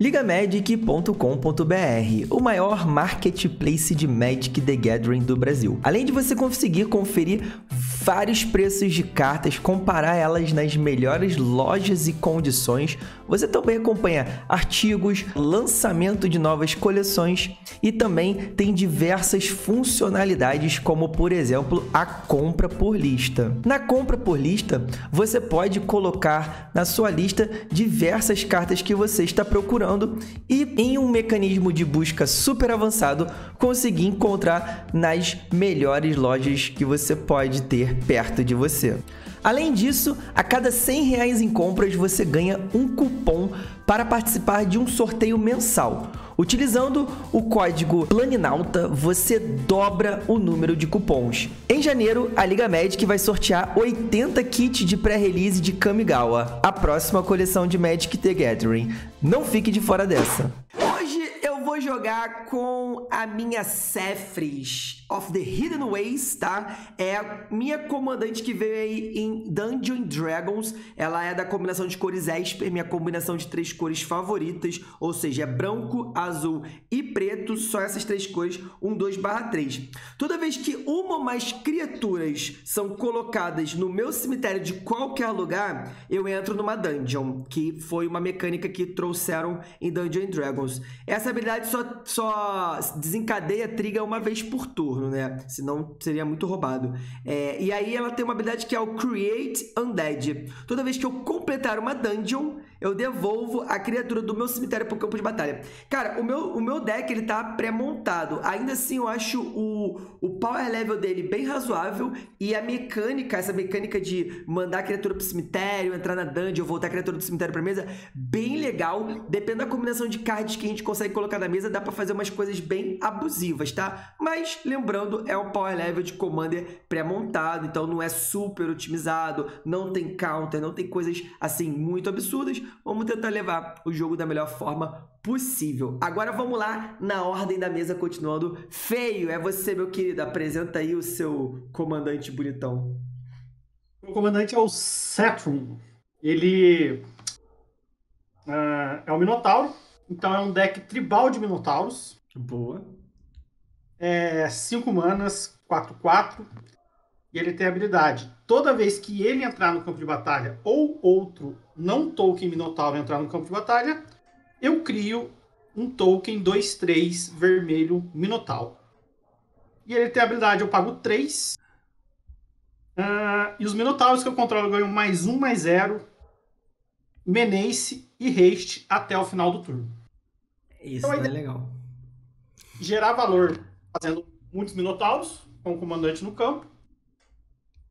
LigaMagic.com.br, o maior marketplace de Magic The Gathering do Brasil. Além de você conseguir conferir vários preços de cartas, comparar elas nas melhores lojas e condições, você também acompanha artigos, lançamento de novas coleções e também tem diversas funcionalidades, como por exemplo a compra por lista. Na compra por lista, você pode colocar na sua lista diversas cartas que você está procurando e, em um mecanismo de busca super avançado, conseguir encontrar nas melhores lojas que você pode ter perto de você. Além disso, a cada 100 reais em compras você ganha um cupom para participar de um sorteio mensal. Utilizando o código Planinauta, você dobra o número de cupons. Em janeiro, a Liga Magic vai sortear 80 kits de pré-release de Kamigawa, a próxima coleção de Magic The Gathering. Não fique de fora dessa! Hoje eu vou jogar com a minha Sefris of the Hidden Ways, tá? É a minha comandante que veio aí em Dungeon Dragons. Ela é da combinação de cores Esper, minha combinação de três cores favoritas, ou seja, é branco, azul e preto, só essas três cores, 1/2/3. Toda vez que uma ou mais criaturas são colocadas no meu cemitério de qualquer lugar, eu entro numa dungeon, que foi uma mecânica que trouxeram em Dungeon Dragons. Essa habilidade só desencadeia a trigger uma vez por turno, né? Senão seria muito roubado. E aí ela tem uma habilidade que é o Create Undead. Toda vez que eu completar uma dungeon, eu devolvo a criatura do meu cemitério pro campo de batalha. Cara, o meu deck, ele tá pré-montado. Ainda assim, eu acho o power level dele bem razoável. E a mecânica, essa mecânica de mandar a criatura pro cemitério, entrar na dungeon, voltar a criatura do cemitério pra mesa, bem legal. Depende da combinação de cards que a gente consegue colocar na mesa, dá pra fazer umas coisas bem abusivas, tá? Mas, lembrando, é um power level de Commander pré-montado. Então, não é super otimizado, não tem counter, não tem coisas, assim, muito absurdas. Vamos tentar levar o jogo da melhor forma possível. Agora vamos lá na ordem da mesa, continuando. Feio, é você, meu querido. Apresenta aí o seu comandante bonitão. O comandante é o Sethron. Ele é um minotauro. Então é um deck tribal de minotauros. Boa. 5 manas, 4/4. E ele tem a habilidade. Toda vez que ele entrar no campo de batalha ou outro não token minotauro entrar no campo de batalha, eu crio um token 2/3 vermelho minotauro. E ele tem a habilidade, eu pago 3. E os minotauros que eu controlo ganham +1/+0, menace e haste até o final do turno. Isso, então, é legal. Gerar valor fazendo muitos minotauros com o comandante no campo.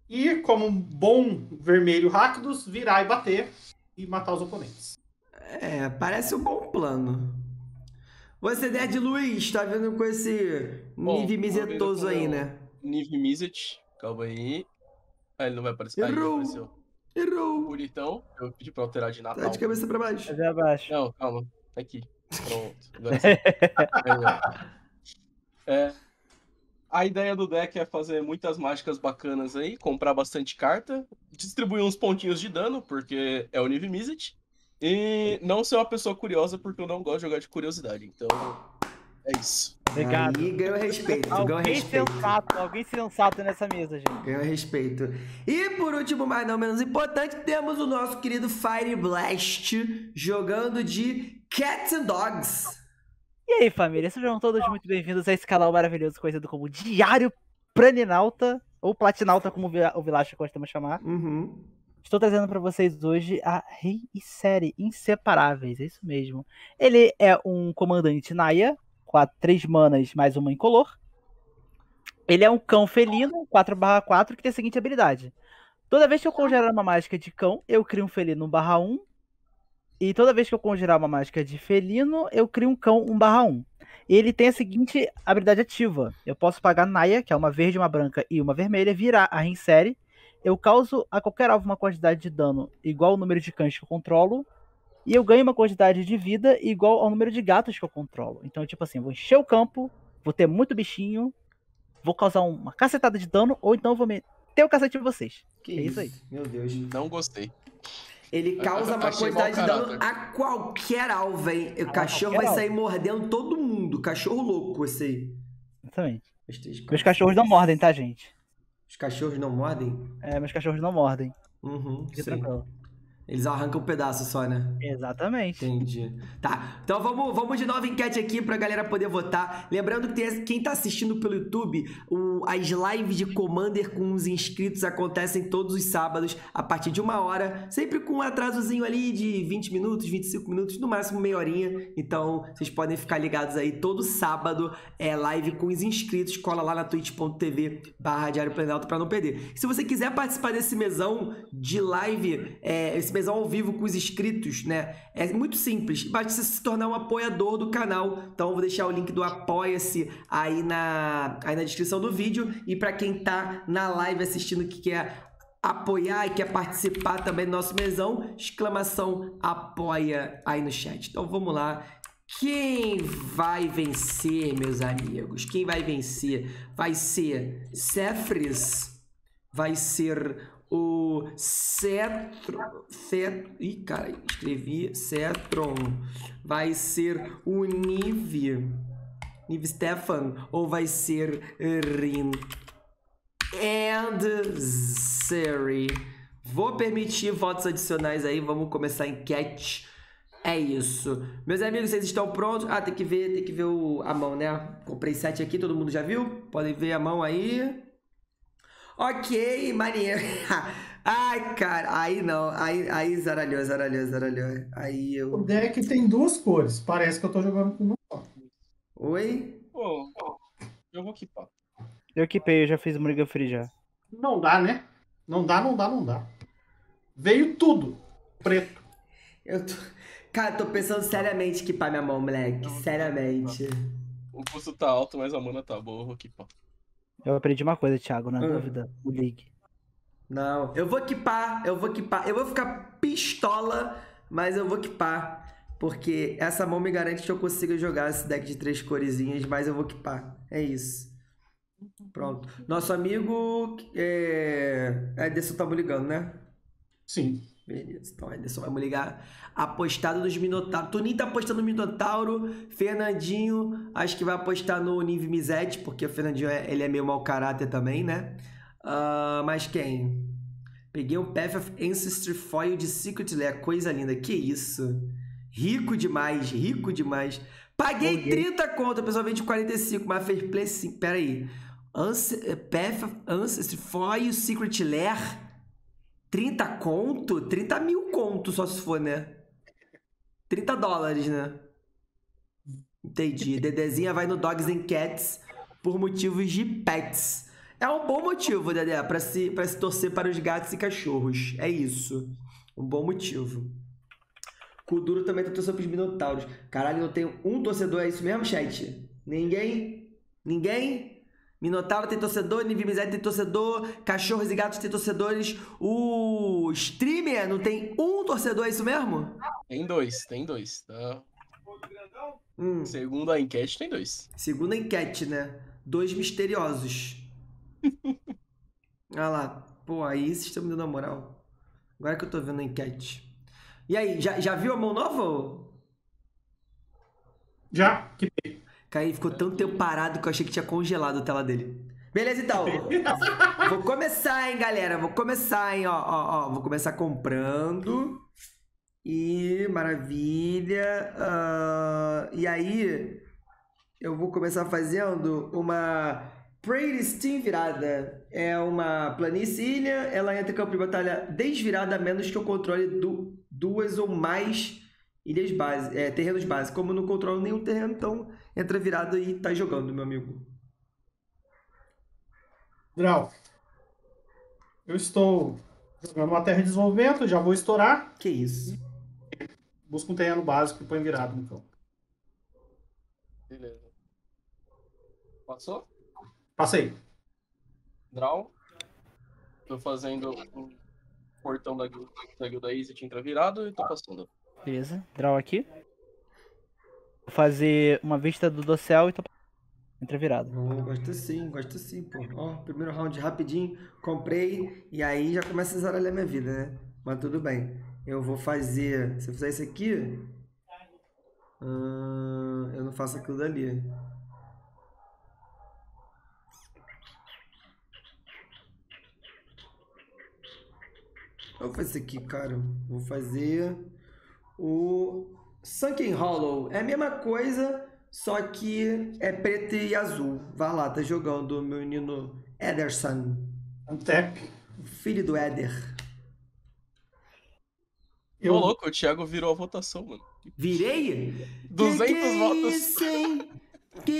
E, como um bom vermelho Rakdos, virar e bater e matar os oponentes. Parece um bom plano. Você, Dead Luiz, tá vendo com esse Niv-Mizzetoso aí, né? Niv-Mizzet, calma aí. Ele não vai aparecer. Errou! Errou! Bonitão, eu pedi pra alterar de Natal. Tá de cabeça pra baixo. Pra baixo. Não, calma. Aqui. Pronto. Agora sim. A ideia do deck é fazer muitas mágicas bacanas aí, comprar bastante carta, distribuir uns pontinhos de dano, porque é o Niv-Mizzet, e não ser uma pessoa curiosa, porque eu não gosto de jogar de curiosidade. Então, é isso. Obrigado. Aí ganhou respeito. Alguém sensato nessa mesa, gente. Ganhou respeito. E por último, mas não menos importante, temos o nosso querido Fire Blast jogando de Cats and Dogs. E aí, família, sejam todos muito bem-vindos a esse canal maravilhoso, conhecido como Diário Planinauta, ou Platinauta, como o Vilacho costuma chamar. Uhum. Estou trazendo para vocês hoje a Rin e Seri, inseparáveis, é isso mesmo. Ele é um comandante Naya, com 3 manas mais uma incolor. Ele é um cão felino, 4/4, que tem a seguinte habilidade. Toda vez que eu congelar uma mágica de cão, eu crio um felino 1/1. E toda vez que eu conjurar uma mágica de felino, eu crio um cão 1/1. E ele tem a seguinte habilidade ativa. Eu posso pagar Naya, que é uma verde, uma branca e uma vermelha, virar a Rin Seri. Eu causo a qualquer alvo uma quantidade de dano igual ao número de cães que eu controlo. E eu ganho uma quantidade de vida igual ao número de gatos que eu controlo. Então, tipo assim, eu vou encher o campo, vou ter muito bichinho, vou causar uma cacetada de dano, ou então vou meter o cacete em vocês. Que é isso aí. Meu Deus. Não gostei. Ele causa uma quantidade de dano a qualquer alvo, hein? O cachorro vai sair mordendo todo mundo. Cachorro louco, esse aí. Exatamente. Meus cachorros não mordem, tá, gente? Os cachorros não mordem? É, meus cachorros não mordem. Uhum, sim. Eles arrancam um pedaço só, né? Exatamente. Entendi. Tá, então vamos de nova enquete aqui pra galera poder votar. Lembrando que tem, quem tá assistindo pelo YouTube, as lives de Commander com os inscritos acontecem todos os sábados, a partir de 1h, sempre com um atrasozinho ali de 20 minutos, 25 minutos, no máximo meia horinha. Então, vocês podem ficar ligados aí. Todo sábado é live com os inscritos. Cola lá na twitch.tv/Diário Planinauta pra não perder. Se você quiser participar desse mesão de live, esse mesão ao vivo com os inscritos, né? É muito simples, basta você se tornar um apoiador do canal. Então eu vou deixar o link do Apoia-se aí na descrição do vídeo. E para quem tá na live assistindo que quer apoiar e quer participar também do nosso mesão, exclamação apoia aí no chat. Então vamos lá. Quem vai vencer, meus amigos? Quem vai vencer? Vai ser Sefris? Vai ser o Sethron. Ih, cara, escrevi Sethron. Vai ser o Niv-Mizzet ou vai ser Rin and Seri? Vou permitir votos adicionais aí. Vamos começar a enquete. É isso. Meus amigos, vocês estão prontos? Ah, tem que ver a mão, né? Comprei 7 aqui, todo mundo já viu? Podem ver a mão aí. Ok, maneiro. Ai, cara, aí não. Aí zaralhou. Aí eu... O deck tem duas cores. Parece que eu tô jogando com uma só. Oi? Eu vou equipar. Eu equipei, eu já fiz Murigan Free já. Não dá, né? Não dá. Veio tudo preto. Eu tô... Cara, tô pensando seriamente em equipar minha mão, moleque. Não, seriamente. O custo tá alto, mas a mana tá boa, eu vou equipar. Eu aprendi uma coisa, Thiago, na dúvida, o League. Não, eu vou equipar. Eu vou ficar pistola, mas eu vou equipar. Porque essa mão me garante que eu consiga jogar esse deck de 3 coresinhas, mas eu vou equipar. É isso. Pronto. Nosso amigo... Ederson tá me ligando, né? Sim. Beleza, então Ederson vai me ligar. Apostado dos Minotauros. Toninho tá apostando no Minotauro. Fernandinho, acho que vai apostar no Niv-Mizzet, porque o Fernandinho ele é meio mau caráter também, né? Mas quem? Peguei um Path of Ancestry Foil de Secret Lair. Coisa linda, que isso. Rico demais. Paguei 30 conto, pessoalmente 45, mas fez play 5. Pera aí. Path of Ancestry Foil Secret Lair. 30 conto? 30 mil conto, só se for, né? 30 dólares, né? Entendi. Dedezinha vai no Dogs and Cats por motivos de pets. É um bom motivo, Dedé, pra se torcer para os gatos e cachorros. É isso. Um bom motivo. Kuduro também tá torcendo para os Minotauros. Caralho, não tem um torcedor, é isso mesmo, chat? Ninguém? Minotauro tem torcedor, Niv-Mizzet tem torcedor, cachorros e gatos tem torcedores. O streamer não tem um torcedor, é isso mesmo? Tem dois. Tá. Segundo a enquete, tem dois. Segundo a enquete, né? 2 misteriosos. Olha lá. Pô, aí vocês estão me dando a moral. Agora que eu tô vendo a enquete. E aí, já viu a mão nova? Já, que bem. Caí, ficou tanto tempo parado que eu achei que tinha congelado a tela dele. Beleza, então. Vou começar, hein, galera. Ó. Vou começar comprando. E maravilha. E aí, eu vou começar fazendo uma Pretty Steam virada. É uma planície ilha. Ela entra em campo de batalha desvirada, a menos que eu controle duas ou mais ilhas base, terrenos básicos. Como eu não controlo nenhum terreno, então... Entra virado e tá jogando, meu amigo. Drau, eu estou jogando uma terra de desenvolvimento, já vou estourar. Que isso. Busca um terreno básico e põe virado no campo. Beleza. Passou? Passei. Drau, tô fazendo o portão da guilda exit, entra virado e tô passando. Beleza, Drau aqui. Vou fazer uma vista do dossel e tô entrevirado. Gosto sim, pô. Ó, primeiro round rapidinho, comprei e aí já começa a zaralhar minha vida, né? Mas tudo bem. eu vou fazer... Se eu fizer isso aqui... eu não faço aquilo dali. Eu vou fazer isso aqui, cara. Vou fazer o Sunken Hollow. É a mesma coisa, só que é preto e azul. Vai lá, tá jogando o meu menino Ederson. Antep. Filho do Éder. Eu... Ô, louco, o Thiago virou a votação, mano. Virei? 200 que votos. Isso,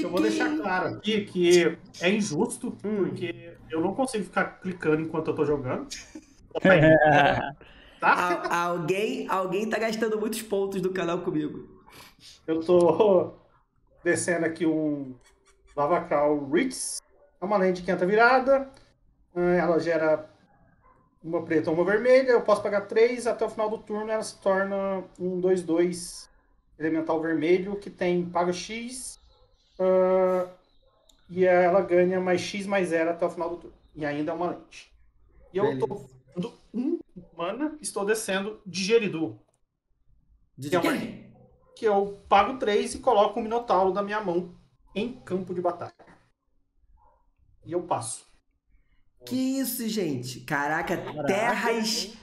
eu vou deixar claro aqui que é injusto, porque eu não consigo ficar clicando enquanto eu tô jogando. Tá? Alguém tá gastando muitos pontos do canal comigo. Eu tô descendo aqui um Lavacal Ritz. É uma lente de quinta virada. Ela gera uma preta ou uma vermelha. Eu posso pagar 3. Até o final do turno ela se torna um 2-2 elemental vermelho que tem paga X. E ela ganha mais X mais 0 até o final do turno. E ainda é uma lente. E beleza. Eu tô... mana, estou descendo Digeridu. De é quem? Que eu pago 3 e coloco o Minotauro da minha mão em campo de batalha. E eu passo. Que isso, gente? Caraca, terras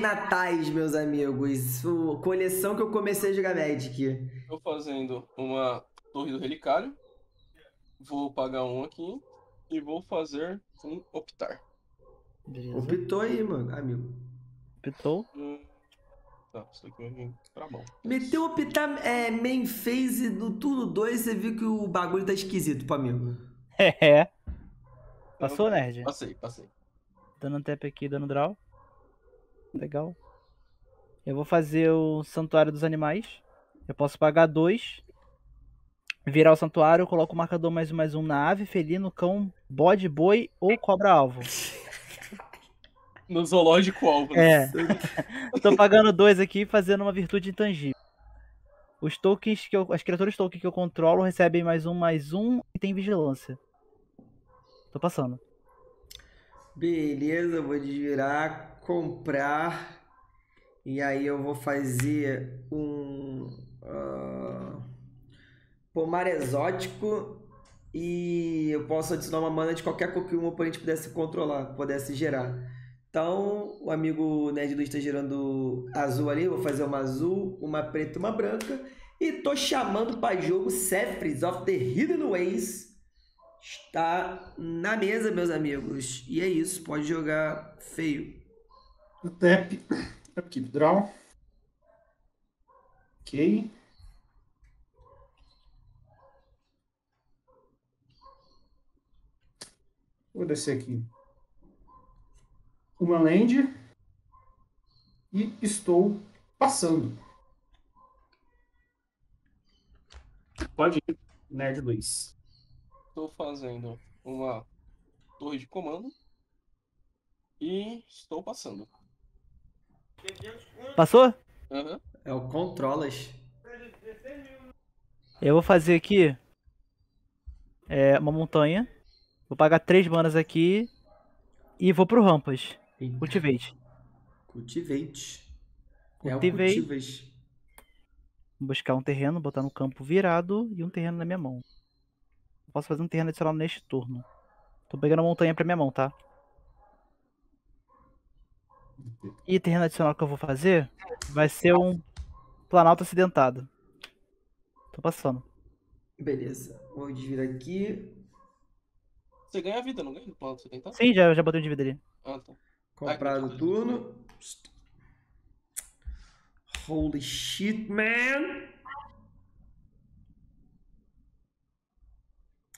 natais, meus amigos. Coleção que eu comecei a jogar Magic. Estou fazendo uma Torre do Relicário. Vou pagar um aqui. E vou fazer um Optar. Beleza. Optou aí, mano, amigo. Optou? Tá, isso aqui vai vir pra mão. Meteu optar main phase do turno 2, você viu que o bagulho tá esquisito, pô, amigo. É. Passou, nerd? Passei. Dando um tap aqui, dando draw. Legal. Eu vou fazer o Santuário dos Animais. Eu posso pagar 2. Virar o santuário, eu coloco o marcador mais um na ave, felino, cão, bode, boi ou cobra-alvo. No zoológico alvo. É. Tô pagando 2 aqui e fazendo uma virtude intangível. Os tokens que eu... As criaturas token que eu controlo recebem mais um e tem vigilância. Tô passando. Beleza, vou desvirar, comprar. E aí eu vou fazer um... pomar exótico. E eu posso adicionar uma mana de qualquer cor que um oponente pudesse controlar, pudesse gerar. Então, o amigo Nerd Luiz está girando azul ali. Vou fazer uma azul, uma preta e uma branca. E tô chamando para jogo Sefris of the Hidden Ways. Está na mesa, meus amigos. E é isso, pode jogar feio. Tap. Keep draw. Ok. Vou descer aqui. Uma land e estou passando. Pode ir, Nerd Luiz. Estou fazendo uma torre de comando e estou passando. Passou? Uhum. É o Controlas. Eu vou fazer aqui uma montanha. Vou pagar 3 manas aqui e vou pro rampas. Cultivate. Vou buscar um terreno, botar no campo virado e um terreno na minha mão. Posso fazer um terreno adicional neste turno. Tô pegando a montanha pra minha mão, tá? E terreno adicional que eu vou fazer vai ser um planalto acidentado. Tô passando. Beleza. Vou desvirar aqui. Você ganha a vida, não ganha? Planalto acidentado? Sim, já botei um de vida ali. Ah, tá. Comprado o turno. Holy shit, man!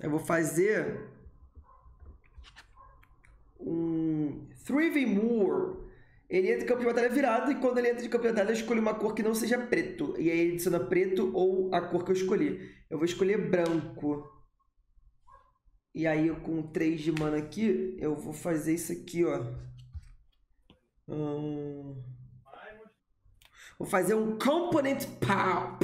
Eu vou fazer um Thriving Moor. Ele entra em campo de batalha virado e quando ele entra de campo de batalha eu escolho uma cor que não seja preto. E aí ele adiciona preto ou a cor que eu escolhi. Eu vou escolher branco. E aí, eu, com 3 de mana aqui, eu vou fazer isso aqui, ó. Vou fazer um Component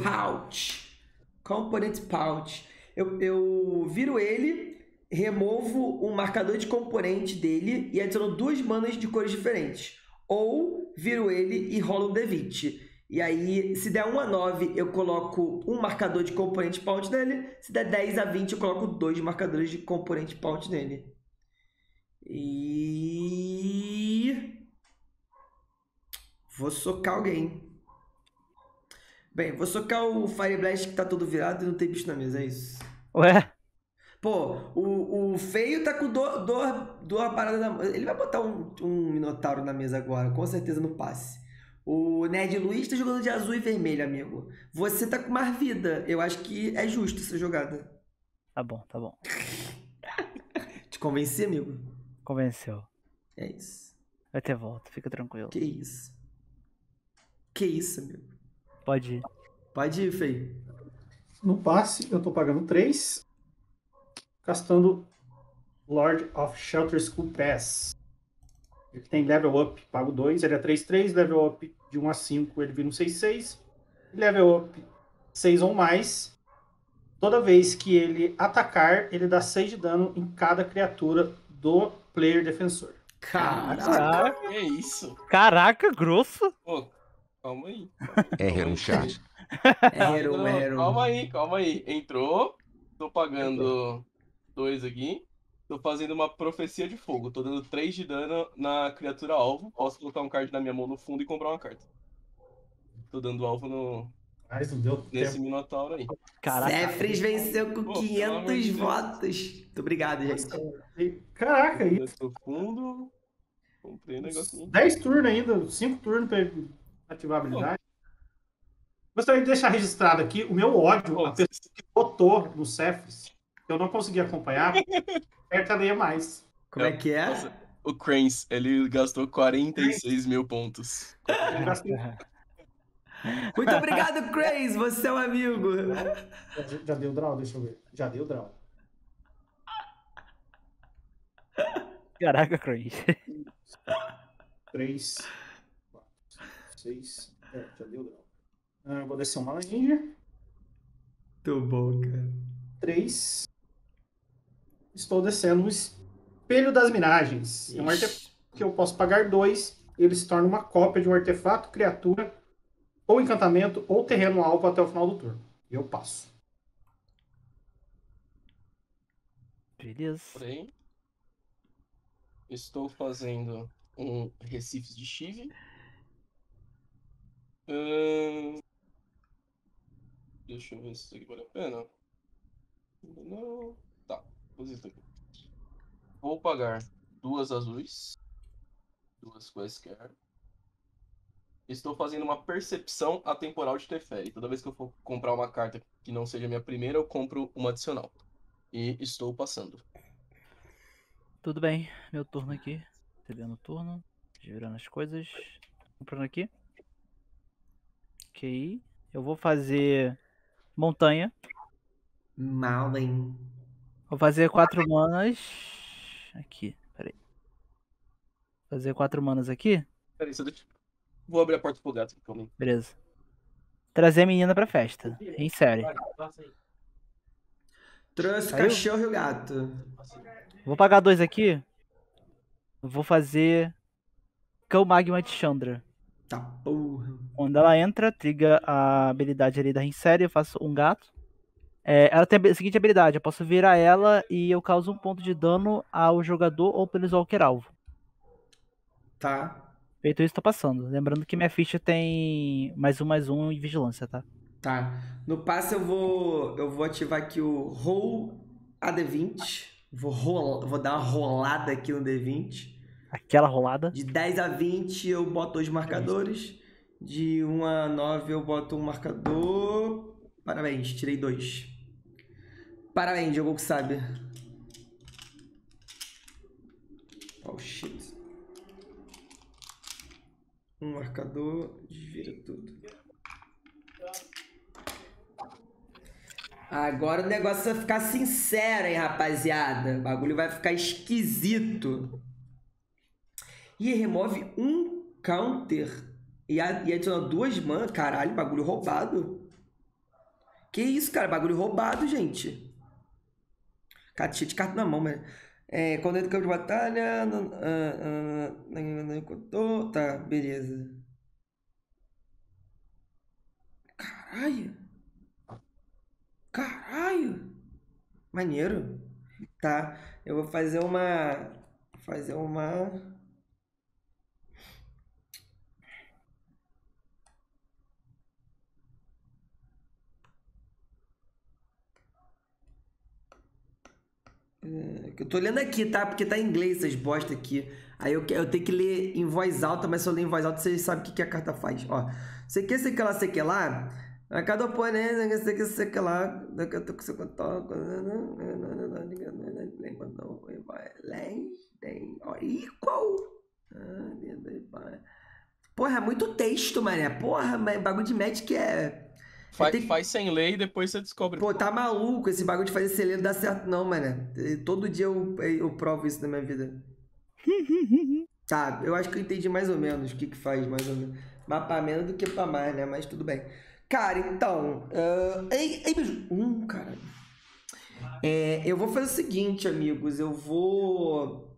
Pouch. Component Pouch. Eu viro ele, removo um marcador de componente dele e adiciono 2 manas de cores diferentes. ou viro ele e rolo um D20. E aí, se der 1 a 9, eu coloco um marcador de componente Pound nele. Se der 10 a 20, eu coloco 2 marcadores de componente Pound nele. E... vou socar alguém. Bem, vou socar o Fire Blast que tá todo virado e não tem bicho na mesa, é isso. Ué? Pô, o feio tá com duas paradas na mão. Ele vai botar um Minotauro na mesa agora, com certeza no passe. O Ned Luiz tá jogando de azul e vermelho, amigo. Você tá com mais vida. Eu acho que é justo essa jogada. Tá bom, tá bom. Te convenci, amigo? Convenceu. É isso. Vai ter volta, fica tranquilo. Que isso. Que isso, amigo. Pode ir. Pode ir, feio. No passe, eu tô pagando 3. Castando Lord of Shelter School Pass. Ele tem level up, pago 2, ele é 3-3, level up de 1 a 5, ele vira um 6-6. Level up 6 ou mais. Toda vez que ele atacar, ele dá 6 de dano em cada criatura do player defensor. Caraca, que isso? Caraca, grosso! Pô, calma aí. É um chat. Calma aí. Entrou, tô pagando 2 aqui. Tô fazendo uma profecia de fogo. Tô dando 3 de dano na criatura alvo. Posso colocar um card na minha mão no fundo e comprar uma carta. Tô dando alvo no... mas não deu nesse tempo. Minotauro aí. Caraca. Sefris venceu com 500 votos. Muito obrigado, gente. Caraca, isso. No fundo. Comprei um negocinho. 10 turnos ainda. 5 turnos pra ativar a habilidade. Gostaria de deixar registrado aqui o meu ódio. A pessoa que votou no Sefris. Eu não consegui acompanhar. Apertaria mais. Como é que é? Nossa, o Cranes, ele gastou 46 mil pontos. Muito obrigado, Cranes. Você é um amigo. Já deu draw? Deixa eu ver. Já deu draw. Caraca, Cranes. 3, 4, 6. É, já deu draw. Eu vou descer uma laninha. Tô bom, cara. 3. Estou descendo um Espelho das Miragens. Ixi. É um artefato que eu posso pagar 2. Ele se torna uma cópia de um artefato, criatura, ou encantamento, ou terreno alvo até o final do turno. E eu passo. Beleza. Porém, estou fazendo um Recife de Chive. Deixa eu ver se isso aqui vale a pena. Não. Tá. Vou pagar 2 azuis, 2 quaisquer. Estou fazendo uma percepção atemporal de Teferi. Toda vez que eu for comprar uma carta que não seja a minha primeira, eu compro uma adicional. E estou passando. Tudo bem, meu turno aqui. Recebendo o turno, girando as coisas, comprando aqui. Ok, eu vou fazer montanha. Malin. Vou fazer 4 manas aqui, peraí. Fazer 4 manas aqui. Peraí, só deixa... vou abrir a porta pro gato. Beleza. Trazer a menina pra festa, em série. Trouxe o cachorro e o gato. Vou pagar 2 aqui. Vou fazer Cão Magma de Chandra. Tá porra. Quando ela entra, triga a habilidade ali da Rin Seri, eu faço um gato. É, ela tem a seguinte habilidade, eu posso virar ela e eu causo 1 ponto de dano ao jogador ou pelo Stalker alvo. Tá. Feito isso, tô passando. Lembrando que minha ficha tem +1/+1 e vigilância, tá? Tá. No passe eu vou ativar aqui o Roll a D20. Vou dar uma rolada aqui no D20. Aquela rolada? De 10 a 20 eu boto 2 marcadores. De 1 a 9 eu boto um marcador. Parabéns, tirei 2. Parabéns, jogou que sabe. Oh, shit. Um marcador, desvira tudo. Agora o negócio vai ficar sincero, hein, rapaziada. O bagulho vai ficar esquisito. E remove um counter e adiciona 2 manas. Caralho, bagulho roubado. Que isso, cara. Bagulho roubado, gente. Cara, cheio de carta na mão, mano. Quando entra no campo de batalha. Tá, beleza. Caralho! Maneiro. Tá, eu vou fazer uma... Eu tô lendo aqui, tá? Porque tá em inglês essas bosta aqui. Aí eu tenho que ler em voz alta, mas se eu ler em voz alta, vocês sabem o que, a carta faz. Ó, sei que lá... A cada oponente, sei que lá... Eu tô com seu contato... Equal... Porra, é muito texto, mané. Porra, bagulho de Magic é... Faz sem ler e depois você descobre. Pô, tá maluco, esse bagulho de fazer sem ler não dá certo não, mano. Todo dia eu provo isso na minha vida. Tá, eu acho que eu entendi mais ou menos o que que faz, mais ou menos. Mas pra menos do que pra mais, né? Mas tudo bem. Cara, então... caralho. Eu vou fazer o seguinte, amigos. Eu vou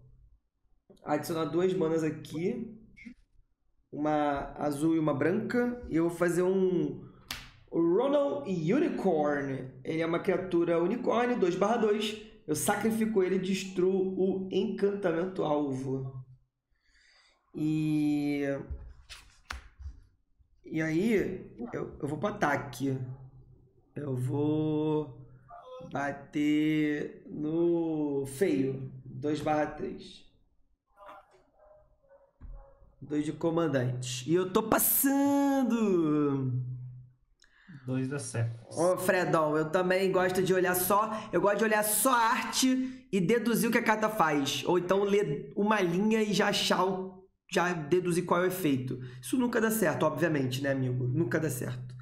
adicionar duas manas aqui. Uma azul e uma branca. E eu vou fazer um... O Ronald Unicorn, ele é uma criatura unicórnio, 2/2. Eu sacrifico ele e destruo o encantamento alvo. E aí, eu vou pro ataque. Eu vou bater no feio, 2/3. 2 de comandante. E eu tô passando... 2 da Sefris. Ô, Fredão, eu também gosto de olhar só... Eu gosto de olhar só a arte e deduzir o que a carta faz. Ou então ler uma linha e já achar o... Já deduzir qual é o efeito. Isso nunca dá certo, obviamente, né, amigo? Nunca dá certo.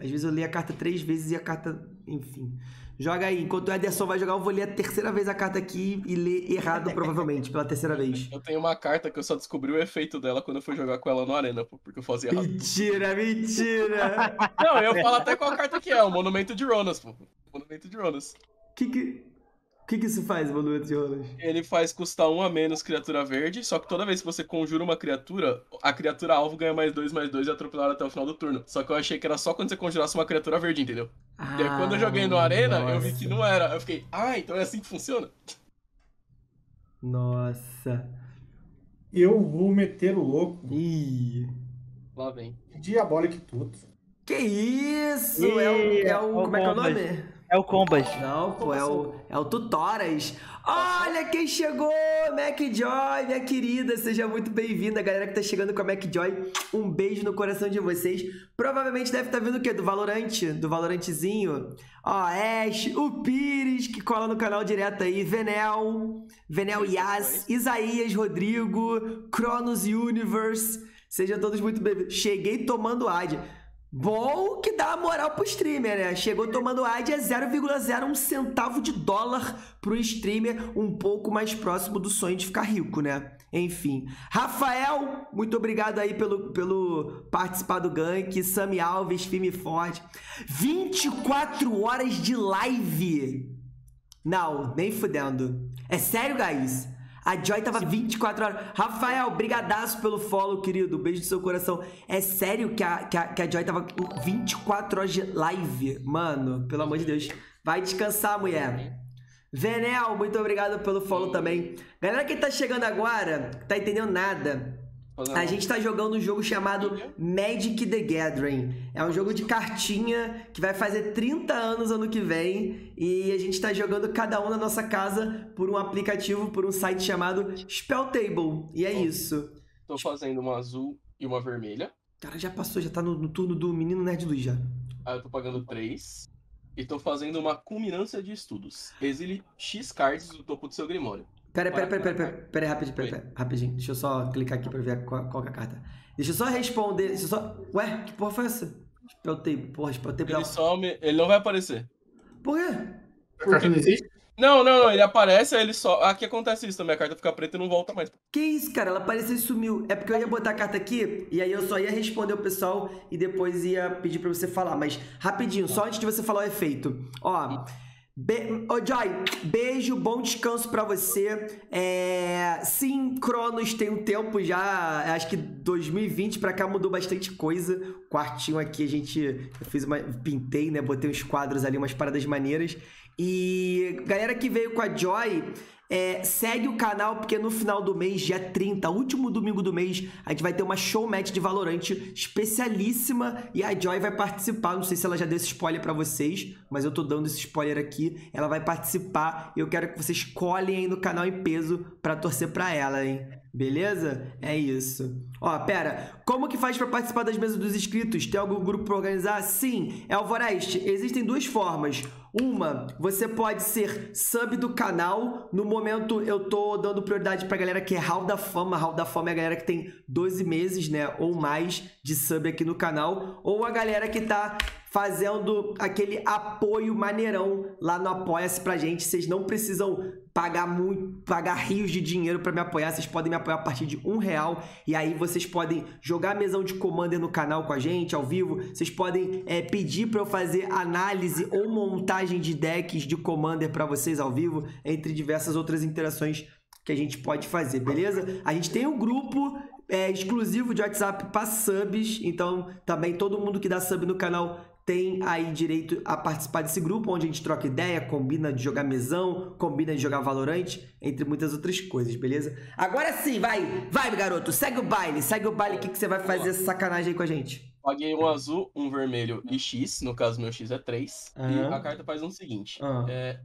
Às vezes eu leio a carta 3 vezes e a carta... Enfim. Joga aí. Enquanto o Ederson vai jogar, eu vou ler a 3ª vez a carta aqui e ler errado, provavelmente, pela 3ª vez. Eu tenho uma carta que eu só descobri o efeito dela quando eu fui jogar com ela na arena, porque eu fazia errado. Mentira, mentira! Não, eu falo até qual a carta que é, o Monumento de Ronas, pô. Monumento de Ronas. O que isso faz, o Monumento de Ronas? Ele faz custar 1 a menos criatura verde, só que toda vez que você conjura uma criatura, a criatura alvo ganha +2/+2 e atropelar até o final do turno. Só que eu achei que era só quando você conjurasse uma criatura verde, entendeu? E aí, quando eu joguei no Arena, nossa, eu vi que não era. Eu fiquei, ah, então é assim que funciona? Nossa. Eu vou meter o louco. Ih. Lá vem. Diabolic tudo. Que isso? E... É o como é que é o nome? É o Combas. Não, pô, é o Tutoras. Olha quem chegou, MacJoy, minha querida. Seja muito bem-vinda, galera que tá chegando com a MacJoy. Um beijo no coração de vocês. Provavelmente deve estar vindo o quê? Do Valorant? Do Valorantezinho? Ó, Ash, o Pires, que cola no canal direto aí. Venel Yas, Isaías, Rodrigo, Cronos Universe. Sejam todos muito bem-vindos. Cheguei tomando AD. Bom que dá moral pro streamer, né? Chegou tomando AD, é 0,01 centavo de dólar pro streamer, um pouco mais próximo do sonho de ficar rico, né? Enfim. Rafael, muito obrigado aí pelo participar do gank. Sami Alves, firme e forte. 24 horas de live! Não, nem fudendo. É sério, guys? A Joy tava 24 horas. Rafael, brigadaço pelo follow, querido. Um beijo no seu coração. É sério que a Joy tava 24 horas de live? Mano, pelo amor de Deus. Vai descansar, mulher. Venel, muito obrigado pelo follow também. Galera que tá chegando agora, não tá entendendo nada. A gente tá jogando um jogo chamado Magic: The Gathering. É um jogo de cartinha que vai fazer 30 anos ano que vem. E a gente tá jogando cada um na nossa casa por um aplicativo, por um site chamado SpellTable. E é isso. Tô fazendo uma azul e uma vermelha. Cara, já passou, já tá no turno do menino Nerd Luiz já. Ah, eu tô pagando 3. E tô fazendo uma culminância de estudos. Exile X cards do topo do seu grimório. Pera, rapidinho. Deixa eu só clicar aqui pra ver qual que é a carta. Deixa eu só responder, Ué, que porra foi essa? Spelltable. Ele não vai aparecer. Por quê? A carta não existe? Não, ele aparece, aí ele só... Aqui acontece isso também, a carta fica preta e não volta mais. Que isso, cara? Ela apareceu e sumiu. É porque eu ia botar a carta aqui, e aí eu só ia responder o pessoal, e depois ia pedir pra você falar. Mas, rapidinho, só antes de você falar o efeito. Ó... Joy, beijo, bom descanso pra você. Sim, Cronos tem um tempo já, acho que 2020 pra cá mudou bastante coisa. O quartinho aqui a gente fez uma, pintei, né? Botei uns quadros ali, umas paradas maneiras. E galera que veio com a Joy, segue o canal, porque no final do mês, dia 30, último domingo do mês, a gente vai ter uma show match de Valorant especialíssima e a Joy vai participar. Não sei se ela já deu esse spoiler pra vocês, mas eu tô dando esse spoiler aqui. Ela vai participar e eu quero que vocês colhem aí no canal em peso pra torcer pra ela, hein? Beleza? É isso. Ó, pera. Como que faz pra participar das mesas dos inscritos? Tem algum grupo pra organizar? Sim, Alvoreste, existem duas formas. Uma, você pode ser sub do canal. No momento eu tô dando prioridade pra galera que é Hall da Fama. Hall da Fama é a galera que tem 12 meses, né, ou mais de sub aqui no canal. Ou a galera que tá fazendo aquele apoio maneirão lá no Apoia-se pra gente. Vocês não precisam pagar muito, pagar rios de dinheiro pra me apoiar. Vocês podem me apoiar a partir de R$1. E aí vocês podem jogar mesão de Commander no canal com a gente, ao vivo. Vocês podem pedir pra eu fazer análise ou montagem de decks de Commander pra vocês ao vivo, entre diversas outras interações que a gente pode fazer, beleza? A gente tem um grupo exclusivo de WhatsApp pra subs. Então também todo mundo que dá sub no canal tem aí direito a participar desse grupo, onde a gente troca ideia, combina de jogar mesão, combina de jogar Valorant, entre muitas outras coisas, beleza? Agora sim, vai! Vai, garoto! Segue o baile, que você vai fazer essa sacanagem aí com a gente? Paguei um azul, um vermelho e X, no caso meu X é 3, e a carta faz o seguinte,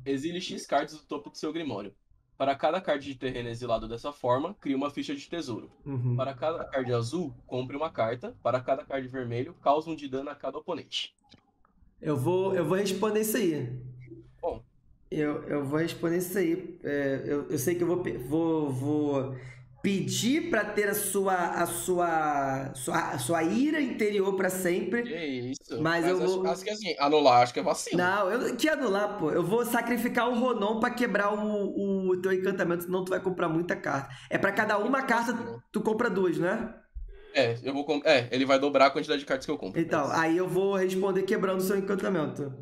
exile X cartas do topo do seu grimório. Para cada card de terreno exilado dessa forma, cria uma ficha de tesouro. Para cada card azul, compre uma carta. Para cada card vermelho, causa um de dano a cada oponente. Eu vou responder isso aí. Bom. Eu vou responder isso aí. Eu sei que eu vou pedir para ter a sua ira interior para sempre. É isso. Mas eu vou... acho que assim, anular, acho que é vacilo. Não, que anular, pô. Eu vou sacrificar o Ronon para quebrar o teu encantamento, senão tu vai comprar muita carta. É para cada uma carta, tu compra duas, né? É, eu vou comprar. É, ele vai dobrar a quantidade de cartas que eu compro. Então, aí eu vou responder quebrando o seu encantamento.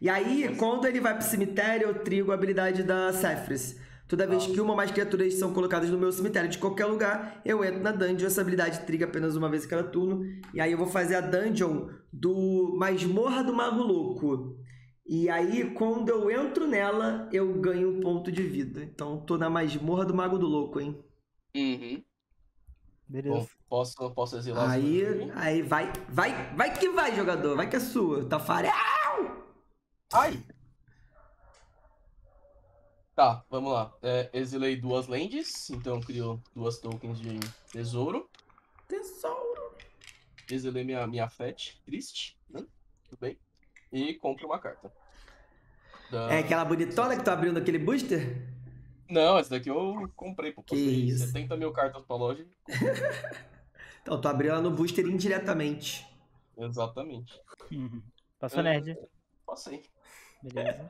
E aí, quando ele vai pro cemitério, eu trigo a habilidade da Sefris. Toda vez que uma ou mais criaturas são colocadas no meu cemitério de qualquer lugar, eu entro na dungeon, essa habilidade triga apenas uma vez a cada turno. E aí eu vou fazer a dungeon do Masmorra do Mago Louco. E aí, quando eu entro nela, eu ganho um ponto de vida. Então, tô na Masmorra do Mago do Louco, hein? Uhum. Beleza. Bom, posso exilar? Aí vai que vai, jogador. Vai que é sua. Tafarel! Ai! Tá, vamos lá. Exilei duas lands, então criou duas tokens de tesouro. Tesouro! Exilei minha fetch, triste, né? Tudo bem. E compro uma carta. É aquela bonitona que tá abrindo aquele booster? Não, essa daqui eu comprei, pô. Comprei 70 mil cartas pra loja. Então, tu abriu ela no booster indiretamente. Exatamente. Passou, nerd? Passei. Beleza.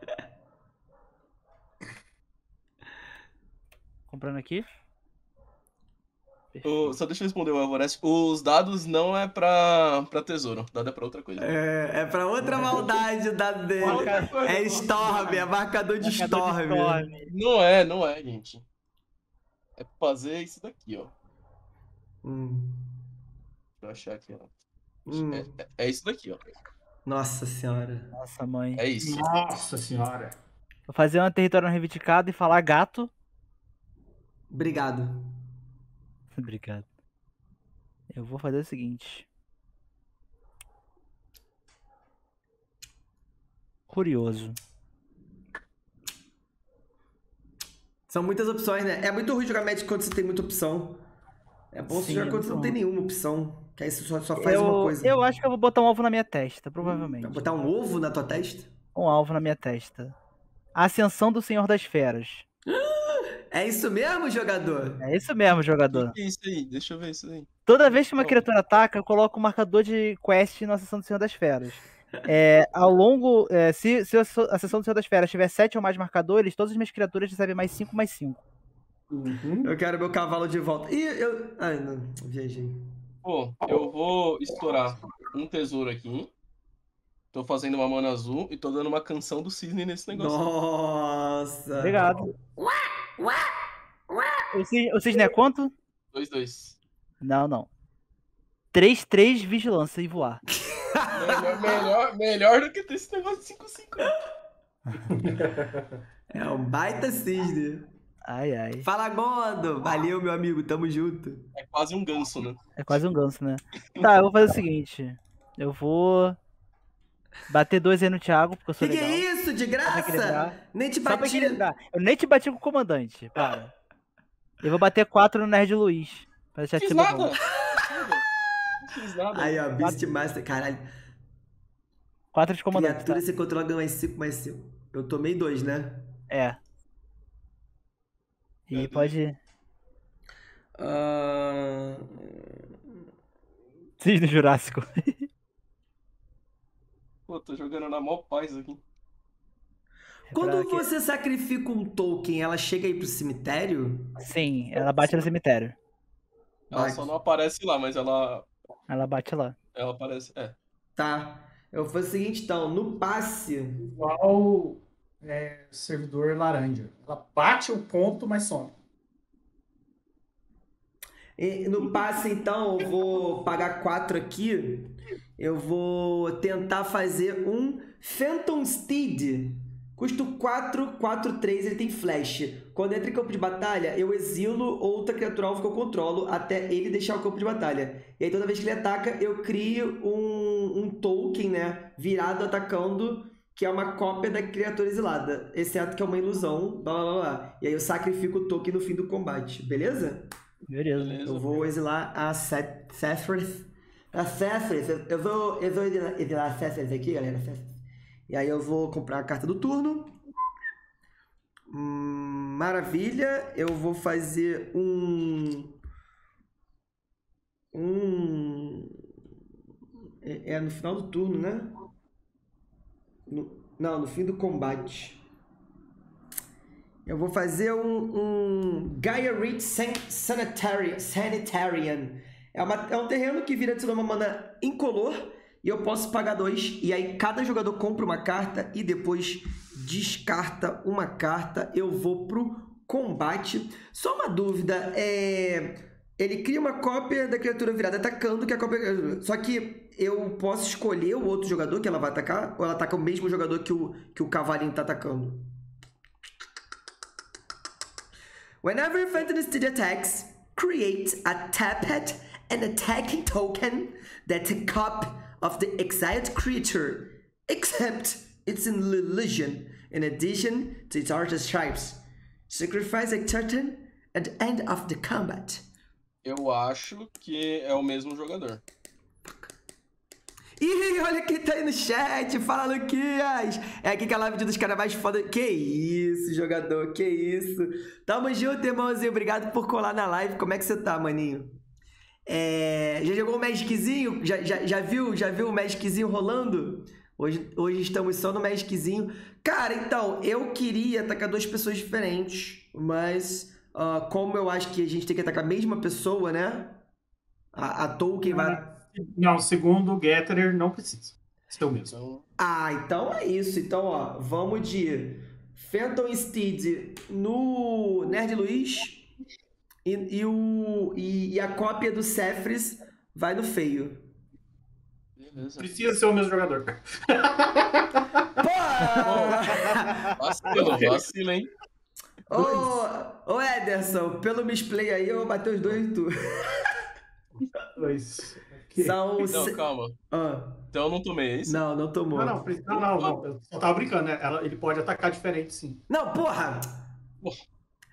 Comprando aqui. Só deixa eu responder o Alvarez. Os dados não é pra tesouro. Dado é pra outra coisa. É pra outra maldade o dado dele. É Storm, é marcador de Storm. Não é, gente. É pra fazer isso daqui, ó. Deixa eu achar aqui, ó. É isso daqui, ó. Nossa senhora. Nossa mãe. É isso. Nossa senhora. Vou fazer uma território reivindicado e falar gato. Obrigado. Eu vou fazer o seguinte. Curioso. São muitas opções, né? É muito ruim jogar Magic quando você tem muita opção. É bom você jogar quando você não tem nenhuma opção. Que aí você só faz uma coisa. Eu acho que eu vou botar um alvo na minha testa, provavelmente. Vai botar um ovo na tua testa? Um alvo na minha testa. A Ascensão do Senhor das Feras. É isso mesmo, jogador? É isso mesmo, jogador. É isso aí, deixa eu ver isso aí. Toda vez que uma criatura ataca, eu coloco um marcador de quest na Ascensão do Senhor das Feras. Se a Ascensão do Senhor das Feras tiver 7 ou mais marcadores, todas as minhas criaturas recebem mais 5, mais 5. Eu quero meu cavalo de volta. Ai, não, viajei. Pô, eu vou estourar um tesouro aqui. Tô fazendo uma mana azul e tô dando uma canção do cisne nesse negócio. Nossa! Obrigado. O cisne é quanto? 2/2. Não, não. 3/3 vigilância e voar. Melhor do que ter esse negócio de 5/5. É um baita cisne. Ai, ai. Fala, Gondo. Valeu, meu amigo. Tamo junto. É quase um ganso, né? É quase um ganso, né? Tá, eu vou fazer o seguinte. Eu vou bater 2 aí no Thiago, porque eu sou legal. Que é isso? De graça? Nem te bati. Eu nem te bati com o comandante. Para. Eu vou bater 4 no Nerd Luiz. Pra deixar tipo bom. Não fiz nada. Aí, ó. Beastmaster. Caralho. 4 de comandante. Criatura, você controla, ganha mais 5. Eu tomei 2, né? É. E pode ir. Cisne Jurássico. Pô, tô jogando na maior paz aqui. Quando você sacrifica um token, ela chega aí pro cemitério? Sim, ela bate no cemitério. Ela só não aparece lá, mas ela... Ela bate lá. Ela aparece, é. Tá. Eu vou fazer o seguinte, então. No passe... Igual... É, servidor laranja. Ela bate o ponto, mas some. E no passe, então, eu vou pagar 4 aqui. Eu vou tentar fazer um Phantom Steed. Custo 4, 4, 3, ele tem flash. Quando entra em campo de batalha, eu exilo outra criatura alvo que eu controlo até ele deixar o campo de batalha. E aí, toda vez que ele ataca, eu crio um token, né? Virado, atacando... que é uma cópia da criatura exilada, exceto que é uma ilusão, blá, blá, blá. E aí eu sacrifico o token no fim do combate, beleza? Beleza. Eu vou exilar a Sefris. A Sefris, eu vou exilar a Sefris aqui, galera. E aí eu vou comprar a carta do turno. Maravilha. Eu vou fazer É no final do turno, né? Não, no fim do combate. Eu vou fazer um Gaia Reach Sanitarian. É um terreno que vira de uma mana incolor e eu posso pagar 2. E aí cada jogador compra uma carta e depois descarta uma carta. Eu vou pro combate. Só uma dúvida, ele cria uma cópia da criatura virada atacando, que é a cópia... Só que eu posso escolher o outro jogador que ela vai atacar? Ou ela ataca o mesmo jogador que o cavalinho tá atacando? Whenever Phantom Steed attacks, create a tapped and attacking token that's a copy of the exiled creature, except it's an illusion, in addition to its archetypes. Sacrifice a token at the end of the combat. Eu acho que é o mesmo jogador. Ih, olha quem tá aí no chat. Fala, Luquias. É aqui que é a live dos caras mais foda. Que isso, jogador. Que isso. Tamo junto, irmãozinho. Obrigado por colar na live. Como é que você tá, maninho? Já jogou o Magiczinho? Já viu o Magiczinho rolando? Hoje estamos só no Magiczinho. Cara, então, eu queria atacar 2 pessoas diferentes, mas... como eu acho que a gente tem que atacar a mesma pessoa, né? A Tolkien vai... Não, segundo o Gatherer, não precisa. Estou mesmo. Ah, então é isso. Então, ó, vamos de Phantom Steed no Nerd Luiz e a cópia do Sefris vai no feio. Beleza. Precisa ser o mesmo jogador. Pô! Vacila, hein? Ô Ederson, pelo misplay aí eu vou bater os 2 em tu. Não, calma. Então eu não tomei, é isso? Não, não tomou. Não. Eu só tava brincando, né? Ele pode atacar diferente, sim. Não, porra!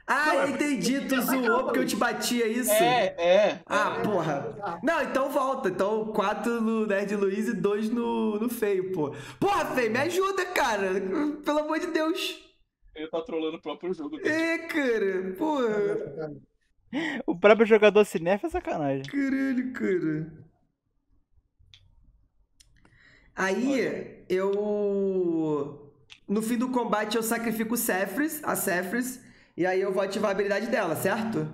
Ah, não, entendi, tu zoou porque eu te bati, é isso? É. Ah, porra. Não, então volta. Então 4 no Nerd Luiz e 2 no feio, pô. Porra, feio, me ajuda, cara. Pelo amor de Deus. Ele tá trolando o próprio jogo dele. Cara, porra. O próprio jogador se nerfa é sacanagem. Caralho, cara. Aí, eu... No fim do combate, eu sacrifico a Sefris, e aí eu vou ativar a habilidade dela, certo?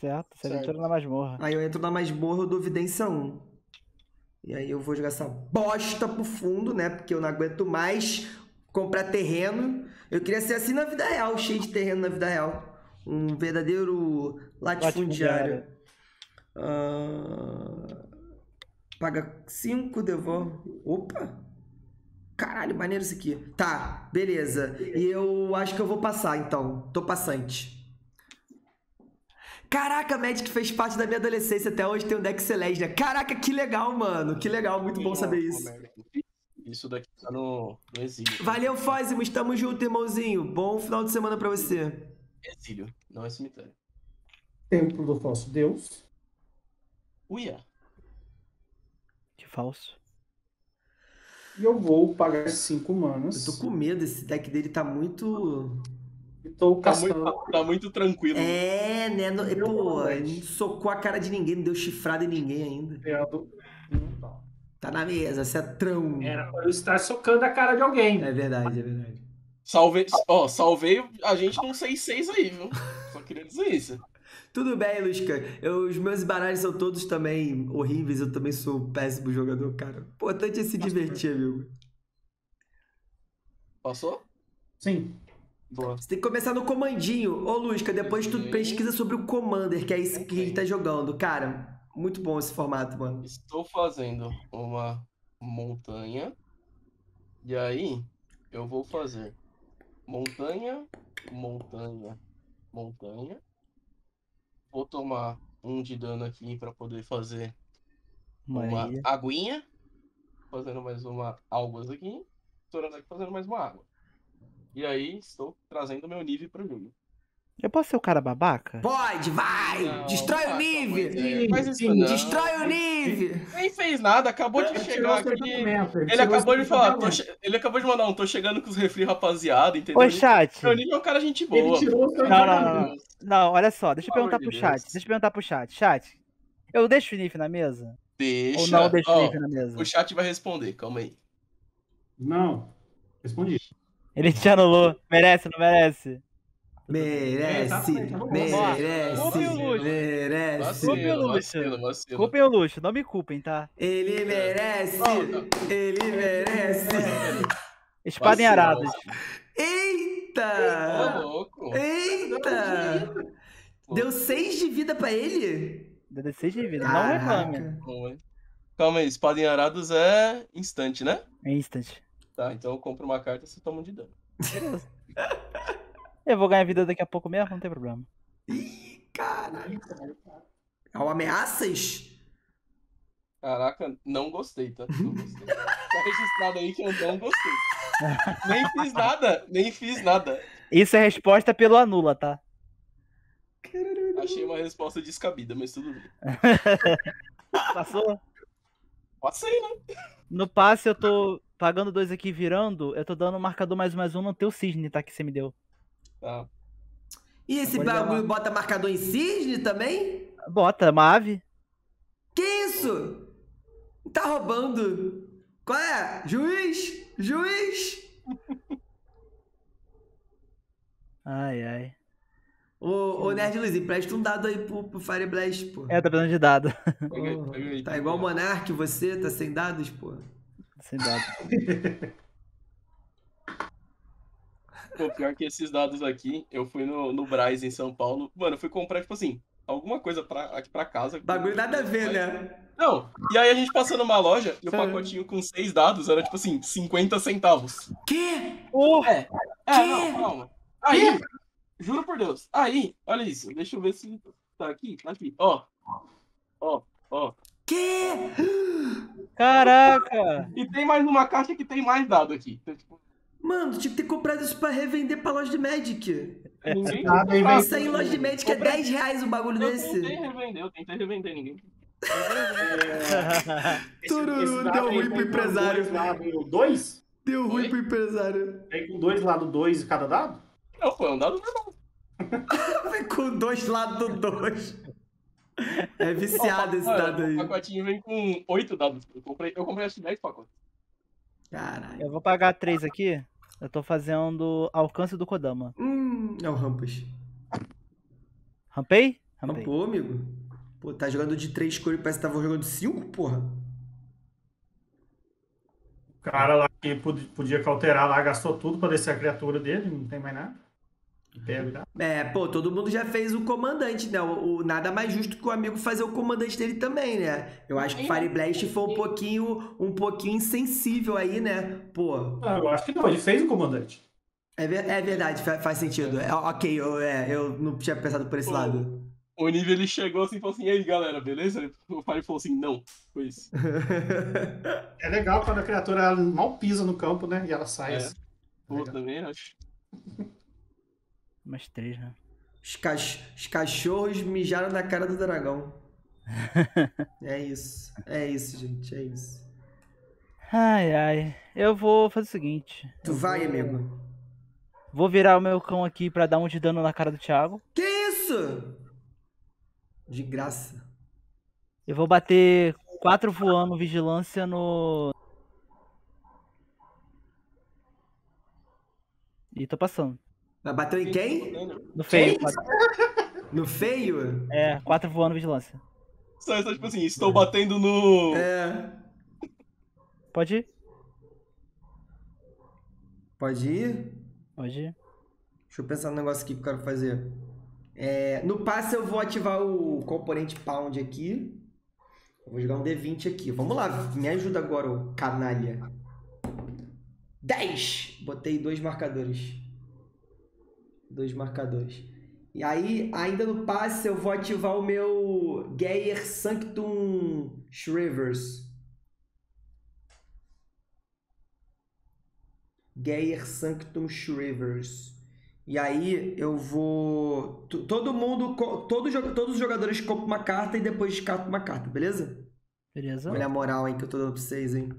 Certo, você entra na masmorra. Aí eu entro na masmorra do Vidência 1. E aí eu vou jogar essa bosta pro fundo, né? Porque eu não aguento mais comprar terreno. Eu queria ser assim na vida real, cheio de terreno na vida real. Um verdadeiro latifundiário. Paga 5, devolve... Opa! Caralho, maneiro isso aqui. Tá, beleza. E eu acho que eu vou passar, então. Tô passante. Caraca, Magic fez parte da minha adolescência. Até hoje tem um deck Celeste, né? Caraca, que legal, mano. Que legal, muito bom saber isso. Isso daqui tá no exílio. Valeu, Fósimo. Estamos juntos, irmãozinho. Bom final de semana pra você. Exílio, não é cemitério. Templo do falso deus. Uia. Que falso. E eu vou pagar 5 manas. Eu tô com medo. Esse deck dele tá muito... Tá muito tranquilo. É, né? Pô, não socou a cara de ninguém, não deu chifrada em ninguém ainda. Tá na mesa, Sethron. Era pra eu estar socando a cara de alguém. É verdade, é verdade. Salvei, ó, salvei a gente com 6-6 aí, viu? Só queria dizer isso. Tudo bem, Lusca. Os meus baralhos são todos também horríveis, eu também sou um péssimo jogador, cara. O importante é se divertir, amigo. Passou? Sim. Boa. Você tem que começar no comandinho. Ô, Lusca, depois tu pesquisa sobre o Commander, que é isso que a gente tá jogando. Cara, muito bom esse formato, mano. Estou fazendo uma montanha. E aí, eu vou fazer montanha, montanha, montanha. Vou tomar um de dano aqui pra poder fazer uma aguinha. Fazendo mais uma águas aqui. Fazendo mais uma água. E aí, estou trazendo meu Niv pro jogo. Eu posso ser o cara babaca? Pode, vai! Não, destrói o Niv! Destrói o Niv! Nem fez nada, acabou de chegar aqui. Ele acabou de mandar um, tô chegando com os refri rapaziada, entendeu? Oi, chat. Meu Niv é um cara gente boa. Ele tirou o seu não. Não, olha só, deixa eu perguntar pro chat. Deixa eu perguntar pro chat. Chat, eu deixo o Niv na mesa? Deixa. Ou não deixo o Niv na mesa? O chat vai responder, calma aí. Não, respondi. Ele te anulou. Merece, não merece? Merece, merece, merece. Culpem o Luxo, não me culpem, tá? Ele merece, ele merece. Espada em arados. Eita! Eita! Deu 6 de vida pra ele? Deu 6 de vida, não reclame. Calma aí, espada em arados é instant, né? É instant. Tá, então eu compro uma carta e você toma um de dano. Eu vou ganhar vida daqui a pouco mesmo, não tem problema. Ih, caralho. Ao ameaças? Caraca, não gostei, tá? Não gostei. Tá registrado aí que eu não gostei. Nem fiz nada, nem fiz nada. Isso é resposta pelo anula, tá? Caralho. Achei uma resposta descabida, mas tudo bem. Passou? Passei, né? No passe eu tô... Pagando 2 aqui, virando, eu tô dando um marcador +1/+1 no teu cisne, tá? Que você me deu. Tá. E esse bagulho bota marcador em cisne também? Bota, uma ave. Que isso? Tá roubando. Qual é? Juiz? Juiz? Ai, ai. Ô, Nerd Luiz, empresta um dado aí pro Fire Blast, pô. É, tá precisando de dado. Oh, tá igual o Monark, você tá sem dados, pô. Sem dados. Pô, pior que esses dados aqui, eu fui no Brás em São Paulo. Mano, eu fui comprar, tipo assim, alguma coisa aqui pra casa. Bagulho nada a ver, né? Não, e aí a gente passou numa loja e o pacotinho com 6 dados era, tipo assim, 50 centavos. Que? Porra! Não, calma. Aí, juro por Deus. Aí, olha isso. Deixa eu ver se tá aqui. Tá aqui. Ó. Ó, ó. Que? Caraca! E tem mais uma caixa que tem mais dado aqui. Mano, tinha que ter comprado isso pra revender pra loja de Magic. Ninguém comprou. Isso aí em loja de Magic é 10 reais um bagulho desse. Eu tentei revender, ninguém. Tururu, deu ruim pro empresário. Deu ruim pro empresário. Vem com 2 lados 2 cada dado? Não, foi um dado normal. Vem com 2 lados 2. É viciado esse dado aí. O pacotinho vem com 8 dados. Eu comprei acho que 10 pacotes. Caralho. Eu vou pagar 3 aqui. Eu tô fazendo alcance do Kodama. É o Rampas. Rampei? Rampou, amigo. Pô, tá jogando de 3 cores, parece que tava jogando 5, porra. cara lá que podia cauterar lá, gastou tudo pra descer a criatura dele, não tem mais nada. É, pô, todo mundo já fez o comandante, né? O nada mais justo que o amigo fazer o comandante dele também, né? Eu acho que o Fireblast foi um pouquinho insensível aí, né? Pô. Ah, eu acho que não, ele fez o comandante. É verdade, faz sentido. É, ok, eu não tinha pensado por esse lado. O Niv, ele chegou assim e falou assim, e aí, galera, beleza? O Fire falou assim, não, foi isso. É legal quando a criatura ela mal pisa no campo, né? E ela sai assim. Pô, também, acho. Umas três, né? Os cachorros mijaram na cara do dragão. É isso, gente, é isso. Ai, ai. Eu vou fazer o seguinte. Tu vai, amigo? Vou virar o meu cão aqui pra dar um de dano na cara do Thiago. Que isso? De graça. Eu vou bater 4 voando vigilância no... E tô passando. Bateu em quem? No feio. No feio? É, 4 voando vigilância. Só tipo assim, estou batendo no... É. Pode ir? Pode ir? Pode ir. Deixa eu pensar no negócio aqui que eu quero fazer. É, no passe eu vou ativar o componente pound aqui. Eu vou jogar um D20 aqui. Vamos lá, me ajuda agora, ô canalha. 10! Botei 2 marcadores. 2 marcadores. E aí, ainda no passe, eu vou ativar o meu Geyer Sanctum Shrivers. Geyer Sanctum Shrivers. E aí, eu vou... Todos os jogadores compram uma carta e depois descartam uma carta, beleza? Beleza. Olha a moral aí que eu tô dando pra vocês, hein?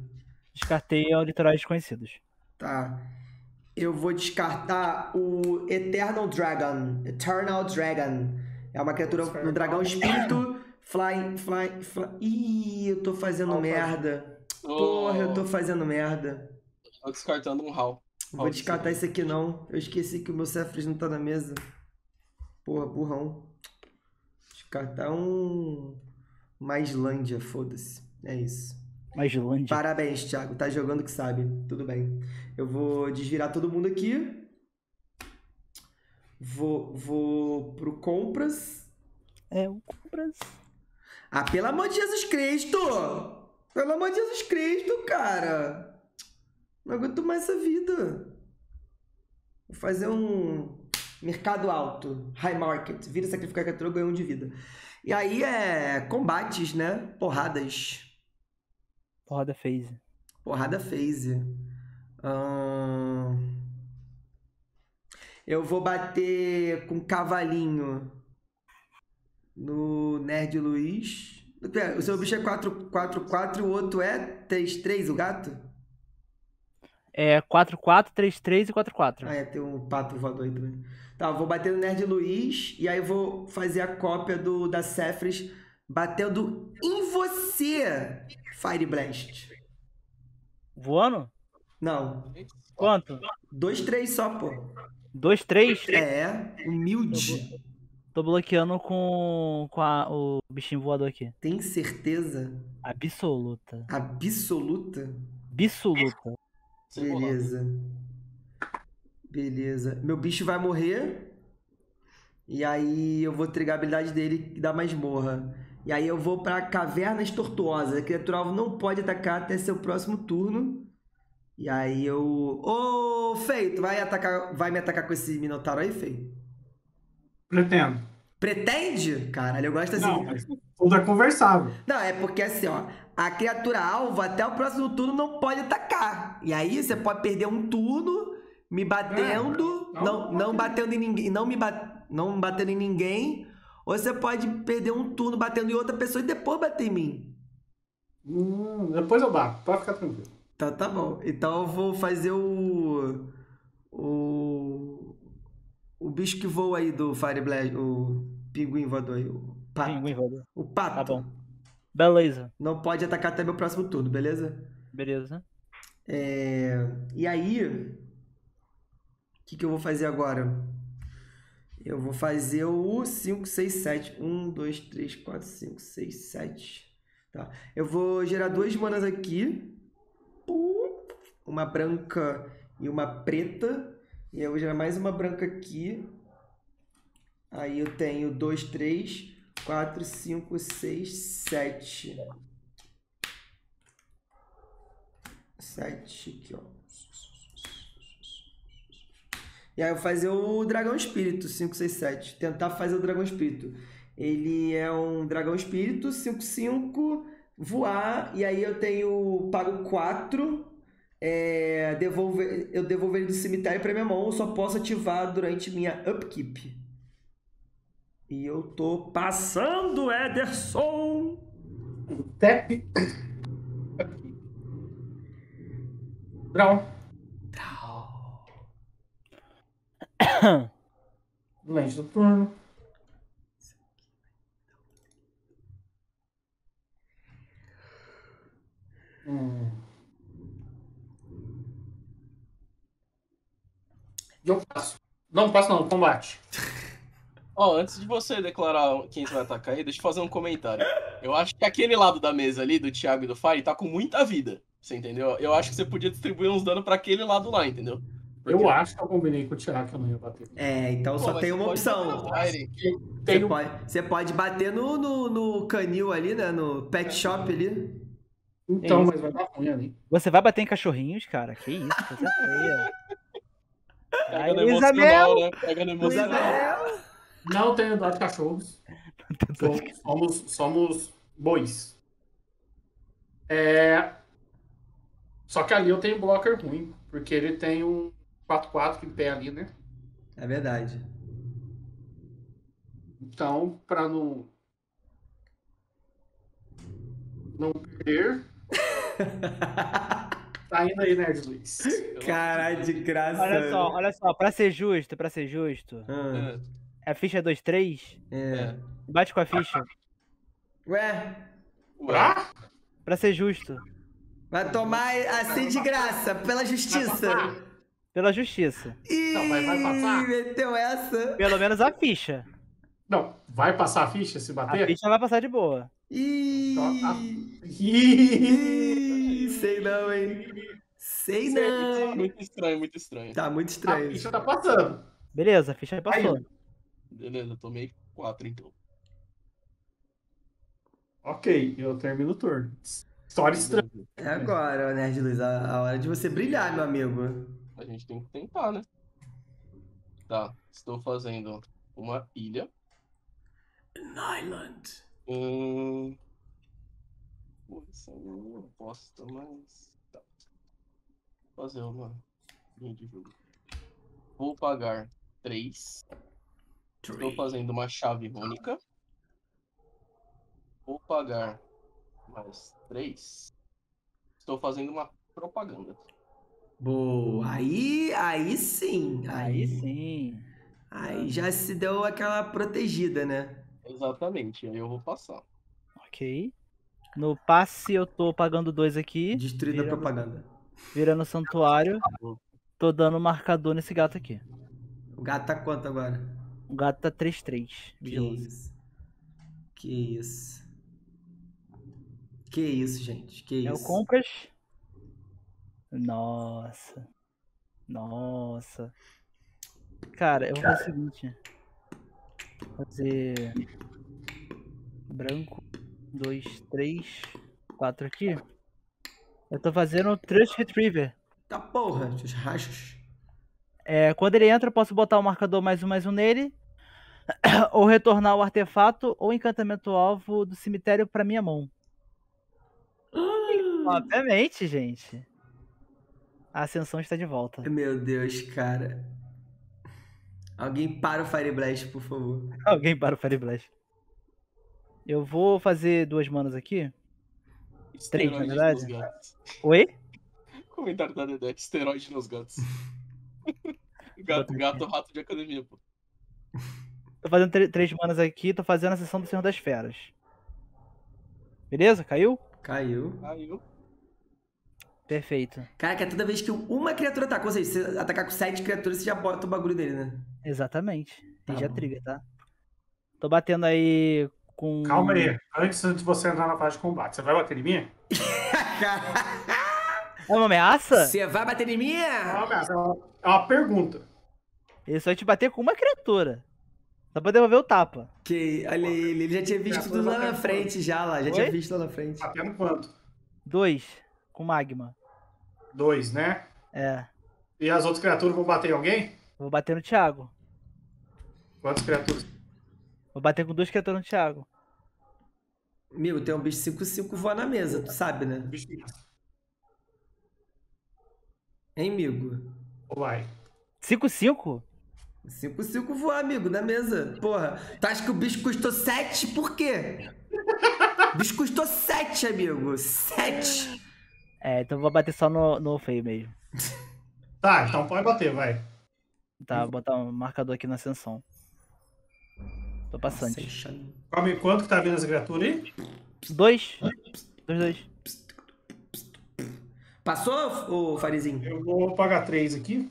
Descartei ao litoral desconhecidos. Tá. Eu vou descartar o Eternal Dragon. Eternal Dragon. É uma criatura, um dragão espírito. Fly. Ih, eu tô fazendo merda. Porra, eu tô fazendo merda. Tô descartando um Hall. Não vou descartar esse aqui não. Eu esqueci que o meu Sefris não tá na mesa. Porra, burrão. Descartar um... Uma Islândia, foda-se. É isso. Islândia. Parabéns, Thiago. Tá jogando que sabe. Tudo bem. Eu vou desvirar todo mundo aqui. Vou pro compras. É, o compras. Ah, pelo amor de Jesus Cristo! Pelo amor de Jesus Cristo, cara! Não aguento mais essa vida. Vou fazer um mercado alto. High market. Vira, sacrificar criatura, ganha 1 de vida. E aí é combates, né? Porradas. Porrada phase. Porrada phase. Eu vou bater com cavalinho no Nerd Luiz. O seu bicho é 4-4-4 e o outro é 3-3, o gato? É 4-4, 3-3 e 4-4. Ah, é, tem um pato voador aí também. Tá, eu vou bater no Nerd Luiz e aí eu vou fazer a cópia da Sefris batendo em você, Fire Blast. Voando? Não. Quanto? 2-3 só, pô. 2-3? É, humilde. Tô bloqueando com o bichinho voador aqui. Tem certeza? Absoluta. Absoluta? Absoluta. Beleza. Beleza. Meu bicho vai morrer. E aí eu vou trigar a habilidade dele e dar masmorra. E aí eu vou pra Cavernas Tortuosas. A criatura alvo não pode atacar até seu próximo turno. E aí eu... Ô, Fei, tu vai me atacar com esse Minotauro aí, Fei? Pretendo. Pretende? Caralho, eu gosto assim. Não, mas tudo é conversável. Não, é porque assim, ó. A criatura alvo até o próximo turno não pode atacar. E aí você pode perder um turno me batendo, não batendo em ninguém, não batendo em ninguém. Ou você pode perder um turno batendo em outra pessoa e depois bater em mim. Depois eu bato, pode ficar tranquilo. Então tá bom. Então eu vou fazer o bicho que voa aí do Fire Blast, o pinguim voador aí, o pato. Pinguim voador. O pato. Tá bom. Beleza. Não pode atacar até meu próximo turno, beleza? Beleza. E aí, o que eu vou fazer agora? Eu vou fazer o 5, 6, 7. 1, 2, 3, 4, 5, 6, 7. Tá. Eu vou gerar 2 manas aqui. uma branca e uma preta. E aí eu vou gerar mais uma branca aqui. Aí eu tenho 2, 3, 4, 5, 6, 7. 7 aqui, ó. E aí eu vou fazer o Dragão Espírito, 5, 6, 7. Tentar fazer o Dragão Espírito. Ele é um Dragão Espírito, 5, 5, voar. E aí eu tenho, pago 4. Eu devolvo ele do cemitério para minha mão. Eu só posso ativar durante minha upkeep. E eu tô passando, Ederson! Tap. Draw. Draw. Lente do turno. Eu passo. Não passo não, combate. Ó, antes de você declarar quem você vai atacar aí, deixa eu fazer um comentário. Eu acho que aquele lado da mesa ali, do Thiago e do Fire, tá com muita vida. Você entendeu? Eu acho que você podia distribuir uns danos pra aquele lado lá, entendeu? Porque... eu acho que eu combinei com o Thiago que eu não ia bater. É, então pô, só tem uma opção. Você pode bater no canil ali, né? No pet shop ali. Então, mas vai dar ruim ali. Você vai bater em cachorrinhos, cara? Que isso, coisa feia. Pega no emocional, né? Pega no emocional. Não tenho dó de cachorros. Somos bois. Só que ali eu tenho um blocker ruim, porque ele tem um 4-4 em pé ali, né? É verdade. Então, pra não perder... Tá indo aí, Nerd Luiz. Caralho, de graça. Olha só, pra ser justo... A ficha é 2-3? É. Bate com a ficha. Ué? Pra ser justo. Vai tomar assim de graça, pela justiça. Pela justiça. Ih, não, mas vai passar. Meteu essa. Pelo menos a ficha. Não, vai passar a ficha se bater? A ficha vai passar de boa. Ih, sei não, hein. Sei não. Muito estranho. Tá muito estranho. A ficha tá passando. Beleza, a ficha passou. Aí. Beleza, eu tomei 4, então. Ok, eu termino o turno. História estranha. É agora, Nerd Luiz, a hora de você brilhar, meu amigo. A gente tem que tentar, né? Tá, estou fazendo uma ilha. An island. Pô, isso aí eu não posso, mas... Tá. Vou fazer uma linha de jogo. Vou pagar 3. Estou fazendo uma chave única. Vou pagar mais 3. Estou fazendo uma propaganda. Boa! Aí sim! Aí sim! Aí já se deu aquela protegida, né? Exatamente, aí eu vou passar. Ok. No passe eu tô pagando 2 aqui. Destruindo a propaganda. Virando o santuário. Tô dando marcador nesse gato aqui. O gato tá quanto agora? O gato tá 3-3. Que isso, gente. Que isso. É o compras. Nossa. Cara, eu vou fazer o seguinte. Vou fazer... branco. 2, 3, 4 aqui. Eu tô fazendo o Trust Retriever. Tá porra, os rachos. Quando ele entra, eu posso botar o marcador mais um nele, ou retornar o artefato ou encantamento alvo do cemitério pra minha mão. Obviamente, gente. A ascensão está de volta. Meu Deus, cara. Alguém para o Fire Blast, por favor. Alguém para o Fire Blast. Eu vou fazer 2 manas aqui. 3, na verdade. Oi? Comentário da Dedé, esteroide nos gatos. Gato, rato de academia, pô. Tô fazendo 3 manas aqui, tô fazendo a sessão do Senhor das Feras. Beleza? Caiu. Perfeito. Caraca, toda vez que uma criatura atacou, ou seja, se você atacar com 7 criaturas, você já bota o bagulho dele, né? Exatamente. Tá e já trigger, tá? Tô batendo aí com... Calma aí. Antes de você entrar na fase de combate, você vai bater em mim? Caraca. É uma ameaça? Você vai bater em mim? É uma ameaça, é uma pergunta. Ele só vai te bater com uma criatura. Dá pra devolver o tapa. Ok, olha ele. Ele já tinha visto tudo lá na frente, já lá. Já tinha visto lá na frente. Batendo quanto? 2, com magma. 2, né? É. E as outras criaturas vão bater em alguém? Vou bater no Thiago. Quantas criaturas? Vou bater com 2 criaturas no Thiago. Meu, tem um bicho 5-5 voando na mesa, tu sabe, né? Bicho. Hein, amigo? Vai. 5-5? 5-5 voar, amigo, na mesa. Porra, tu acha que o bicho custou 7? Por quê? O bicho custou 7, amigo. 7. É, então vou bater só no feio mesmo. Tá, então pode bater, vai. Tá, vou botar um marcador aqui na ascensão. Tô passando. Calma aí, quanto que tá vindo essa criatura aí? 2. 2-2. Passou, ô Farizinho? Eu vou pagar 3 aqui.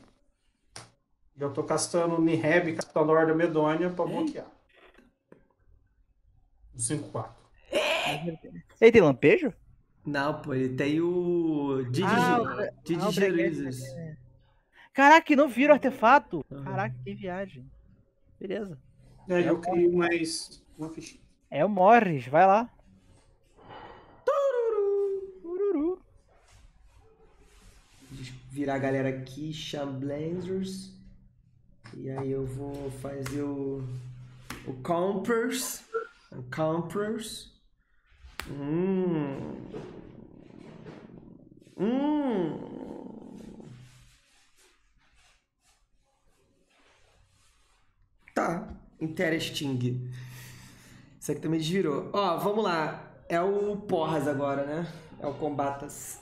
E eu tô castando Niheb, Capitão da Horda Medônia, pra bloquear. 5-4. Ele tem lampejo? Não, pô, ele tem o... Digigerizes. Caraca, não vira o artefato? Uhum. Caraca, que viagem. Beleza. É, eu criei mais uma fichinha. É o Morris, vai lá. Tururu, tururu. Virar a galera aqui, Chamblazers. E aí eu vou fazer o Compers. Compers. Tá. Interesting. Isso aqui também desvirou. Ó, vamos lá. É o Porras agora, né? É o Combatas.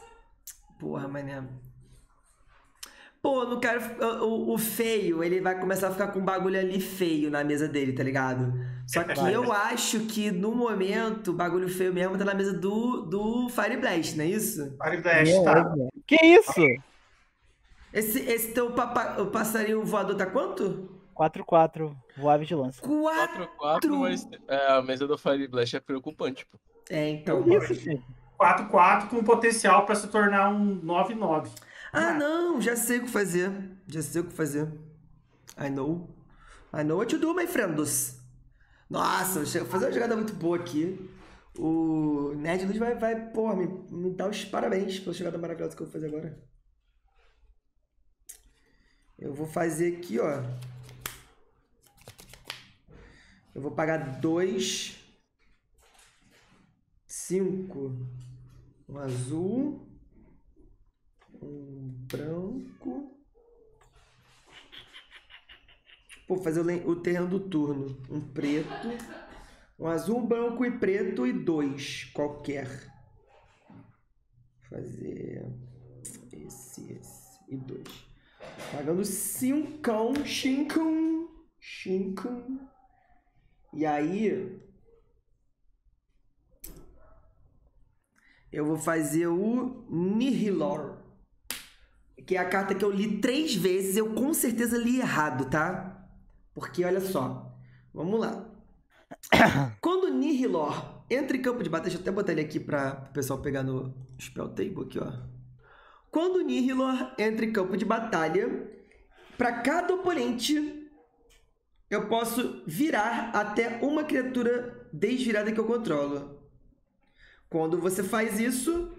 Porra, mané. Pô, não quero... O feio, ele vai começar a ficar com um bagulho ali feio na mesa dele, tá ligado? Só que eu acho que, no momento, o bagulho feio mesmo tá na mesa do Fire Blast, não é isso? Fire Blast, tá. Que isso? Esse teu passarinho voador tá quanto? 4-4, voar vigilância. 4-4, mas a mesa do Fire Blast é preocupante, pô. É, então... 4-4 com potencial pra se tornar um 9-9. Ah, não, já sei o que fazer. Já sei o que fazer. I know. I know what you do, my friends. Nossa, vou fazer uma jogada muito boa aqui. O Nerd Luz vai porra, me dar os parabéns pela jogada maravilhosa que eu vou fazer agora. Eu vou fazer aqui, ó. Eu vou pagar 2, 5. Um azul. Um branco. Vou fazer o terreno do turno. Um preto. Um azul, um branco e preto. E 2 qualquer. Vou fazer esse e 2. Pagando 5. Chincão. E aí... eu vou fazer o Nihilor. Que é a carta que eu li 3 vezes, eu com certeza li errado, tá? Porque, olha só, vamos lá. Quando o Nihilor entra em campo de batalha, deixa eu até botar ele aqui para o pessoal pegar no SpellTable aqui, ó. Quando o Nihilor entra em campo de batalha, para cada oponente, eu posso virar até uma criatura desvirada que eu controlo. Quando você faz isso,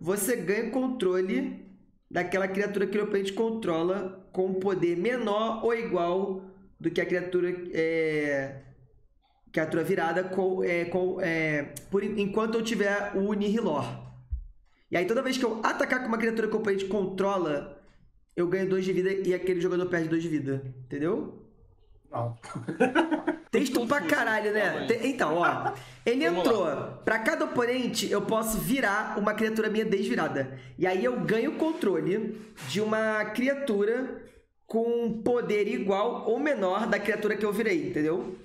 você ganha controle daquela criatura que o oponente controla com um poder menor ou igual do que a criatura virada enquanto eu tiver o Nihilor. E aí toda vez que eu atacar com uma criatura que o oponente controla, eu ganho 2 de vida e aquele jogador perde 2 de vida. Entendeu? Não. Texto pra caralho, né? Então, ó. Ele entrou. Pra cada oponente, eu posso virar uma criatura minha desvirada. E aí eu ganho o controle de uma criatura com poder igual ou menor da criatura que eu virei, entendeu?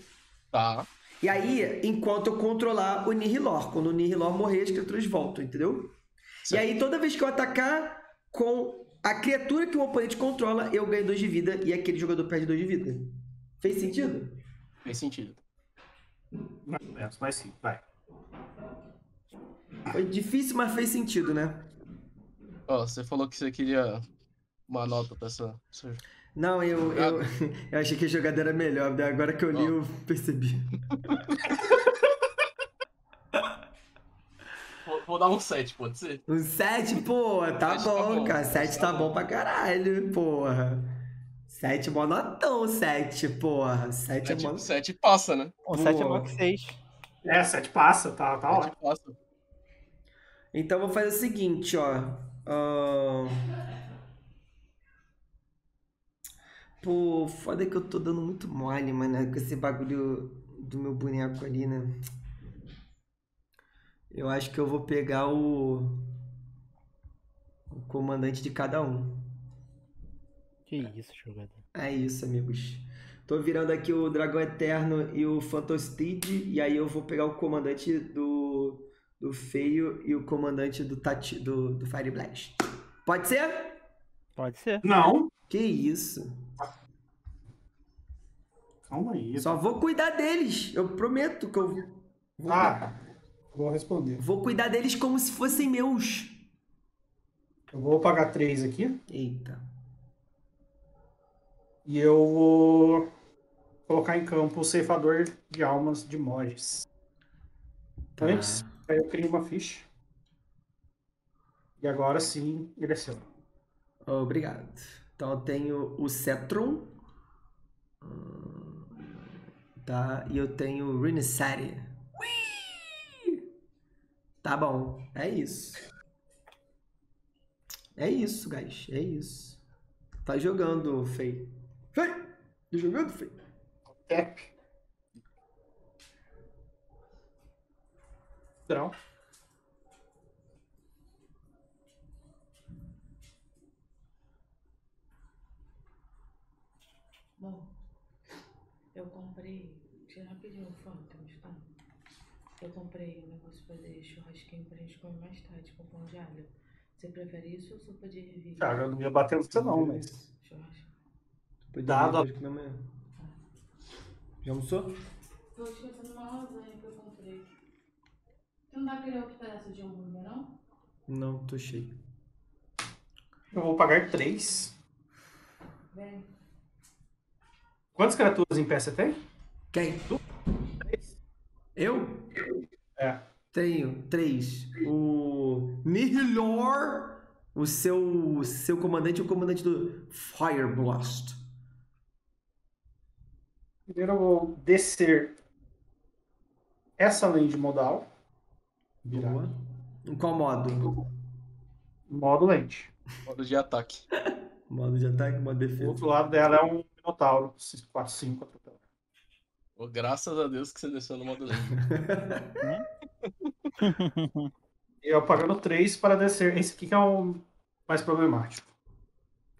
Tá. E aí, enquanto eu controlar o Nihilor. Quando o Nihilor morrer, as criaturas voltam, entendeu? Certo. E aí, toda vez que eu atacar com a criatura que o oponente controla, eu ganho 2 de vida e aquele jogador perde 2 de vida. Fez sentido? Faz sentido. Mas sim, vai. Foi difícil, mas fez sentido, né? Ó, você falou que você queria uma nota pra essa... Não, eu achei que a jogada era melhor, né? Agora que eu li, eu percebi. Vou dar um 7, pode ser? Um 7, pô, tá bom, cara. 7 tá bom pra caralho, porra. 7 é mó notão, 7, porra. 7 é mó... 7 passa, né? Um 7 é mó que 6. É, 7 passa, tá ótimo. Passa. Então, vou fazer o seguinte, ó. Pô, foda que eu tô dando muito mole, mano, com esse bagulho do meu boneco ali, né? Eu acho que eu vou pegar o comandante de cada um. Que isso, jogador. É isso, amigos. Tô virando aqui o Dragão Eterno e o Phantostig, e aí eu vou pegar o comandante do Feio e o comandante do Fire Blast. Pode ser? Pode ser. Não. Que isso? Calma aí. Só vou cuidar deles. Eu prometo que eu vou... Vou responder. Vou cuidar deles como se fossem meus. Eu vou pagar 3 aqui. Eita. E eu vou colocar em campo o Ceifador de Almas de Moges. Tá. Antes, aí eu crio uma ficha. E agora sim, ele é seu. Obrigado. Então eu tenho o Sethron. Tá, e eu tenho o Rin and Seri. Tá bom, é isso. É isso, guys, é isso. Tá jogando, Fei. Fei! Tá jogando, Fei? Tap. Draw. Bom, eu comprei... Você já pediu o Phantoms, tá? Eu comprei um negócio pra fazer churrasquinho pra gente comer mais tarde com pão de alho. Você prefere isso ou sopa de ervilha? Cara, eu não ia bater no você não, mas... Churrasco. Cuidado, acho que não é. Já almoçou? Tô esquecendo uma lasanha que eu comprei. Tu não tá querendo o que parece de hambúrguer, não? Não, tô cheio. Eu vou pagar 3. Vem. Quantas criaturas em pé você tem? Quem? Tu? 3. Eu? É. Tenho 3. O Nihilor, o seu comandante, o comandante do Fire Blast. Primeiro eu vou descer essa lane de modal. Virar. Boa. Em qual modo? Modo lente. Modo de ataque. Modo de ataque, modo de defesa. O outro lado dela é um Minotauro. 4-5 atropelado. Oh, graças a Deus que você desceu no modo lento. Eu pagando 3 para descer. Esse aqui que é o mais problemático.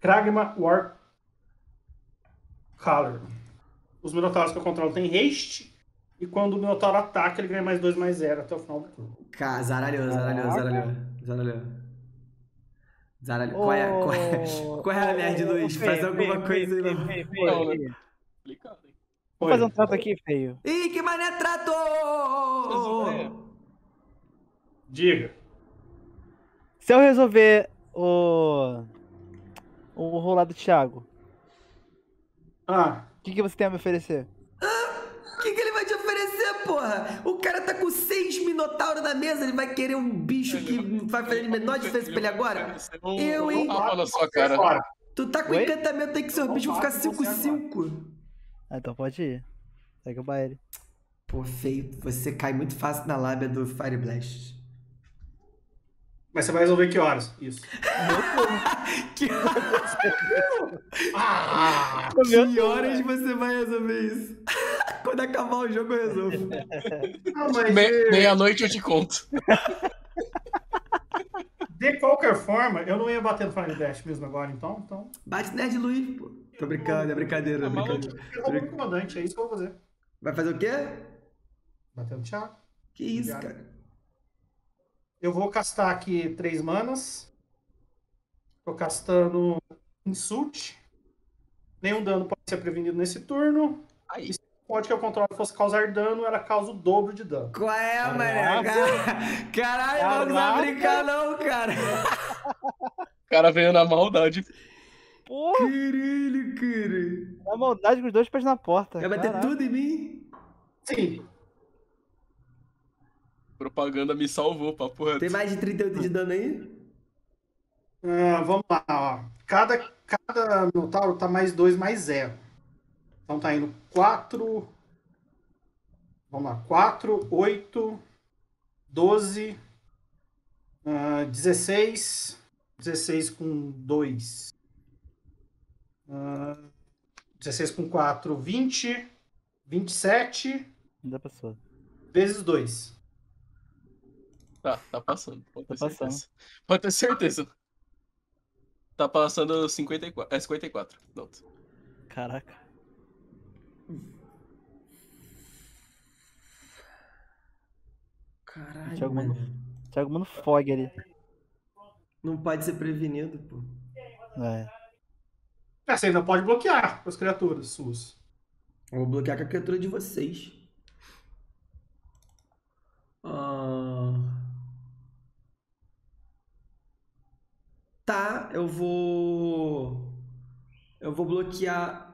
Kragma War Color. Os Minotauros que eu controlo têm haste. E quando o Minotauro ataca, ele ganha mais 2/0 até o final do turno. Zaralhou, zaralhou, zaralhou. Zaralhou. Corre a Nerd 2, faz alguma coisa aí. Complicado, hein? Vou fazer um trato aqui, Feio. Ih, que mané trato! Diga. Se eu resolver o rolar do Thiago, o que você tem a me oferecer? O que ele vai te oferecer, porra? O cara tá com 6 minotauros na mesa, ele vai querer um bicho que vai fazer a menor diferença pra ele agora? Eu, hein? Tu tá com encantamento aí que seu bicho vai ficar 5-5. Ah, então pode ir. Segue o baile. Pô, Feio, você cai muito fácil na lábia do Fire Blast. Mas você vai resolver que horas? Isso. Que horas? Que horas você vai resolver isso? Quando acabar o jogo eu resolvo. Meia-noite eu te conto. De qualquer forma, eu não ia bater no Fire Blast mesmo agora, então... Bate Nerd Luiz, pô. Tô brincando, é brincadeira, é brincadeira. Eu vou no comandante, é isso que eu vou fazer. Vai fazer o quê? Bater no Thiago. Que isso, cara. Eu vou castar aqui 3 manas. Tô castando Insult. Nenhum dano pode ser prevenido nesse turno. Aí. E se pode que eu controlo fosse causar dano, ela causa o dobro de dano. Qual é, mané? Caralho, não vai brincar não, cara. O cara veio na maldade. Porra! Caralho, cara. Na maldade com os dois pés na porta. Vai bater tudo em mim? Sim. Propaganda me salvou, papo reto. Tem mais de 38 de dano aí? Vamos lá, ó. Cada Minotauro tá mais 2, mais 0. Então tá indo 4... Vamos lá, 4, 8, 12, 16, 16 com 2, 16 com 4, 20, 27, ainda passou. Vezes 2. Tá passando, pode ter certeza. Tá passando 54, 54, pronto. Caraca. Caralho, Thiago, mano, fogue ali. Não pode ser prevenido, pô. É, você ainda pode bloquear com as criaturas suas. Eu vou bloquear com a criatura de vocês. Tá, eu vou bloquear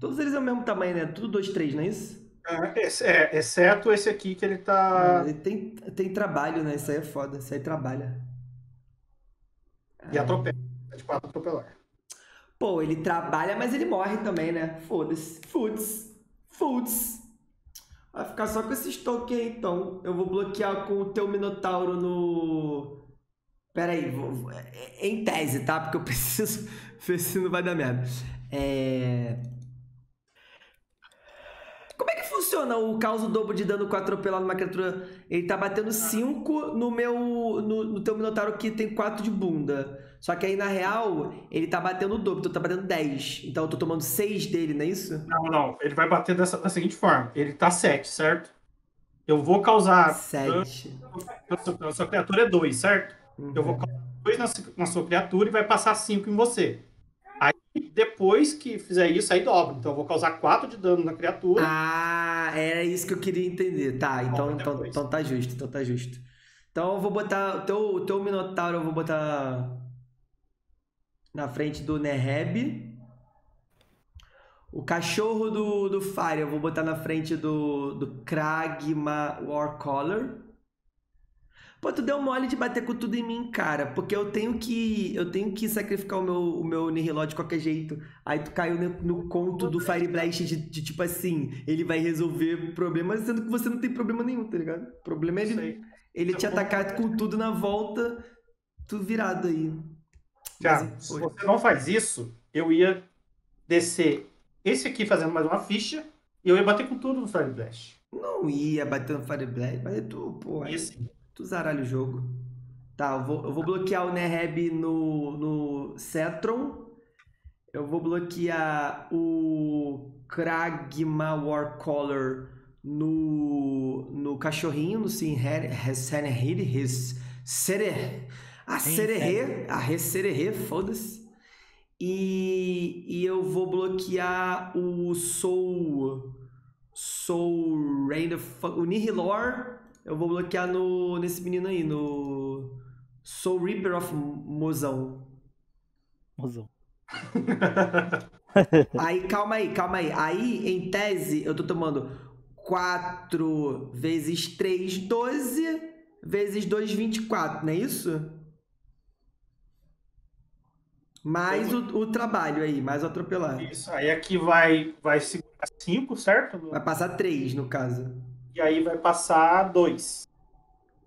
todos eles é o mesmo tamanho, né? Tudo 2/3, não é isso? É, exceto esse aqui que ele tá... Ele tem trabalho, né? Isso aí é foda, isso aí trabalha. E atropela, é de 4 atropelar. Pô, ele trabalha, mas ele morre também, né? Foda-se, foda-se. Vai ficar só com esses tokens aí, então. Eu vou bloquear com o teu Minotauro no... Pera aí, em tese, tá? Porque eu preciso ver se não vai dar merda. Como é que funciona o causa dobro de dano com atropelar numa criatura? Ele tá batendo 5 no teu Minotauro que tem 4 de bunda. Só que aí, na real, ele tá batendo o dobro, então tá batendo 10. Então eu tô tomando 6 dele, não é isso? Não. Ele vai bater da seguinte forma. Ele tá 7, certo? Eu vou causar... 7. A sua criatura é 2, certo? Uhum. Eu vou causar 2 na sua criatura e vai passar 5 em você. Aí, depois que fizer isso, aí dobra. Então eu vou causar 4 de dano na criatura. Ah, era isso que eu queria entender. Tá, então tá justo, Então eu vou botar... O teu Minotauro eu vou botar... Na frente do Neheb. O cachorro do Fire eu vou botar na frente do Kragma Warcaller. Pô, tu deu mole de bater com tudo em mim, cara. Porque eu tenho que sacrificar o meu Nihiló de qualquer jeito. Aí tu caiu no conto do Fire Blast de tipo assim, ele vai resolver problemas, sendo que você não tem problema nenhum, tá ligado? O problema é ele te atacar com tudo na volta, tu virado aí. Thiago, se você não faz isso, eu ia descer esse aqui fazendo mais uma ficha e eu ia bater com tudo no Fire Blast. Não ia bater no Fire Blast, mas tu, porra, tu zaralha o jogo. Tá, eu vou bloquear o Neheb no Sethron. Eu vou bloquear o Kragma Warcaller no cachorrinho, no Sinherid. A Sererê, foda-se. E eu vou bloquear o o Nihilor. Eu vou bloquear nesse menino aí, no Soul Reaper of Mozão. Aí, calma aí. Aí, em tese, eu tô tomando 4 vezes 3, 12 vezes 2, 24, não é isso? Mais o trabalho aí, mais o atropelar. Isso, aí aqui vai segurar 5, certo? Vai passar 3, no caso. E aí vai passar 2.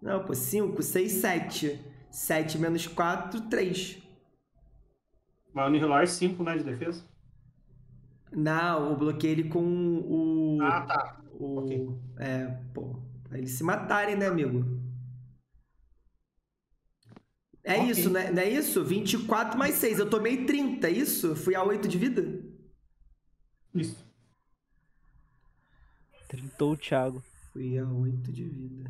Não, pô, 5, 6, 7. 7 menos 4, 3. Mas o Nihilor é 5, né, de defesa? Não, eu bloqueei ele com o... Ah, tá. Ok. É, pô, pra eles se matarem, né, amigo? É okay. Isso, né? Não é isso? 24 mais 6. Eu tomei 30, é isso? Fui a 8 de vida? Isso. Trintou o Thiago. Fui a 8 de vida.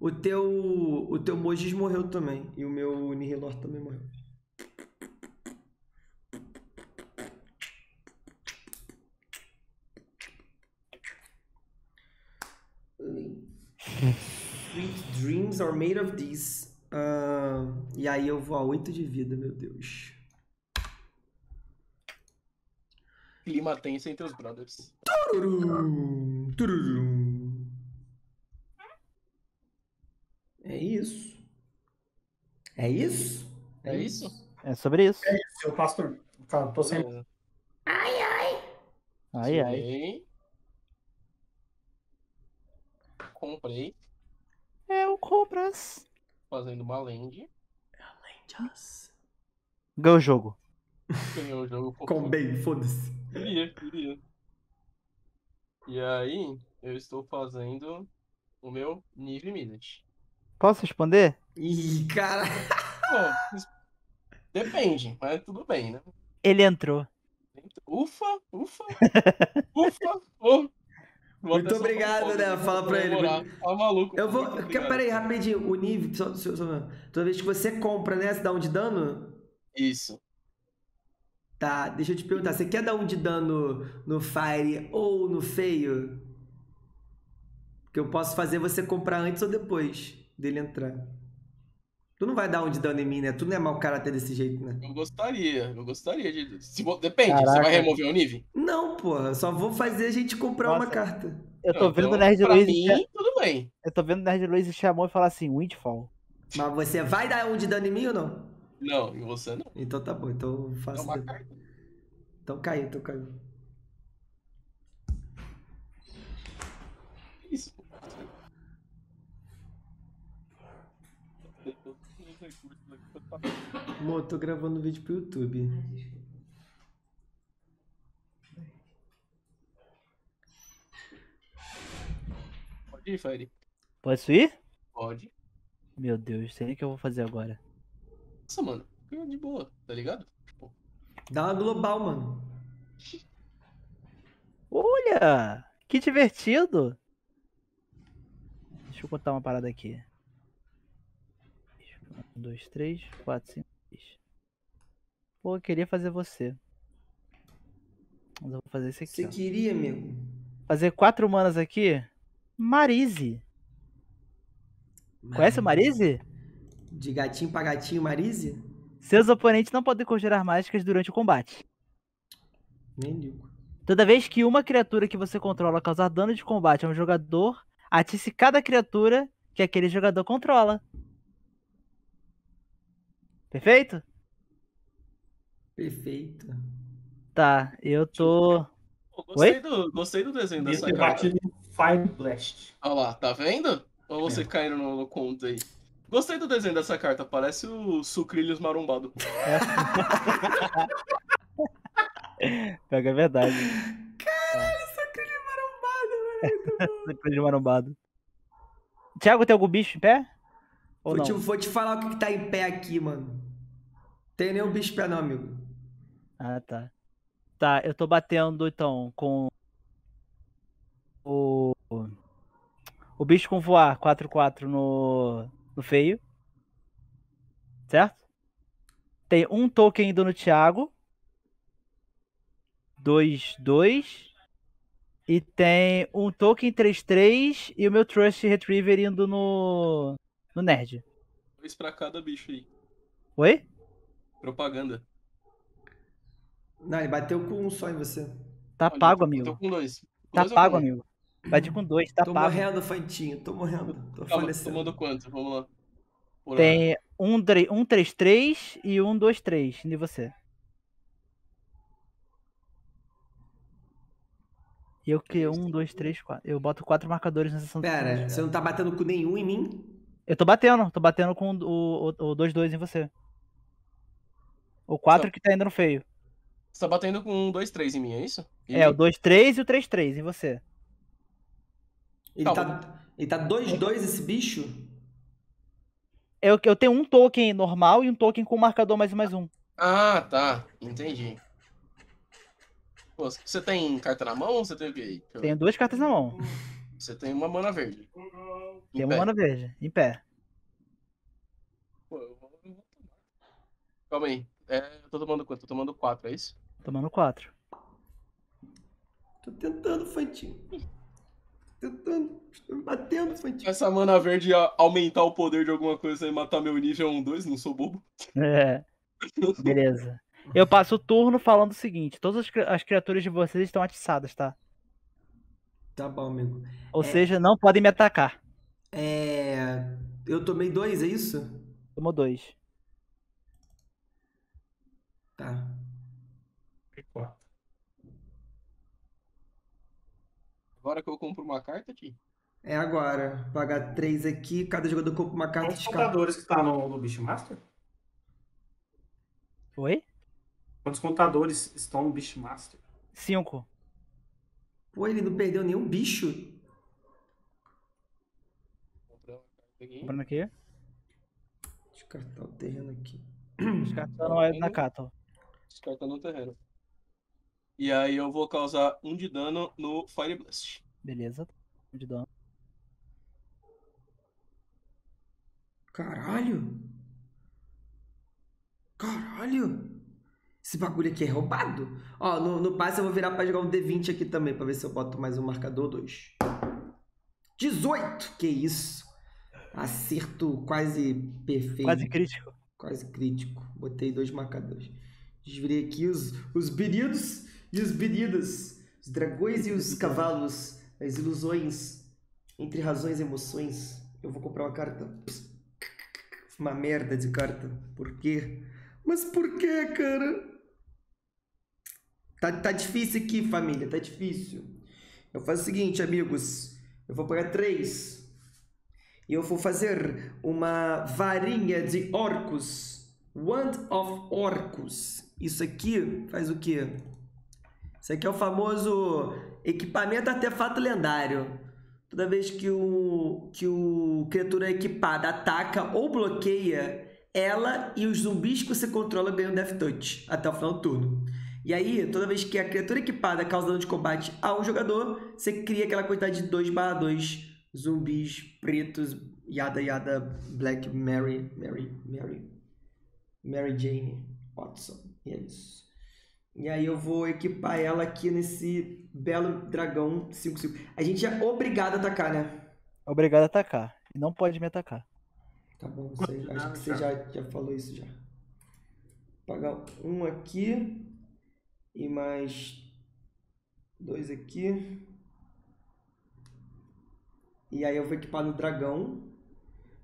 O teu Mojis morreu também. E o meu Nihilor também morreu. dreams are made of these. E aí eu vou a 8 de vida, meu Deus. Clima tenso entre os brothers. Tururum, tururum. É isso. É isso? É isso? É sobre isso. É isso, seu pastor. Cara, tô sem... Ai, ai. Ai, ai. Comprei. Eu compras. Fazendo uma land. Ganhou o jogo. Ganhou o jogo. Com bem, foda-se. Queria. E aí, eu estou fazendo o meu Niv-Mizzet. Posso responder? Ih, cara. Bom, depende, mas tudo bem, né? Ele entrou. Ufa, ufa, ufa, oh. Muito obrigado, né? Fala pra ele. Tá maluco. Eu vou. Peraí, rapidinho. O Niv, toda vez que você compra, né? Você dá um de dano? Isso. Tá, deixa eu te perguntar. Você quer dar um de dano no Fire ou no Feio? Porque eu posso fazer você comprar antes ou depois dele entrar. Tu não vai dar um de dano em mim, né? Tu não é mau caráter desse jeito, né? Eu gostaria de... Depende, caraca. Você vai remover o Niv? Não, porra. Só vou fazer a gente comprar uma carta. Eu tô vendo o Nerd Luiz... tudo bem. Eu tô vendo o Nerd Luiz encher a mão e falar assim, Windfall. Mas você vai dar um de dano em mim ou não? Não, e você não. Então tá bom, então eu faço... Então caiu. Isso, amor, tô gravando vídeo pro YouTube. Pode ir, Fire. Posso ir? Pode. Meu Deus, sei nem o que eu vou fazer agora. Nossa, mano, de boa, tá ligado? Pô. Dá uma global, mano. Olha, que divertido. Deixa eu contar uma parada aqui. 1, 2, 3, 4, 5, 6. Pô, eu queria fazer você. Mas eu vou fazer esse aqui. Você queria, amigo? Fazer 4 humanas aqui? Marise. Conhece o Marise? De gatinho pra gatinho, Marise? Seus oponentes não podem conjurar mágicas durante o combate. Nem ligo. Toda vez que uma criatura que você controla causar dano de combate a um jogador, atisse cada criatura que aquele jogador controla. Perfeito? Perfeito. Tá, eu tô... Gostei do desenho dessa carta. Fire Blast. Olha lá, tá vendo? Ou você caiu no conto aí? Gostei do desenho dessa carta, parece o Sucrilhos marombado. Pega, é verdade. Caralho, Sucrilhos marombado, velho. Sucrilhos marombado. Thiago, tem algum bicho em pé? Vou te falar o que tá em pé aqui, mano. Tem nenhum bicho em pé não, amigo. Ah, tá. Tá, eu tô batendo, então, com... O bicho com voar, 4-4 no feio. Certo? Tem um token indo no Thiago. 2-2. E tem um token 3-3 e o meu Trust Retriever indo no Nerd. 2 pra cada bicho aí. Oi? Propaganda. Não, ele bateu com um só em você. Tá pago, amigo. Bateu com 2. Tá pago, amigo. Bate com 2, tá pago. Tô morrendo, Fantinho. Tô morrendo. Tô falecendo. Tô mandando quanto? Vamos lá. Tem um 3-3 e um 2-3 em você. E eu que 1, 2, 3, 4. Eu boto 4 marcadores na sessão. Pera, você não tá batendo com nenhum em mim? Eu tô batendo com o 2-2 em você. O 4 que tá indo no feio. Você tá batendo com um 2-3 em mim, é isso? É, o 2-3 e o 3-3 em você. Ele tá 2-2 esse bicho? Eu tenho um token normal e um token com marcador mais um. Ah, tá. Entendi. Pô, você tem carta na mão ou você tem o quê? Tenho 2 cartas na mão. Você tem uma mana verde. Tem uma mana verde, em pé. Pô, eu vou tomar. Calma aí. Eu tô tomando quanto? Tô tomando 4, é isso? Tomando 4. Tô tentando, Fantinho. tentando, batendo. Essa mana verde ia aumentar o poder de alguma coisa e matar meu nível 1-2, não sou bobo. É, beleza. Eu passo o turno falando o seguinte, todas as criaturas de vocês estão atiçadas, tá? Tá bom, amigo. Ou seja, não podem me atacar. Eu tomei 2, é isso? Tomou 2. Tá. Agora que eu compro uma carta aqui? É agora. Pagar 3 aqui, cada jogador compra uma carta. Quantos contadores que tá no Beastmaster? Oi? Quantos contadores estão no Beastmaster? 5. Pô, ele não perdeu nenhum bicho. Comprando aqui. Descartar o terreno aqui. Descartar não é na cata. Descartar no terreno. E aí eu vou causar 1 de dano no Fire Blast. Beleza, 1 de dano. Caralho! Caralho! Esse bagulho aqui é roubado? Ó, no passe eu vou virar pra jogar um D20 aqui também, pra ver se eu boto mais um marcador 2. 18! Que isso! Acerto quase perfeito. Quase crítico. Quase crítico. Botei 2 marcadores. Desvirei aqui os biridos e os biridas, os dragões e os cavalos, as ilusões, entre razões e emoções. Eu vou comprar uma carta. Uma merda de carta. Por quê? Mas por quê, cara? Tá difícil aqui, família. Tá difícil. Eu faço o seguinte, amigos. Eu vou pagar 3. E eu vou fazer uma varinha de orcos. Wand of Orcus. Isso aqui faz o quê? Isso aqui é o famoso equipamento artefato lendário. Toda vez que o criatura equipada ataca ou bloqueia, ela e os zumbis que você controla ganham Death Touch até o final do turno. E aí, toda vez que a criatura equipada causa dano de combate a um jogador, você cria aquela quantidade de 2/2 zumbis pretos, yada yada, Black Mary Jane Watson, e é isso. E aí eu vou equipar ela aqui nesse belo dragão 5-5. A gente é obrigado a atacar, né? Obrigado a atacar. E não pode me atacar. Tá bom, você, acho que você já falou isso já. Vou pagar 1 aqui. E mais 2 aqui. E aí eu vou equipar no dragão.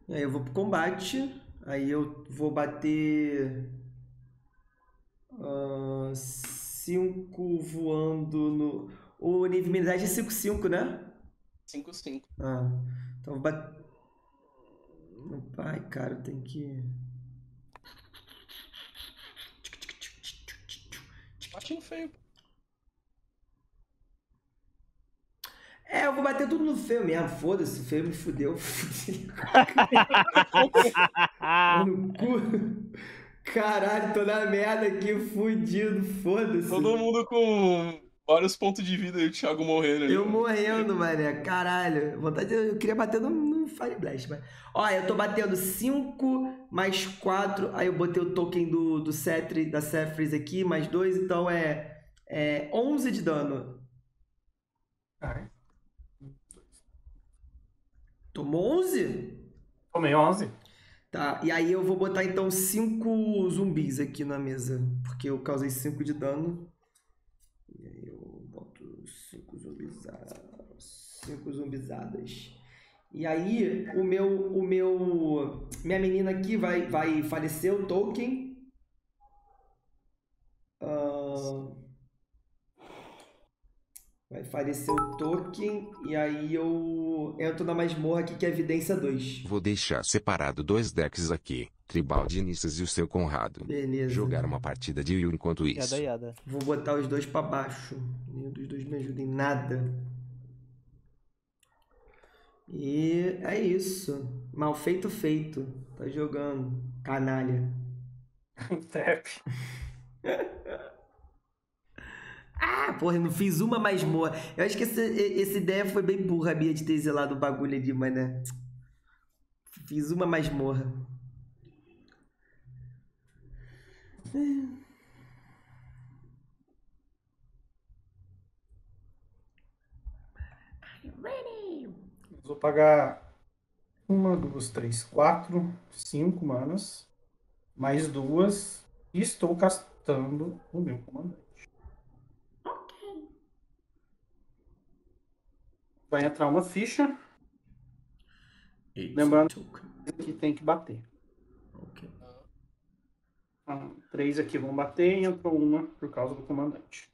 E aí eu vou pro combate. Aí eu vou bater 5 voando no... O Niv-Mizzet é 5-5, né? 5-5. Ah, então eu vou bater... Ai, cara, tem que... Bate no feio. Eu vou bater tudo no feio mesmo, foda-se, o feio me fudeu. No cu. Caralho, tô na merda aqui, fudido, foda-se. Todo mundo com vários pontos de vida e o Thiago morrendo ali. Eu morrendo, mané, caralho. Vontade, eu queria bater no Fire Blast, mas... Ó, eu tô batendo 5 mais 4, aí eu botei o token do Sethron, da Sefris aqui, mais 2, então é 11 de dano. Ai. Tomou 11? Tomei 11. Tá, e aí eu vou botar então 5 zumbis aqui na mesa, porque eu causei 5 de dano. E aí eu boto 5 zumbizadas. E aí minha menina aqui vai falecer o token. Vai falecer o token e aí eu entro na masmorra aqui que é evidência 2. Vou deixar separado 2 decks aqui, Tribal de Nisses e o seu Conrado. Beleza. Jogar uma partida de Yu enquanto isso. Yada. Vou botar os 2 pra baixo. Nenhum dos 2 me ajuda em nada. E é isso. Mal feito, feito. Tá jogando. Canalha. Tap. Ah, porra, eu não fiz uma masmorra. Eu acho que essa ideia foi bem burra minha de ter zelado o bagulho ali, mas né? Fiz uma masmorra. Are you ready? pagar 1, 2, 3, 4, 5 manas, mais 2, e estou castando o meu comandante. Ok. Vai entrar uma ficha. It's lembrando que tem que bater. Ok. 3 aqui vão bater e entrou uma por causa do comandante.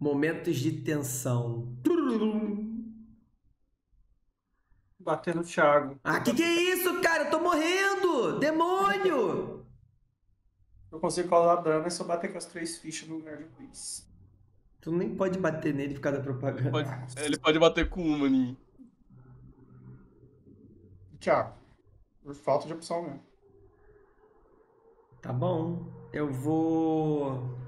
Momentos de tensão. Batendo no Thiago. Ah, que é isso, cara? Eu tô morrendo! Demônio! Eu consigo causar dano, é só bater com as 3 fichas no lugar de Luiz. Tu nem pode bater nele por causa da propaganda. Ele pode bater com uma, Ninho. Thiago, por falta de opção mesmo. Tá bom. Eu vou...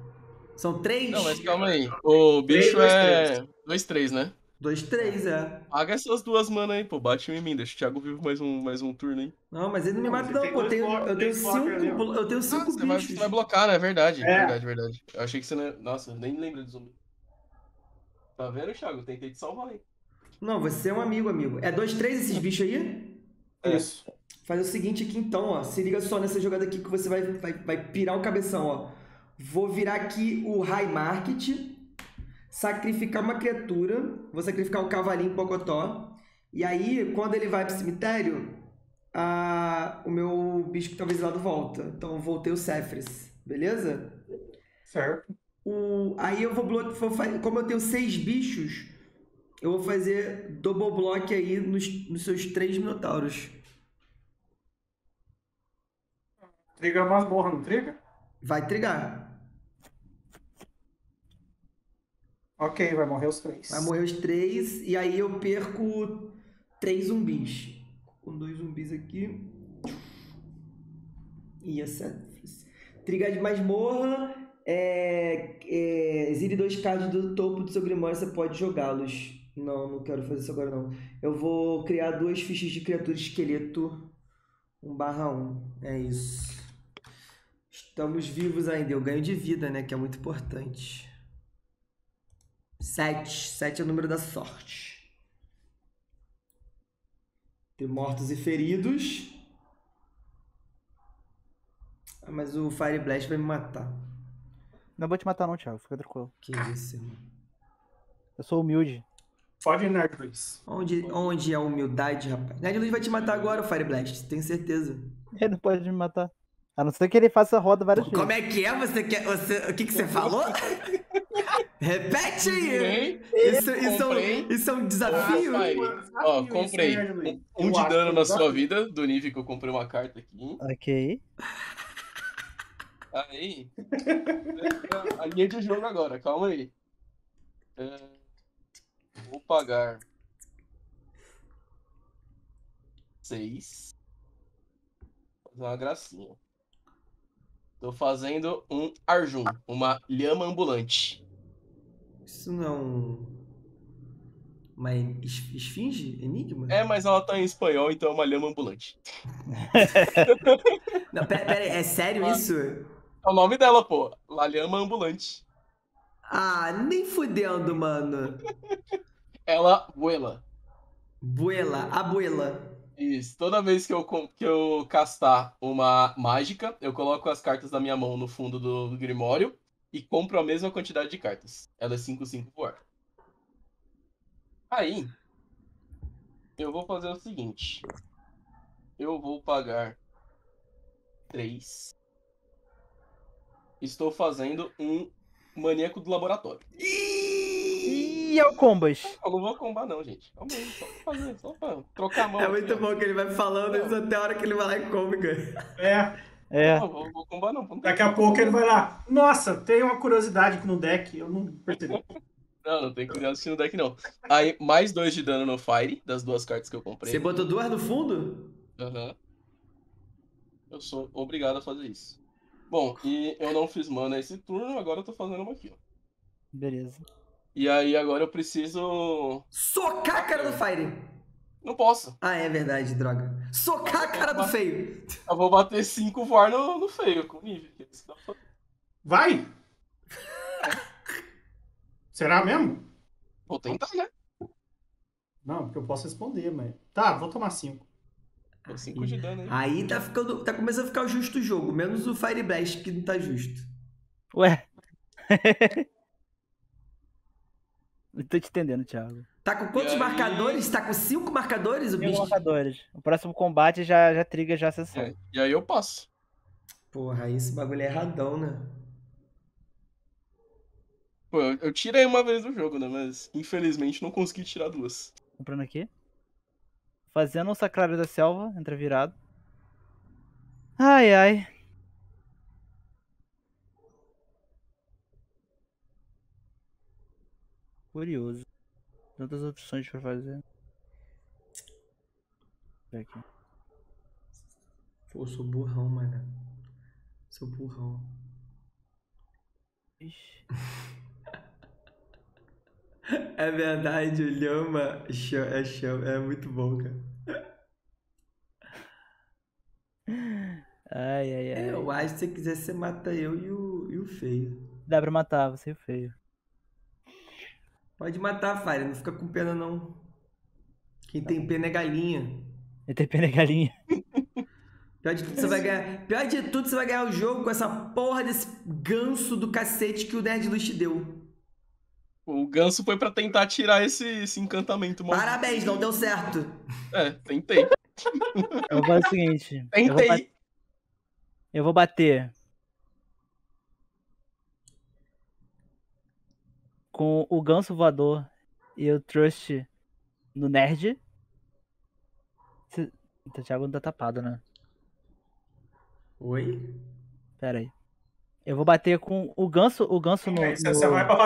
São 3? Não, mas calma aí. O bicho é... 2-3, né? 2-3, é. Paga essas 2 mana aí, pô. Bate em mim, deixa o Thiago vivo mais um turno aí. Não, mas ele não me mata não, pô. Eu tenho cinco bichos. Você vai blocar, né? É verdade, verdade. Eu achei que você não... Nossa, eu nem lembro de zumbi. Tá vendo, Thiago? Eu tentei te salvar aí. Não, você é um amigo. É 2-3 esses bichos aí? É. Isso. Faz o seguinte aqui então, ó. Se liga só nessa jogada aqui que você vai pirar o cabeção, ó. Vou virar aqui o High Market... Sacrificar uma criatura, vou sacrificar um cavalinho Pocotó, e aí, quando ele vai pro cemitério, o meu bicho que tá visado volta. Então, voltei o Sefris, beleza? Certo. Aí eu vou fazer, como eu tenho 6 bichos, eu vou fazer double block aí nos seus 3 minotauros. Triga mais borra, não triga? Vai trigar. Ok, vai morrer os 3. Vai morrer os 3, e aí eu perco 3 zumbis. Com 2 zumbis aqui. E essa... Triga de masmorra, exile 2 cards do topo do seu grimório, você pode jogá-los. Não, não quero fazer isso agora não. Eu vou criar 2 fichas de criatura esqueleto 1/1. É isso. Estamos vivos ainda, eu ganho de vida, né, que é muito importante. 7 é o número da sorte. Tem mortos e feridos. Ah, mas o Fire Blast vai me matar. Não vou te matar não, Thiago. Fica tranquilo. Que isso, irmão. Eu sou humilde. Pode ir, Nerd Luiz. Onde é a humildade, rapaz? Nerd Luiz vai te matar agora, o Fire Blast. Tenho certeza. Ele não pode me matar. A não ser que ele faça a roda várias vezes. Como é que é? O que você falou? Repete aí! Isso é um desafio? Ó, comprei 1 de dano na sua vida, do nível que eu comprei uma carta aqui. Ok. Aí. A linha de jogo agora, calma aí. Vou pagar 6. Fazer uma gracinha. Tô fazendo um Arjun, uma lhama ambulante. Isso não é uma esfinge? Enigma? É, mas ela tá em espanhol, então é uma lhama ambulante. Não, peraí, é sério isso? É o nome dela, pô. La lhama ambulante. Ah, nem fudendo, mano. Ela voela. Voela, abuela. Isso, toda vez que eu castar uma mágica, eu coloco as cartas da minha mão no fundo do grimório. E compro a mesma quantidade de cartas. Ela é 5/5 voar. Aí, eu vou fazer o seguinte. Eu vou pagar 3. Estou fazendo um maníaco do laboratório. E é o combas. Eu não vou combar não, gente. Calma aí, só pra fazer, só pra trocar a mão. É muito bom que ele vai falando isso até a hora que ele vai lá e comba. É. Não, vou combar não. Daqui a pouco ele vai lá. Nossa, tem uma curiosidade aqui no deck. Eu não percebi. Não tem curiosidade aqui no deck, não. Aí, mais 2 de dano no Fire, das 2 cartas que eu comprei. Você botou 2 no fundo? Aham. Eu sou obrigado a fazer isso. Bom, e eu não fiz mana esse turno, agora eu tô fazendo uma aqui, ó. Beleza. E aí, agora eu preciso... Socar a cara do Fire! Não posso. Ah, é verdade, droga. Socar a cara do feio. Eu vou bater 5 voar no feio com o Niv. Vai? Será mesmo? Vou tentar, né? Não, porque eu posso responder, mas... Tá, vou tomar 5. Tô 5 de dano, hein? Aí tá ficando... Tá começando a ficar justo o jogo, menos o Fire Blast, que não tá justo. Ué? Não tô te entendendo, Thiago. Tá com quantos marcadores? Tá com 5 marcadores, o bicho? 5 marcadores. O próximo combate já triga já a sessão. É, e aí eu passo. Porra, aí esse bagulho é erradão, né? Pô, eu tirei uma vez do jogo, né? Mas infelizmente não consegui tirar duas. Comprando aqui. Fazendo um Sacrário da Selva, entra virado. Ai, ai. Curioso. Tantas opções pra fazer. Aqui. Pô, eu sou burrão, mano. Sou burrão. Ixi. É verdade, o Lhama é muito bom, cara. Ai, ai, ai. Eu acho que se você quiser, você mata eu e o feio. Dá pra matar você e o feio. Pode matar, Fire, não fica com pena, não. Quem tem pena é galinha. Quem tem pena é galinha. Pior de tudo, você vai ganhar. Pior de tudo, você vai ganhar o jogo com essa porra desse ganso do cacete que o Nerd Luz te deu. O ganso foi pra tentar tirar esse encantamento. Mano. Parabéns, não deu certo. É, tentei. Eu vou fazer o seguinte. Tentei. Eu vou bater. Com o ganso voador e o trust no nerd. O Thiago não tá tapado, né? Oi? Pera aí. Eu vou bater com o ganso, no... Você vai pra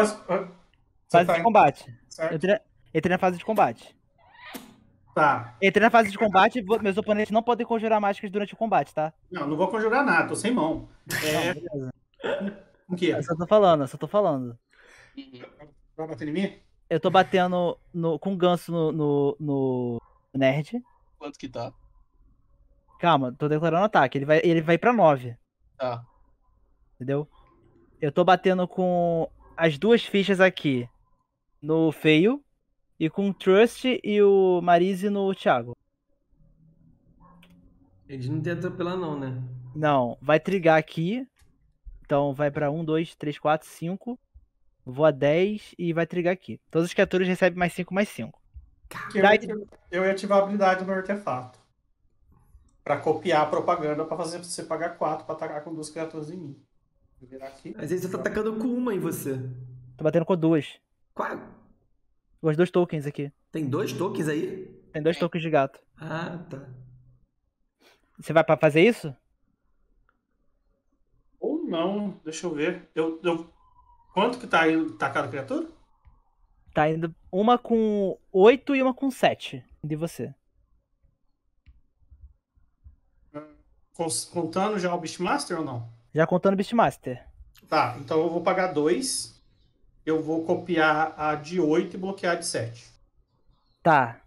fase de combate. Certo. Eu entrei na fase de combate. Tá. Entrei na fase de combate, meus oponentes não podem conjurar mágicas durante o combate, tá? Não, não vou conjurar nada, tô sem mão. É... Não, beleza. O quê? Eu só tô falando. Vai bater em mim? Eu tô batendo com ganso no nerd. Quanto que tá? Calma, tô declarando ataque. Ele vai pra 9. Tá. Entendeu? Eu tô batendo com as duas fichas aqui. No feio e com o Trust e o Marise no Thiago. Eles não tem atropelar não, né? Não, vai trigar aqui. Então vai pra 1, 2, 3, 4, 5. Vou a 10 e vai trigar aqui. Todas as criaturas recebem mais 5, mais 5. Eu ia ativar a habilidade no artefato. Pra copiar a propaganda, pra fazer você pagar 4 pra atacar com 2 criaturas em mim. Vou virar aqui. Às vezes você tá atacando com uma em você. Tô batendo com 2. Qual? Com os 2 tokens aqui. Tem 2 tokens aí? Tem 2 tokens de gato. Ah, tá. Você vai pra fazer isso? Ou não, deixa eu ver. Quanto que tá indo cada criatura? Tá indo uma com 8 e uma com 7 de você. Contando já o Beastmaster ou não? Já contando o Beastmaster. Tá, então eu vou pagar 2. Eu vou copiar a de 8 e bloquear a de 7. Tá.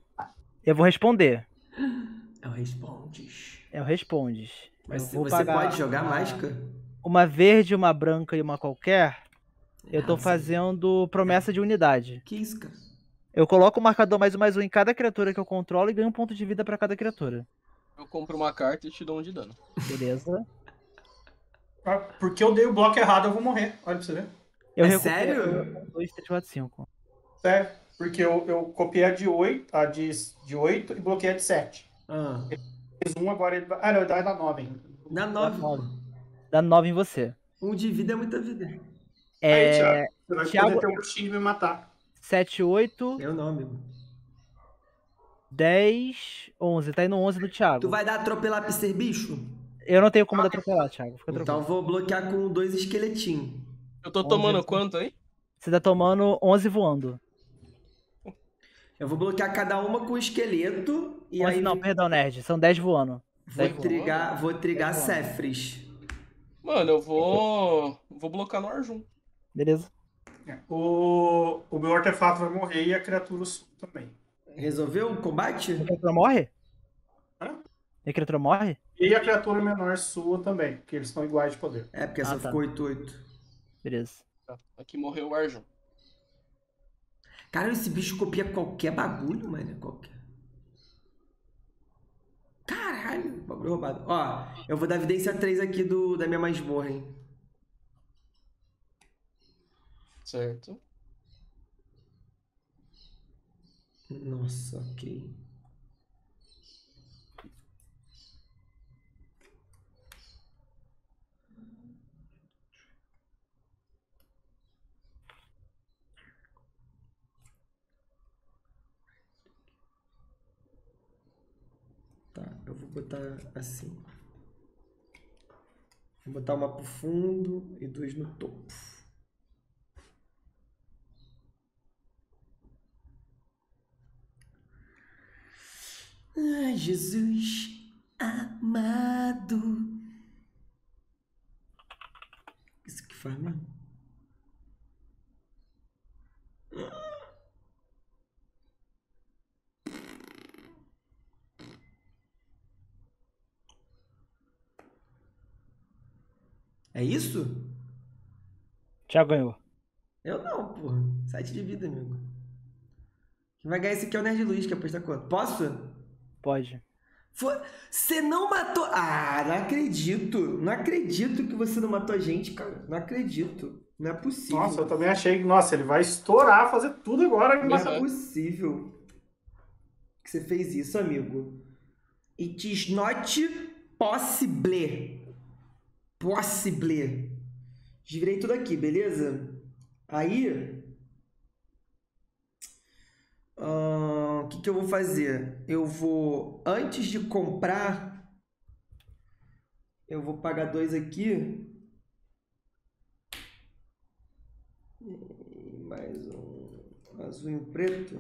Eu vou responder. É o respondes. Mas você pode jogar mágica? Uma verde, uma branca e uma qualquer... Eu tô fazendo promessa de unidade. Que isso, cara? Eu coloco o marcador +1/+1 em cada criatura que eu controlo e ganho um ponto de vida pra cada criatura. Eu compro uma carta e te dou 1 de dano. Beleza. Porque eu dei o bloco errado, eu vou morrer. Olha pra você ver. É sério? 2, 3, 4, 5. Sério. Porque eu copiei a de 8, e bloqueei a de 7. Ah. Ele fez 1, agora ele vai... Ah, não, ele dá 9 ainda. Dá 9. Dá 9 em você. 1 de vida é muita vida. É, aí, Thiago, ter um time me matar. 7, 8. Eu não, amigo. 10, 11. Tá indo 11 do Thiago. Tu vai dar atropelar pra ser bicho? Eu não tenho como dar atropelar, Thiago. Fica então eu vou bloquear com 2 esqueletinhos. Eu tô 11, tomando quanto aí? Você tá tomando 11 voando. Eu vou bloquear cada uma com esqueleto. E 11, aí... Não, perdão, Nerd. São 10 voando. Vou trigar Sefris. Mano, eu vou bloquear no Arjun. Beleza. O meu artefato vai morrer e a criatura também. Resolveu o combate? A criatura morre? Hã? E a criatura morre? E a criatura menor sua também, porque eles estão iguais de poder. É, porque essa ficou 8-8. Beleza. Tá. Aqui morreu o Arjun. Cara, esse bicho copia qualquer bagulho, mano. Qualquer. Caralho, bagulho roubado. Ó, eu vou dar evidência 3 aqui da minha masmorra, hein? Certo. Nossa, ok. Tá, eu vou botar assim. Vou botar uma pro fundo e duas no topo. Ai, Jesus amado. Isso que faz, né? É isso? Thiago ganhou. Eu não, porra. 7 de vida, amigo. Quem vai ganhar esse aqui é o Nerd Luiz, que apostar quanto? Posso? Pode. Você não matou... Ah, não acredito. Não acredito que você não matou a gente, cara. Não acredito. Não é possível. Nossa, eu também achei que... Nossa, ele vai estourar, fazer tudo agora. Não é possível que você fez isso, amigo. It is not possible. Possible. Desvirei tudo aqui, beleza? Aí... o que eu vou fazer? Eu vou, antes de comprar, eu vou pagar 2 aqui. E mais um azul e um preto.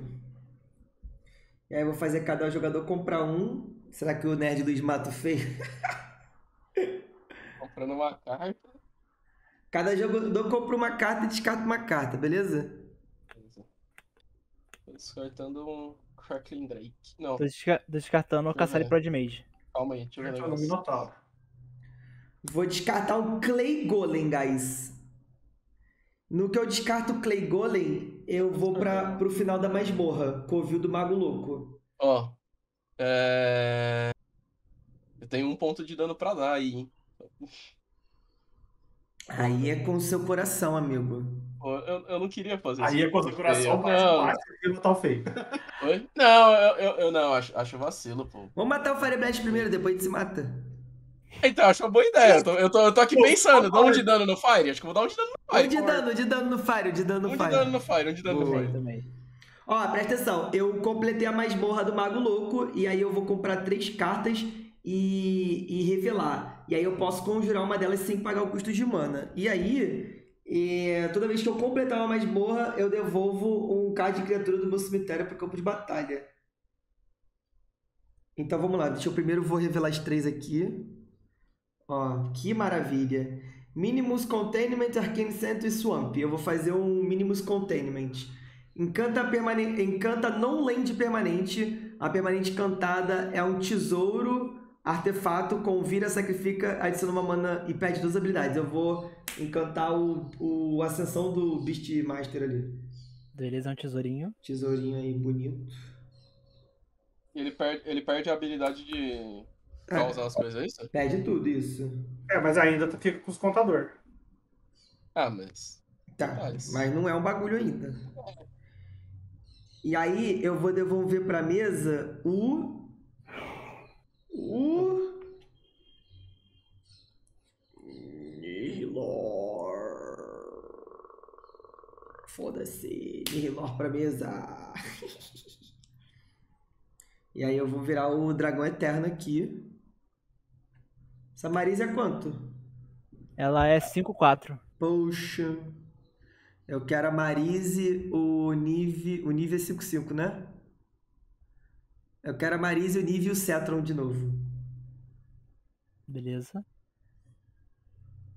E aí eu vou fazer cada jogador comprar um. Será que o Nerd Luiz Mato fez? Comprando uma carta. Cada jogador compra uma carta e descarta uma carta, beleza? Descartando um Crackling Drake. Não. Tô descartando uma Caçalha Prodmage. Calma aí, deixa eu ver um Minotauro. Vou descartar o Clay Golem, guys. No que eu descarto o Clay Golem, eu vou pro final da masmorra. Covil do Mago Louco. Ó. Eu tenho um ponto de dano pra dar aí, hein? Aí é com o seu coração, amigo. Eu não queria fazer isso. Aí é contra o coração, mas eu vou feio. Oi? Não, eu não, acho vacilo, pô. Vamos matar o Fireblast primeiro, depois a gente se mata. Então, acho uma boa ideia. Eu tô aqui pensando, dá um de dano no Fire? Acho que eu vou dar um de dano no Fire. Um de dano no Fire. Também. Ó, presta atenção, eu completei a masmorra do Mago Louco, e aí eu vou comprar 3 cartas e revelar. E aí eu posso conjurar uma delas sem pagar o custo de mana. E aí... E toda vez que eu completar uma masmorra, eu devolvo um card de criatura do meu cemitério pro campo de batalha. Então vamos lá, deixa eu primeiro vou revelar as 3 aqui. Ó, que maravilha. Minimus Containment, Arcane Center e Swamp. Eu vou fazer um Minimus Containment. Encanta não land permanente. A permanente encantada é um tesouro, artefato, convira, sacrifica, adiciona uma mana e perde 2 habilidades. Eu vou encantar o ascensão do Beast Master ali. Beleza, é um tesourinho. Tesourinho aí, bonito. Ele perde a habilidade de causar as coisas, é isso? Perde tudo, isso. É, mas ainda fica com os contadores. Ah, mas... Tá, mas não é um bagulho ainda. E aí, eu vou devolver pra mesa o Nihilor. Foda-se, Nihilor pra mesa. E aí eu vou virar o Dragão Eterno aqui. Essa Marisa é quanto? Ela é 5-4. Poxa. Eu quero a Marise, o Niv é 5-5, né? Eu quero a Marise, o Niv e o Sethron de novo. Beleza.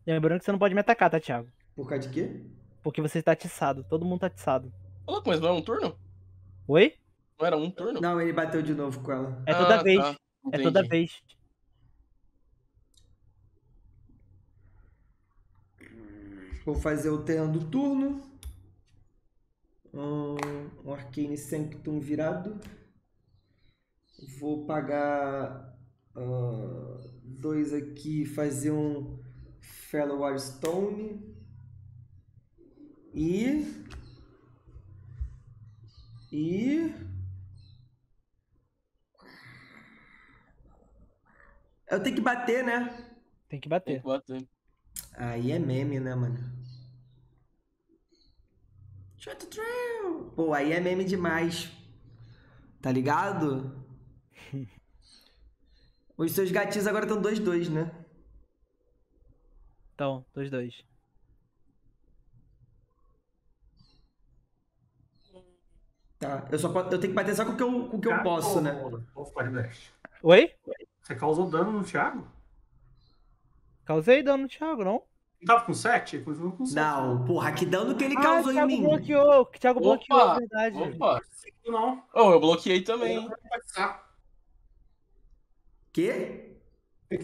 Lembrando que você não pode me atacar, tá, Thiago? Por causa de quê? Porque você tá atiçado. Todo mundo tá atiçado. Ô, louco, mas não era um turno? Oi? Não era um turno? Não, ele bateu de novo com ela. É toda vez. Tá. É toda vez. Vou fazer o terreno do turno. um Arcane Sanctum virado. Vou pagar 2 aqui e fazer um Fellow Stone. E eu tenho que bater, né? Tem que bater. Aí é meme, né, mano? Shut down. Pô, aí é meme demais. Tá ligado? Os seus gatinhos agora estão 2-2, né? Então, 2-2. Tá, eu tenho que bater só com o que eu posso, né? Oi? Você causou dano no Thiago? Causei dano no Thiago, não? Ele tava com 7? Com 7. Não, porra, que dano que ele causou em mim. Bloqueou, que Thiago bloqueou, na verdade. Opa, não. Oh, eu bloqueei também. Quê?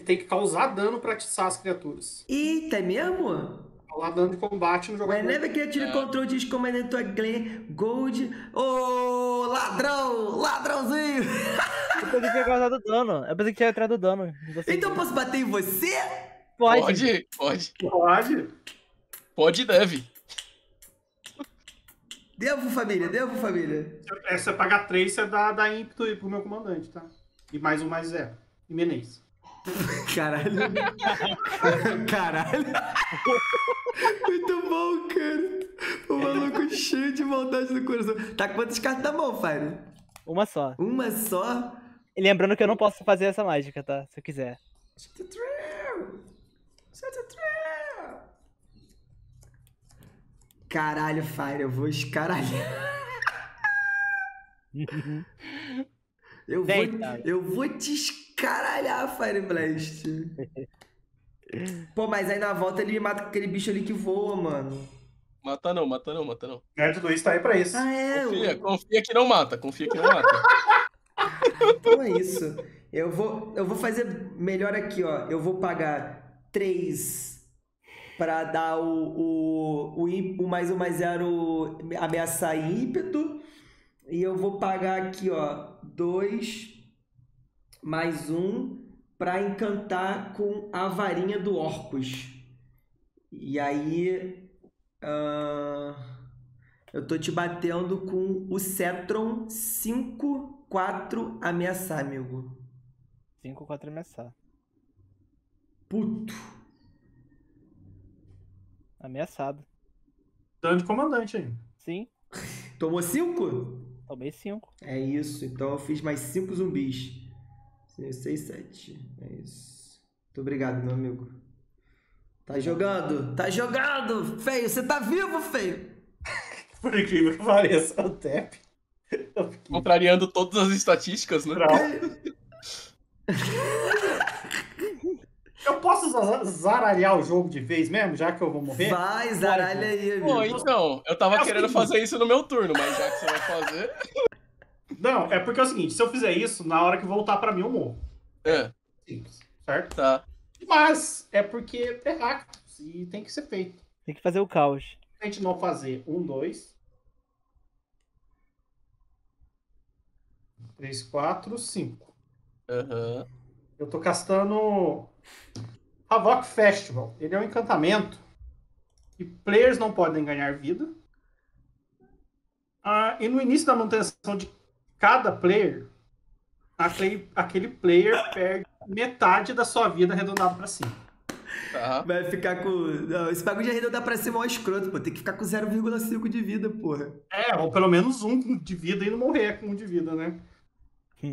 Tem que causar dano pra atiçar as criaturas. Eita, é mesmo? Lá dando de combate no jogo. Whenever Creature Control diz Commander to a Glen Gold. Ô, ladrão! Ladrãozinho! Eu pensei que ia causar do dano. Eu pensei que ia entrar do dano. Então eu posso bater em você? Pode. Pode e deve. Devo, família. Devo, família. Se eu pagar 3, você dá ímpeto aí pro meu comandante, tá? E mais um, mais 0. E Menezes. Caralho. Caralho. Muito bom, cara. O maluco cheio de maldade no coração. Tá com quantas cartas na mão, Fire? Uma só. Uma só? E lembrando que eu não posso fazer essa mágica, tá? Se eu quiser. Caralho, Fire. Eu vou escaralhar. Eu vou te escaralhar, Fireblast. Pô, mas aí na volta ele mata aquele bicho ali que voa, mano. Mata não. Nerd Luiz tá aí pra isso. Ah, é? Confia que não mata, Então é isso. Eu vou fazer melhor aqui, ó. Eu vou pagar 3 pra dar o mais 1 mais 0 ameaçar ímpeto. E eu vou pagar aqui, ó, 2 mais 1 pra encantar com a varinha do Orcus. E aí eu tô te batendo com o Sethron 5-4 ameaçar, amigo. 5-4 ameaçar. Puto. Ameaçado. Dano de comandante ainda. Sim. Tomou 5? Tomei 5. É isso, então eu fiz mais 5 zumbis. 6, 7. É isso. Muito obrigado, meu amigo. Tá jogando, feio. Você tá vivo, feio. Por incrível que pareça, o TEP. Contrariando todas as estatísticas, né? Eu posso zaralhar o jogo de vez mesmo, já que eu vou morrer? Vai, zaralha aí, amigo. Pô, então, eu tava querendo fazer isso no meu turno, mas já que você vai fazer... Não, é porque é o seguinte, se eu fizer isso, na hora que voltar pra mim, eu morro. É. Simples, certo? Tá. Mas é porque é rápido e tem que ser feito. Tem que fazer o caos. A gente não fazer 1, 2, 3, 4, 5. Aham. Eu tô castando Havoc Festival. Ele é um encantamento e players não podem ganhar vida. Ah, e no início da manutenção de cada player, aquele player perde metade da sua vida arredondada pra cima. Tá. Vai ficar com... Não, esse bagulho de arredondar pra cima é um escroto, pô. Tem que ficar com 0,5 de vida, porra. É, ou pelo menos 1 de vida e não morrer com 1 de vida, né?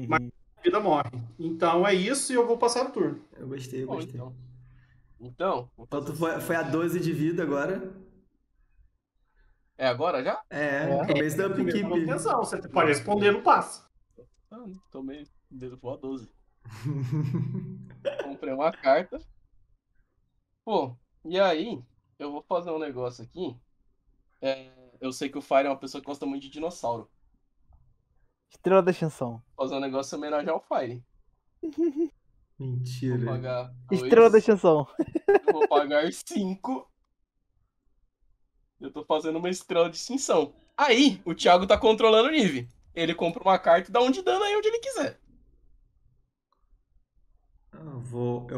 Mas a vida morre. Então é isso e eu vou passar o turno. Eu gostei, eu gostei. Então tu foi a 12 de vida agora. É agora já? É, talvez da equipe. Você pode responder no passe. Ah, tomei dedo voa 12. Comprei uma carta. Pô, e aí, eu vou fazer um negócio aqui. Eu sei que o Fire é uma pessoa que gosta muito de dinossauro. Estrela da extinção. Vou fazer um negócio em homenagem ao Fire. Mentira. Vou pagar 2, Estrela da extinção. Vou pagar 5. Eu tô fazendo uma estrela de extinção. Aí, o Thiago tá controlando o Niv. Ele compra uma carta e dá um de dano aí onde ele quiser. Eu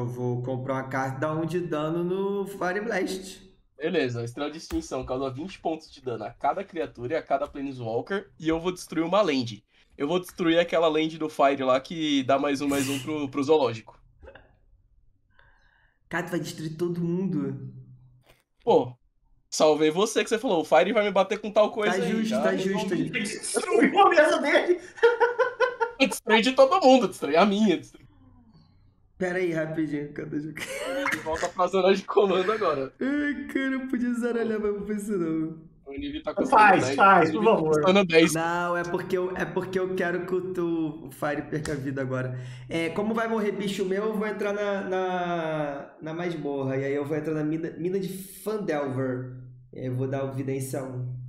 vou comprar uma carta e dar um de dano no Fire Blast. Beleza, a Estrela de Extinção causa 20 pontos de dano a cada criatura e a cada Planeswalker. E eu vou destruir uma land. Eu vou destruir aquela land do Fire lá que dá mais um pro zoológico. Cara, tu vai destruir todo mundo. Pô, salvei você que você falou. O Fire vai me bater com tal coisa aí. Tá justo. Destruiu a mesa dele. Eu destruí de todo mundo, destruí a minha. Pera aí, rapidinho, cadê o jogo? Volta pra zona de comando agora. Ai, cara, eu podia zaralhar, mas não pensei não. O Niv tá custando 10. Faz, por favor. Tá 10. Não, é porque eu quero que o Fire perca a vida agora. É, como vai morrer bicho meu, eu vou entrar na masmorra. E aí eu vou entrar na mina de Fandelver. E aí eu vou dar evidência 1.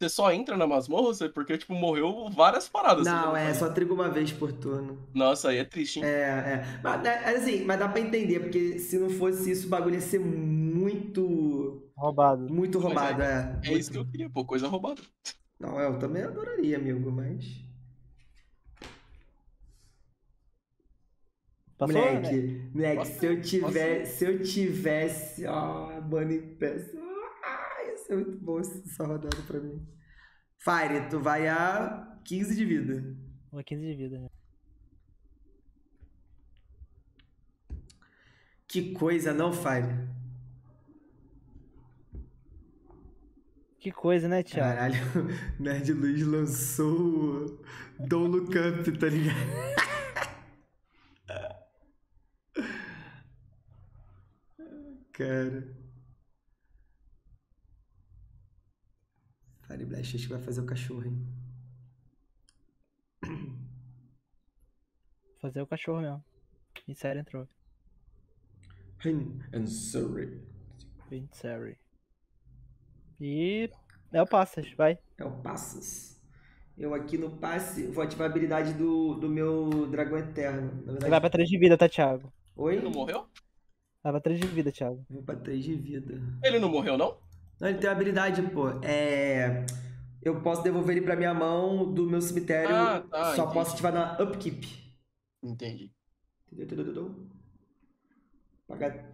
Você só entra na masmorra? Porque, tipo, morreu várias paradas. Não, é só trigo uma vez por turno. Nossa, aí é triste, hein? É. Mas, assim, mas dá pra entender, porque se não fosse isso, o bagulho ia ser muito... roubado. Muito roubado, é. É isso que eu queria, pô, coisa roubada. Não, eu também adoraria, amigo, mas... Passou, moleque, se eu tivesse... Ó, mano, em peça... É muito bom essa rodada pra mim. Fire, tu vai a 15 de vida. Vou a 15 de vida, né? Que coisa, não, Fire? Que coisa, né, Thiago? Caralho, o Nerd Luiz lançou o Don't Look Up, tá ligado? Cara... Fire Blast, acho que vai fazer o cachorro, hein? Fazer o cachorro mesmo. Rin and Seri entrou. Rin and Seri. E... é o Passas, vai. É o Passas. Eu aqui no passe vou ativar a habilidade do meu Dragão Eterno. Na verdade... Vai pra 3 de vida, tá, Thiago? Oi? Ele não morreu? Vai pra 3 de vida, Thiago. Vou pra 3 de vida. Ele não morreu, não? Não, ele tem uma habilidade, pô. É... eu posso devolver ele pra minha mão do meu cemitério. Ah, tá, só entendi. Posso ativar na upkeep. Entendi. Entendeu? Pagar...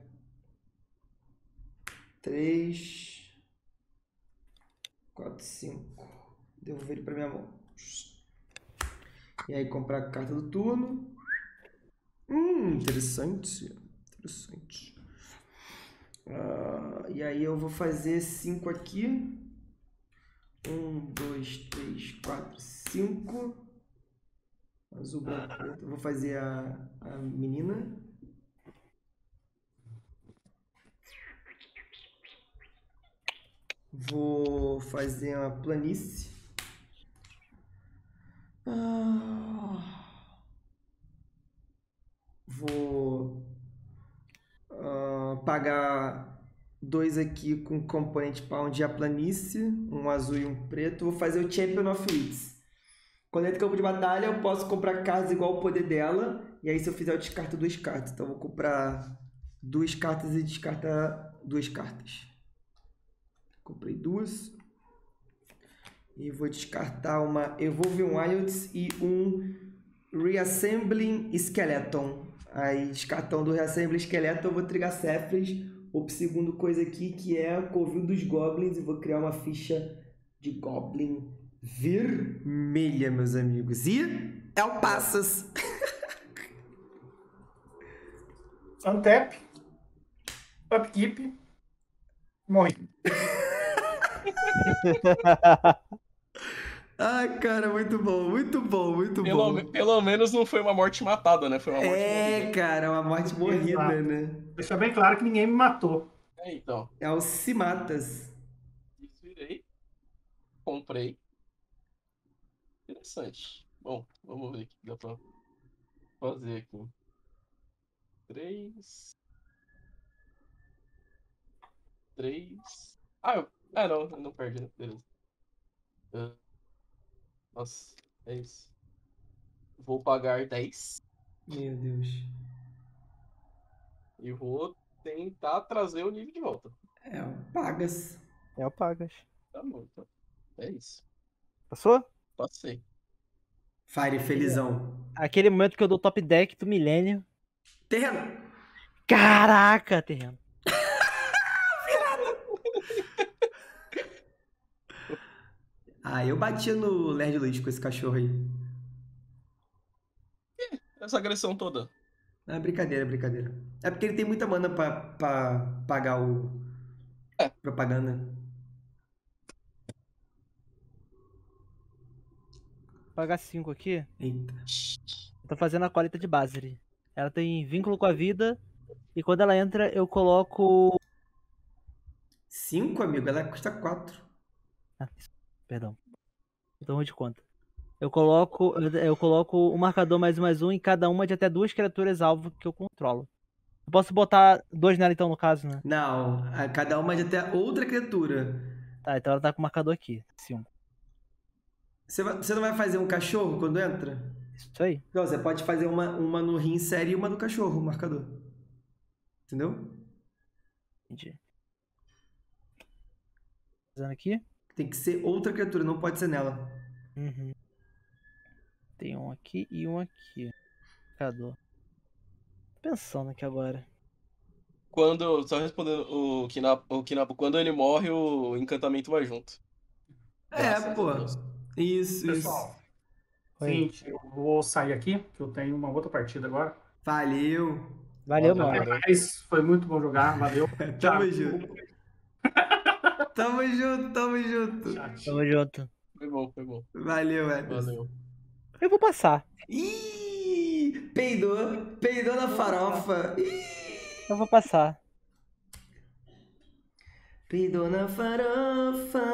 3... 4, 5... Devolver ele pra minha mão. E aí comprar a carta do turno. Interessante. Interessante. E aí eu vou fazer 5 aqui. 1, 2, 3, 4, 5. Azul, branco, preto. Eu vou fazer a menina. Vou fazer a planície. Vou... pagar 2 aqui com componente pound e a planície, um azul e um preto. Vou fazer o Champion of Wits. Quando entra no campo de batalha, eu posso comprar cartas igual ao poder dela. E aí, se eu fizer, eu descarto 2 cartas. Então, eu vou comprar 2 cartas e descartar 2 cartas. Comprei 2. E vou descartar uma Evolving Wilds e um Reassembling Skeleton. Aí, descartando o Reassembly Esqueleto, eu vou trigar Sefris. Ou segunda coisa aqui, que é o Covil dos Goblins. E vou criar uma ficha de Goblin vermelha, meus amigos. E é o Passas. Untap. Upkeep. Morre. Ai, cara, muito bom. Pelo menos não foi uma morte matada, né? Foi uma morte morrida. É, cara, uma morte morrida, né? Deixa bem claro que ninguém me matou. É, então. É o Se Matas. Isso, irei. Comprei. Interessante. Bom, vamos ver o que dá pra fazer aqui. 3. Ah, eu... ah, não perdi. Beleza. Nossa, é isso. Vou pagar 10. Meu Deus. E vou tentar trazer o nível de volta. É o Pagas. Tá bom, então. É isso. Passou? Passei. Fire, felizão. Aquele momento que eu dou top deck do milênio. Terreno. Caraca, terreno. Ah, eu batia no Lerd Luiz com esse cachorro aí. Essa agressão toda. É brincadeira, brincadeira. É porque ele tem muita mana pra pagar o... É. Propaganda. Vou pagar 5 aqui. Eita. Eu tô fazendo a coleta de Basri. Ela tem vínculo com a vida. E quando ela entra, eu coloco... 5, amigo? Ela custa 4. Ah, perdão. Tô ruim de conta. Eu coloco um marcador +1/+1 em cada uma de até 2 criaturas alvo que eu controlo. Eu posso botar 2 nela então, no caso, né? Não, a cada uma de até outra criatura. Tá, então ela tá com o marcador aqui. 5. Você não vai fazer um cachorro quando entra? Isso aí. Não, você pode fazer uma no Rin Seri e uma no cachorro, o marcador. Entendeu? Entendi. Fazendo aqui? Tem que ser outra criatura, não pode ser nela. Uhum. Tem um aqui e um aqui. Cadê? Pensando aqui agora. Quando, só respondendo o Kinapo, quando ele morre, o encantamento vai junto. Graças é, pô. Deus. Isso, pessoal, isso. Gente, eu vou sair aqui, que eu tenho uma outra partida agora. Valeu. Valeu, mano. Foi muito bom jogar, valeu. Tamo junto. Tamo junto, tamo junto. Tamo junto. Foi bom, foi bom. Valeu, velho. Valeu. Eu vou passar. Ih, peidou na farofa. Ih. Eu vou passar. Peidou na farofa.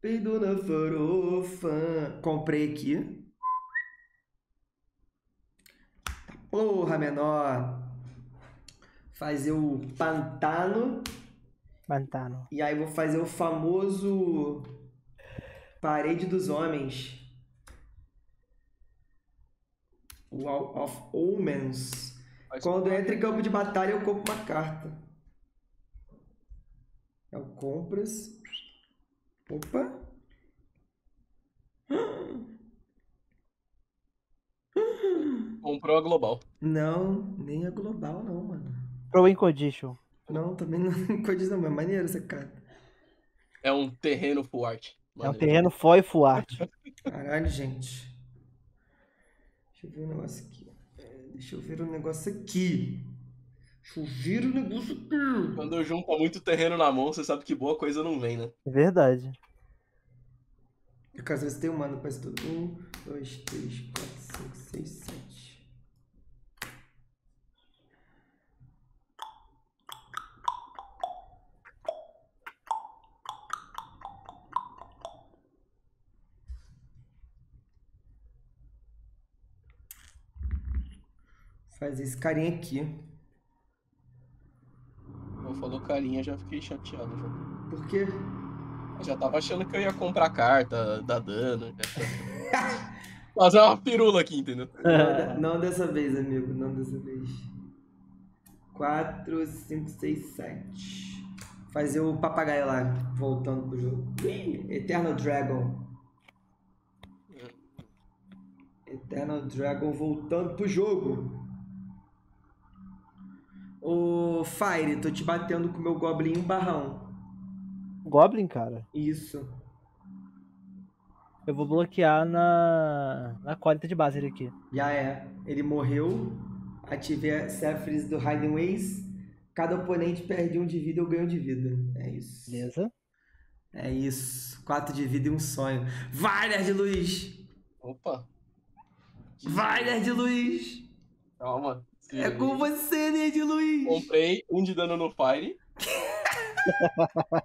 Peidou na farofa. Comprei aqui. Porra, menor. Fazer o pantano. Pantano. E aí vou fazer o famoso Parede dos Homens. Wall of Omens. Quando entra em campo de batalha, eu compro uma carta. Eu compras. Opa. Comprou a global. Não, nem a global não, mano. Pro Incondition. Não, também não Incondition, mas é maneiro essa carta. É um terreno full art. Maneiro. É um terreno full art. Caralho, gente. Deixa eu ver um negócio aqui. Deixa eu ver um negócio aqui. Quando eu junto muito terreno na mão, você sabe que boa coisa não vem, né? É verdade. Eu caso você tem um mano pra isso tudo. 1, 2, 3, 4, 5, 6, 7. Fazer esse carinha aqui. Não falou carinha, já fiquei chateado. Já. Por quê? Eu já tava achando que eu ia comprar carta, dar dano. Fazer uma pirula aqui, entendeu? Não dessa vez, amigo. Não dessa vez. 4, 5, 6, 7. Fazer o papagaio lá, voltando pro jogo. Eternal Dragon. Eternal Dragon voltando pro jogo. Ô, Fire, tô te batendo com o meu Goblin 1/1. Goblin, cara? Isso. Eu vou bloquear na coleta de base ele aqui. Já é. Ele morreu. Ativei a Sefris do Hidden Ways. Cada oponente perde 1 de vida, eu ganho 1 de vida. É isso. Beleza. É isso. 4 de vida e um sonho. Vai, Nerd Luiz! Opa! Vai, Nerd Luiz! Calma. É com você, Nerd Luiz. Comprei 1 de dano no Fire.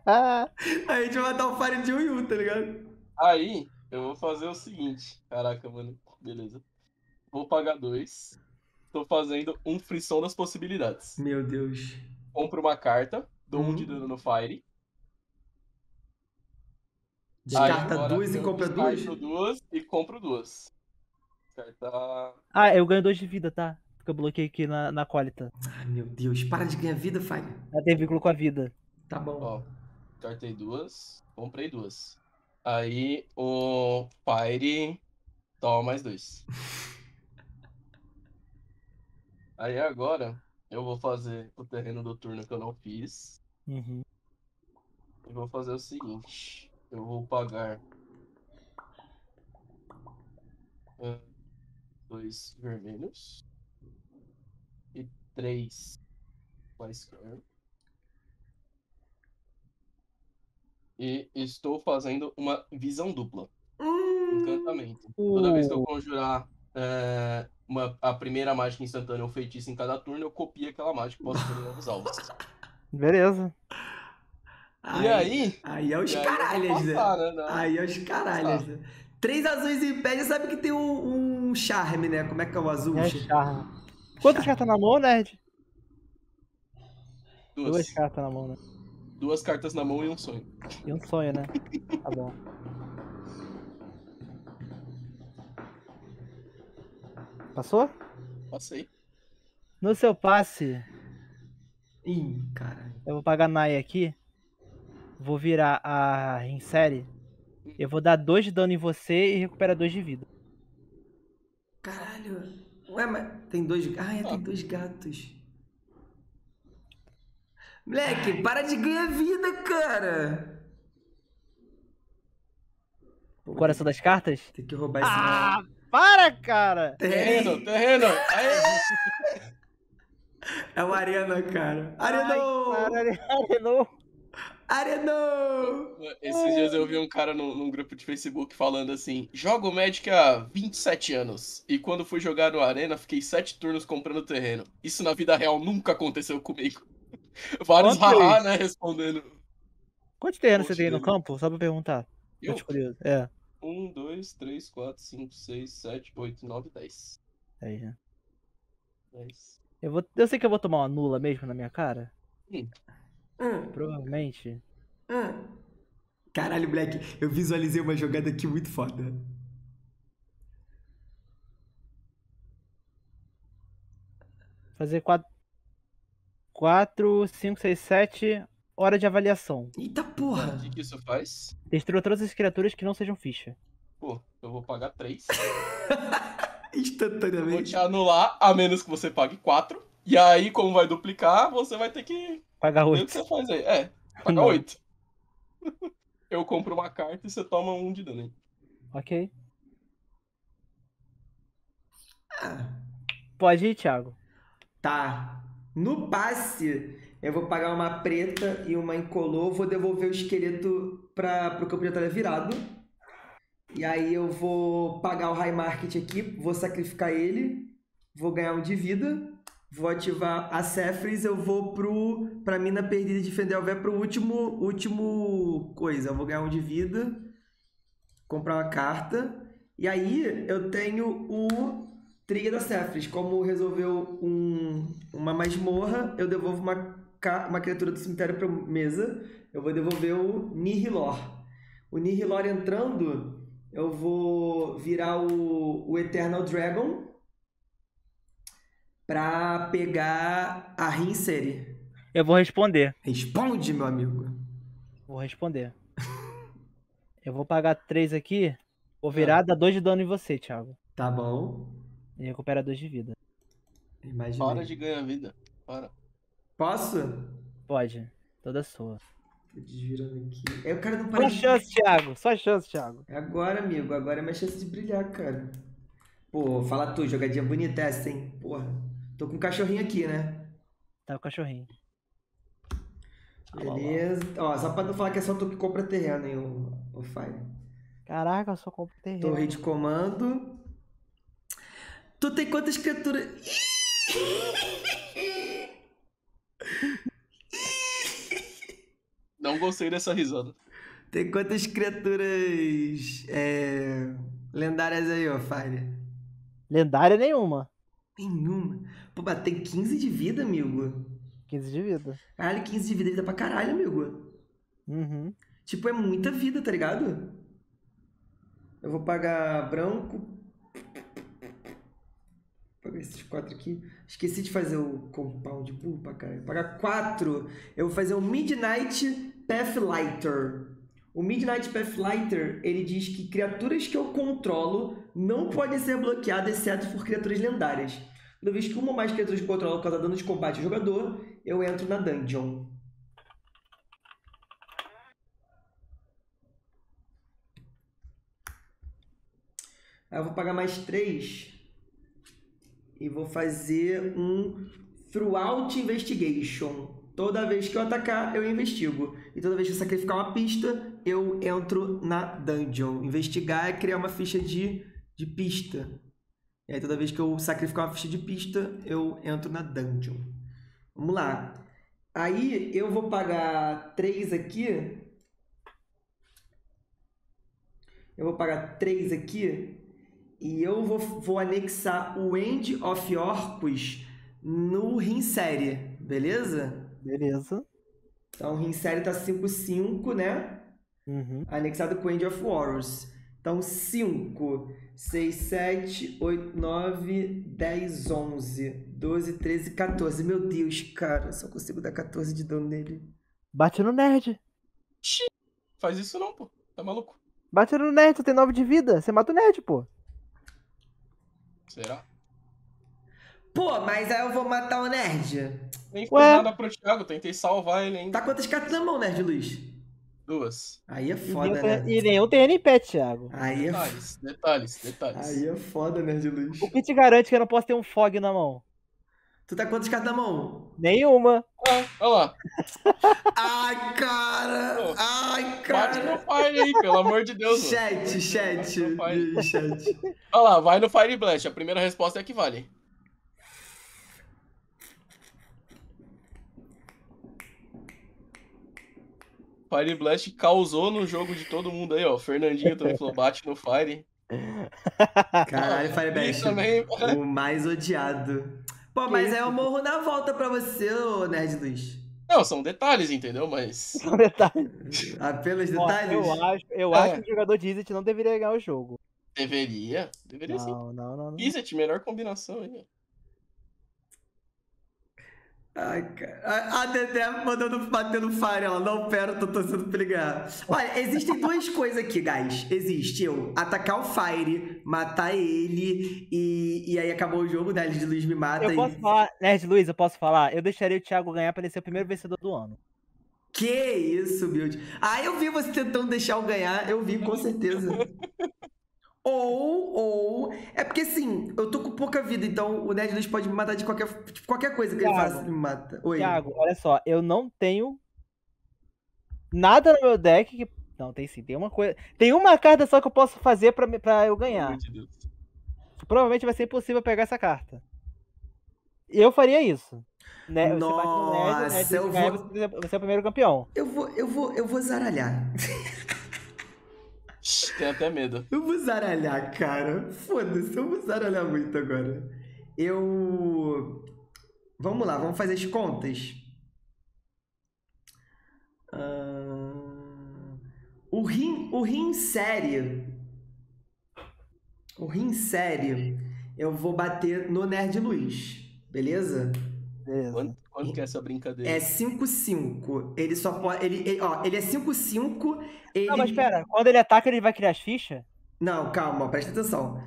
A gente vai matar o Fire de 1 em 1, tá ligado? Aí, eu vou fazer o seguinte. Caraca, mano. Beleza. Vou pagar 2. Tô fazendo um frição das possibilidades. Meu Deus. Compro uma carta. Dou 1 de dano no Fire. Descarta 2 e compra 2? Descarto 2 e compro 2. Descarta... Ah, eu ganho 2 de vida, tá? Que eu bloqueei aqui na coleta. Ai, meu Deus. Para de ganhar vida, Fire. Ela tem vínculo com a vida. Tá bom. Ó, Cartei duas, comprei duas. Aí o Pyre toma mais dois. Aí agora eu vou fazer o terreno do turno que eu não fiz. Uhum. E vou fazer o seguinte. Eu vou pagar... 2 vermelhos. E 3 quaisquer. E estou fazendo uma visão dupla. Encantamento. Toda vez que eu conjurar a primeira mágica instantânea ou feitiço em cada turno, eu copio aquela mágica e posso ter novos alvos. Beleza. Aí é os caralhos, né? Aí é os caralhos. 3 azuis em pé, já sabe que tem um charme, né? Como é que é o azul? É charme. Quantas cartas na mão, Nerd? Duas cartas na mão, né? 2 cartas na mão e um sonho. E um sonho, né? Tá bom. Passou? Passei. No seu passe... Ih, caralho. Eu vou pagar Nai aqui. Vou virar a Rin Seri. Eu vou dar 2 de dano em você e recupera 2 de vida. Caralho. Ué, mas tem 2... Ah, tem 2 gatos. Moleque, para de ganhar vida, cara. O coração das cartas? Tem que roubar esse nome. Para, cara! Terreno! Aê! É o Arena, cara. Arenão! Esses dias eu vi um cara num grupo de Facebook falando assim: jogo Magic há 27 anos e quando fui jogar no Arena fiquei 7 turnos comprando terreno. Isso na vida real nunca aconteceu comigo. Vários haha, né, respondendo. Quantos terrenos você tem no campo? Só pra perguntar. Eu? Tô curioso. 1, 2, 3, 4, 5, 6, 7, 8, 9, 10. Aí, né? 10. Eu sei que eu vou tomar uma nula mesmo na minha cara. Sim. Provavelmente. Caralho, Black, eu visualizei uma jogada aqui muito foda. Fazer 4, 5, 6, 7, hora de avaliação. Eita porra! O que isso faz? Destrua todas as criaturas que não sejam ficha. Pô, eu vou pagar 3. Instantaneamente. Eu vou te anular, a menos que você pague 4. E aí, como vai duplicar, você vai ter que... Pagar 8. O que você faz aí? Pagar 8. Eu compro uma carta e você toma 1 de dano. Ok. Pode ir, Thiago. Tá. No passe, eu vou pagar uma preta e uma incolor. Vou devolver o esqueleto pro campo de batalha virado. E aí eu vou pagar o High Market aqui. Vou sacrificar ele. Vou ganhar 1 de vida. Vou ativar a Sefris, eu vou pra mina perdida de Fendelver pro último coisa. Eu vou ganhar 1 de vida, comprar uma carta. E aí eu tenho o trigger da Sefris. Como resolveu uma masmorra, eu devolvo uma criatura do cemitério pra mesa. Eu vou devolver o Nihilor. O Nihilor entrando, eu vou virar o Eternal Dragon. Pra pegar a Rin Seri. Eu vou responder. Responde, meu amigo. Vou responder. Eu vou pagar 3 aqui. Vou virar, dá 2 de dano em você, Thiago. Tá bom. E recupera 2 de vida. Imaginei. Para de ganhar vida. Para. Posso? Pode. Toda sua. Tô desvirando aqui. Eu quero não parar. Só chance, Thiago. Só chance, Thiago. Agora, amigo. Agora é minha chance de brilhar, cara. Pô, fala tu. Jogadinha bonita essa, hein? Porra. Tô com um cachorrinho aqui, né? Tá com o cachorrinho. Beleza. Ó, só pra não falar que é só tu que compra terreno, hein, o Fire. Caraca, eu só compro terreno. Torre de comando. Tu tem quantas criaturas? Não gostei dessa risada. Tem quantas criaturas lendárias aí, ó, Fire? Lendária nenhuma. Nenhuma. Pô, tem 15 de vida, amigo. 15 de vida. Caralho, 15 de vida dá pra caralho, amigo. Uhum. Tipo, é muita vida, tá ligado? Eu vou pagar branco. Vou pagar esses 4 aqui. Esqueci de fazer o compound burro pra caralho. Vou pagar 4. Eu vou fazer o Midnight Pathlighter. O Midnight Pathlighter, ele diz que criaturas que eu controlo não podem ser bloqueadas, exceto por criaturas lendárias. Toda vez que uma ou mais criaturas que eu controlo causa dano de combate ao jogador, eu entro na dungeon. Aí eu vou pagar mais 3 e vou fazer um Throughout Investigation. Toda vez que eu atacar, eu investigo. E toda vez que eu sacrificar uma pista, eu entro na dungeon. Investigar é criar uma ficha de pista. E aí toda vez que eu sacrificar uma ficha de pista, eu entro na dungeon. Vamos lá. Aí eu vou pagar 3 aqui. Eu vou pagar 3 aqui. E eu vou anexar o End of Orcus no Rin Seri, beleza? Beleza. Então, o Rin Seri tá 5-5, né? Uhum. Anexado com o End of Horrors. Então, 5, 6, 7, 8, 9, 10, 11, 12, 13, 14. Meu Deus, cara, só consigo dar 14 de dano nele. Bate no nerd. Xiii. Faz isso não, pô. Tá maluco? Bate no nerd, tu tem 9 de vida. Você mata o nerd, pô. Será? Pô, mas aí eu vou matar o nerd. Nem fiz nada pro Thiago, tentei salvar ele ainda. Tá quantas cartas na mão, nerd, Luiz? 2. Aí é foda, né? E nenhum tem nem pet, Thiago. Aí é detalhes. Aí é foda, nerd, Luiz. O que te garante que eu não posso ter um fog na mão? Tu tá quantas cartas na mão? Nenhuma. Ah, olha lá. Ai, cara. Oh, ai, cara. Bate no Fire aí, pelo amor de Deus. Chat. Olha lá, vai no Fire Blast. A primeira resposta é a que vale. Fire Blast causou no jogo de todo mundo aí, ó. O Fernandinho também falou, bate no Fire. Caralho, Fire Blast. Também... o mais odiado. Pô, que mas isso? Aí eu morro na volta pra você, ô Nerd Luiz. Não, são detalhes, entendeu? Mas... são detalhes. Apenas detalhes? Eu acho que o jogador de Izzet não deveria ganhar o jogo. Deveria não, sim. Não. Izzet, melhor combinação aí, ó. Ai, cara. A Dedé batendo fire, ela não, pera, tô torcendo pra ligar. Olha, existem duas coisas aqui, guys. Existe eu atacar o Fire, matar ele e aí acabou o jogo, né? Nerd Luiz me mata. Eu posso falar? Eu deixaria o Thiago ganhar pra ele ser o primeiro vencedor do ano. Que isso, Build. Ah, eu vi você tentando deixar eu ganhar, eu vi, com certeza. Ou... é porque, assim, eu tô com pouca vida, então o Nerd Luiz pode me matar de qualquer coisa que Thiago, ele faça, ele me mata. Oi. Thiago, olha só, eu não tenho nada no meu deck que... não, tem sim, tem uma coisa... tem uma carta só que eu posso fazer pra eu ganhar. Meu Deus. Provavelmente vai ser impossível pegar essa carta. Eu faria isso. Né? Nossa, você é o primeiro campeão. Eu vou zaralhar. Tenho até medo. Eu vou zaralhar, cara. Foda-se, eu vou zaralhar muito agora. Vamos lá, vamos fazer as contas. O Rin Seri, eu vou bater no Nerd Luiz, beleza? Quanto que é essa brincadeira? É 5-5. Ele só pode... Ele é 5-5. Ele... não, mas pera. Quando ele ataca, ele vai criar as fichas? Não, calma. Presta atenção.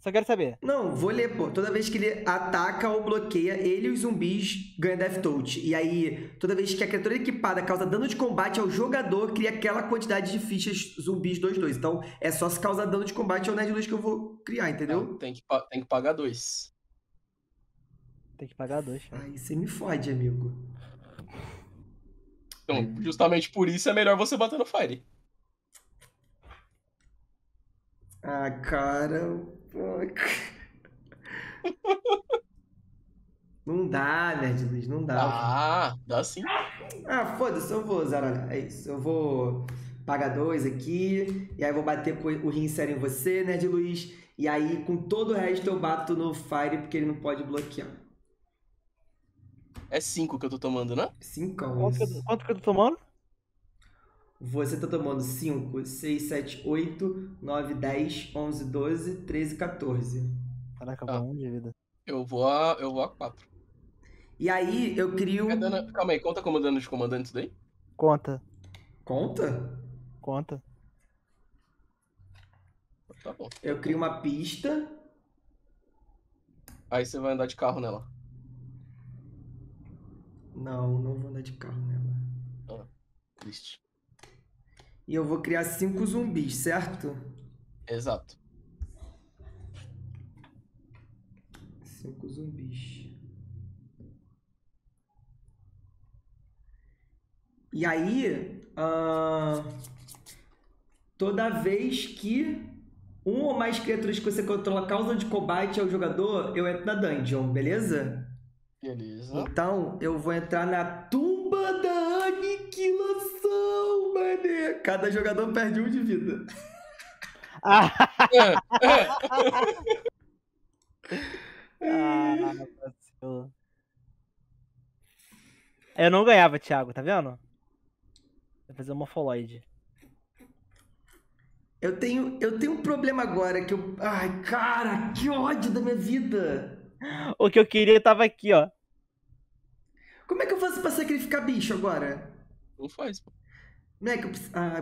Só quero saber. Não, vou ler, pô. Toda vez que ele ataca ou bloqueia, ele e os zumbis ganham Death Touch. E aí, toda vez que a criatura equipada causa dano de combate ao jogador, cria aquela quantidade de fichas zumbis 2-2. Então, é só se causar dano de combate ao Nerd Luz que eu vou criar, entendeu? Não, tem que pagar 2. Tem que pagar 2. Aí você me fode, amigo. Então, justamente por isso é melhor você bater no Fire. Ah, cara. Não dá, Nerd Luiz, não dá. Ah, dá sim. Ah, foda-se, eu vou, zaralhar. É isso, eu vou pagar 2 aqui. E aí eu vou bater com o Rin Seri em você, Nerd Luiz. E aí, com todo o resto, eu bato no Fire porque ele não pode bloquear. É 5 que eu tô tomando, né? 5, quanto que eu tô tomando? Você tá tomando 5, 6, 7, 8, 9, 10, 11, 12, 13, 14. Caraca, tá. Bom de vida. Eu vou a 4. E aí, eu crio... calma aí, conta como dano de comandante isso daí? Conta. Conta? Conta. Tá bom. Eu crio uma pista. Aí você vai andar de carro nela. Não, não vou andar de carro nela. Ah, triste. E eu vou criar 5 zumbis, certo? Exato. 5 zumbis. E aí, toda vez que um ou mais criaturas que você controla causam de combate ao jogador, eu entro na dungeon, beleza? Beleza. Então, eu vou entrar na tumba da aniquilação, mané. Cada jogador perde 1 de vida. Eu não ganhava, Thiago, tá vendo? Vou fazer um morfoloide. Eu tenho um problema agora que eu... Ai, cara, que ódio da minha vida! O que eu queria tava aqui, ó. Como é que eu faço pra sacrificar bicho agora? Não faz, pô. Moleque, eu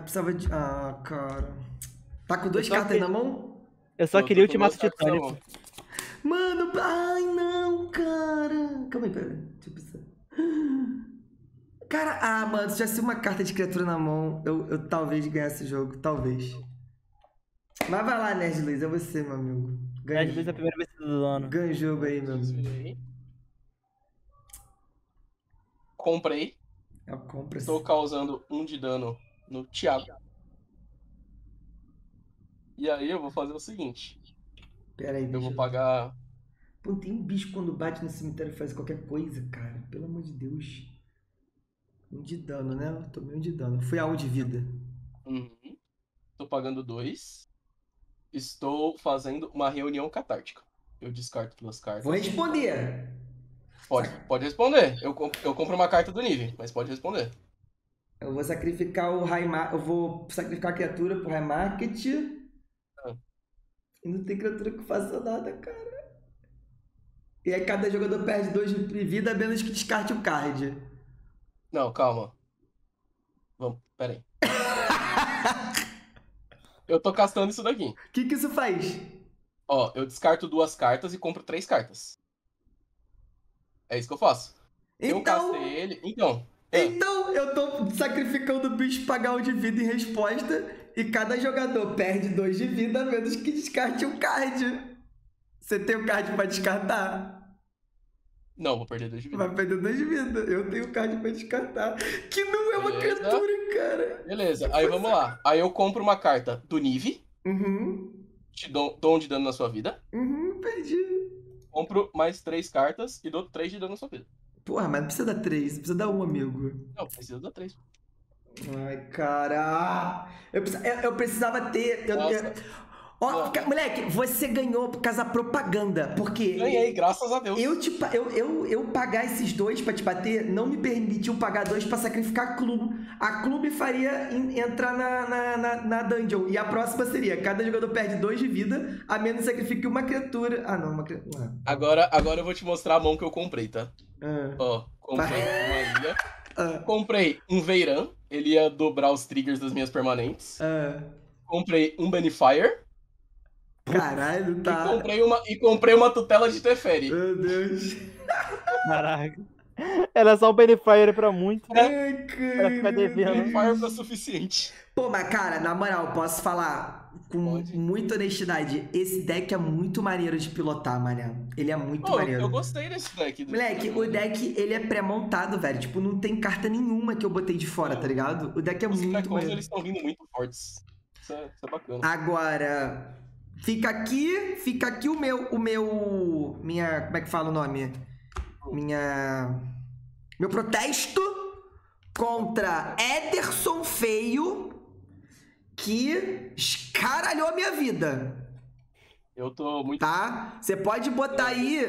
precisava de... Ah, cara... Tá com 2 cartas aí na mão? Eu só queria ultimato titânico. Mano, ai não, cara. Calma aí, pera. Deixa eu pensar. Cara, ah, mano, se tivesse uma carta de criatura na mão, eu talvez ganhasse o jogo, talvez. Mas vai lá, Nerd Luiz, é você, meu amigo. Ganha. Nerd Luiz é a primeira vez do ano. Ganha o jogo aí, meu amigo. Comprei. Eu compro. Estou causando 1 de dano no Thiago. E aí eu vou fazer o seguinte. Pera aí, eu vou pagar... Pô, tem um bicho quando bate no cemitério e faz qualquer coisa, cara. Pelo amor de Deus. 1 de dano, né? Eu tomei 1 de dano. Fui a 1 de vida. Uhum. Tô pagando 2. Estou fazendo uma reunião catártica. Eu descarto 2 cartas. Vou responder! Pode responder. Eu compro uma carta do Nive, mas pode responder. Eu vou sacrificar o High Market. Eu vou sacrificar a criatura pro High Market. Ah. E não tem criatura que faça nada, cara. E aí cada jogador perde 2 de vida, a menos que descarte o card. Não, calma. Vamos, peraí. Eu tô castando isso daqui. O que isso faz? Ó, eu descarto 2 cartas e compro 3 cartas. É isso que eu faço. Então, eu castei ele... Então, eu tô sacrificando o bicho pagar 1 de vida em resposta e cada jogador perde 2 de vida, a menos que descarte um card. Você tem um card pra descartar? Não, vou perder 2 de vida. Vai perder 2 de vida. Eu tenho card pra descartar. Que não é uma criatura, cara. Beleza, aí vamos lá. Aí eu compro uma carta do Nive. Uhum. Te dou 1 de dano na sua vida. Uhum, perdi. Compro mais 3 cartas e dou 3 de dano na sua vida. Porra, mas não precisa dar 3. Precisa dar 1, amigo. Não, precisa dar 3. Ai, cara. Eu precisava ter... Ó, moleque, você ganhou por causa da propaganda, porque... Ganhei, graças a Deus. Eu pagar esses 2 pra te bater, não me permitiu pagar 2 pra sacrificar a clube. A clube faria entrar na dungeon. E a próxima seria, cada jogador perde 2 de vida, a menos sacrifique uma criatura. Ah, não, uma criatura. Agora eu vou te mostrar a mão que eu comprei, tá? Ó, comprei uma ilha. Comprei um Veiran, ele ia dobrar os triggers das minhas permanentes. Comprei um Banifier. Caralho, tá. E comprei uma tutela de Teferi. Meu Deus. Caraca. Era só um Benefire pra muito, né? Pra ficar devendo. Benefire pra suficiente. Pô, mas cara, na moral, posso falar com muita honestidade. Esse deck é muito maneiro de pilotar, mané. Ele é muito maneiro. Eu gostei desse deck. Moleque, o deck, ele é pré-montado, velho. Tipo, não tem carta nenhuma que eu botei de fora, tá ligado? O deck é muito maneiro. Os carcons, eles estão vindo muito fortes. Isso é bacana. Agora... Fica aqui minha, como é que fala o nome? Meu protesto contra Ederson Feio, que escaralhou a minha vida. Eu tô muito... Tá? Você pode botar aí,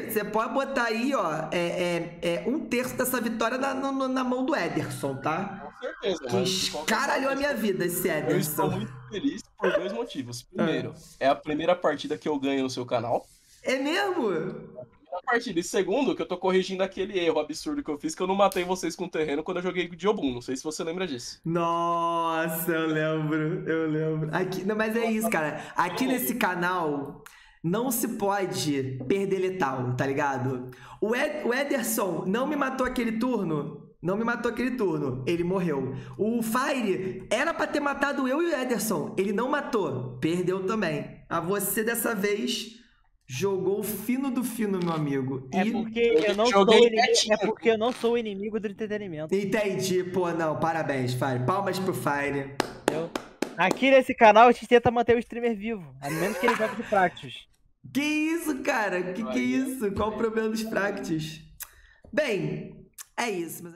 ó, 1/3 dessa vitória na mão do Ederson, tá? Com certeza. Que escaralhou a minha vida, esse Ederson. Eu estou muito feliz por 2 motivos. Primeiro, é a primeira partida que eu ganho no seu canal. É mesmo? É a primeira partida. E segundo, que eu tô corrigindo aquele erro absurdo que eu fiz, que eu não matei vocês com o terreno quando eu joguei de Obum. Não sei se você lembra disso. Nossa, eu lembro, eu lembro. Aqui, não, mas é isso, cara. Aqui nesse canal... não se pode perder letal, tá ligado? O Ederson não me matou aquele turno. Não me matou aquele turno. Ele morreu. O Fire era pra ter matado eu e o Ederson. Ele não matou. Perdeu também. A você, dessa vez, jogou o fino do fino, meu amigo. É porque eu não sou inimigo, é porque eu não sou inimigo do entretenimento. Entendi. Pô, não. Parabéns, Fire. Palmas pro Fire. Entendeu? Aqui nesse canal a gente tenta manter o streamer vivo. A menos que ele jogue de Fractus. Que isso, cara? Que isso? Qual o problema dos Fractus? Bem, é isso. Mas...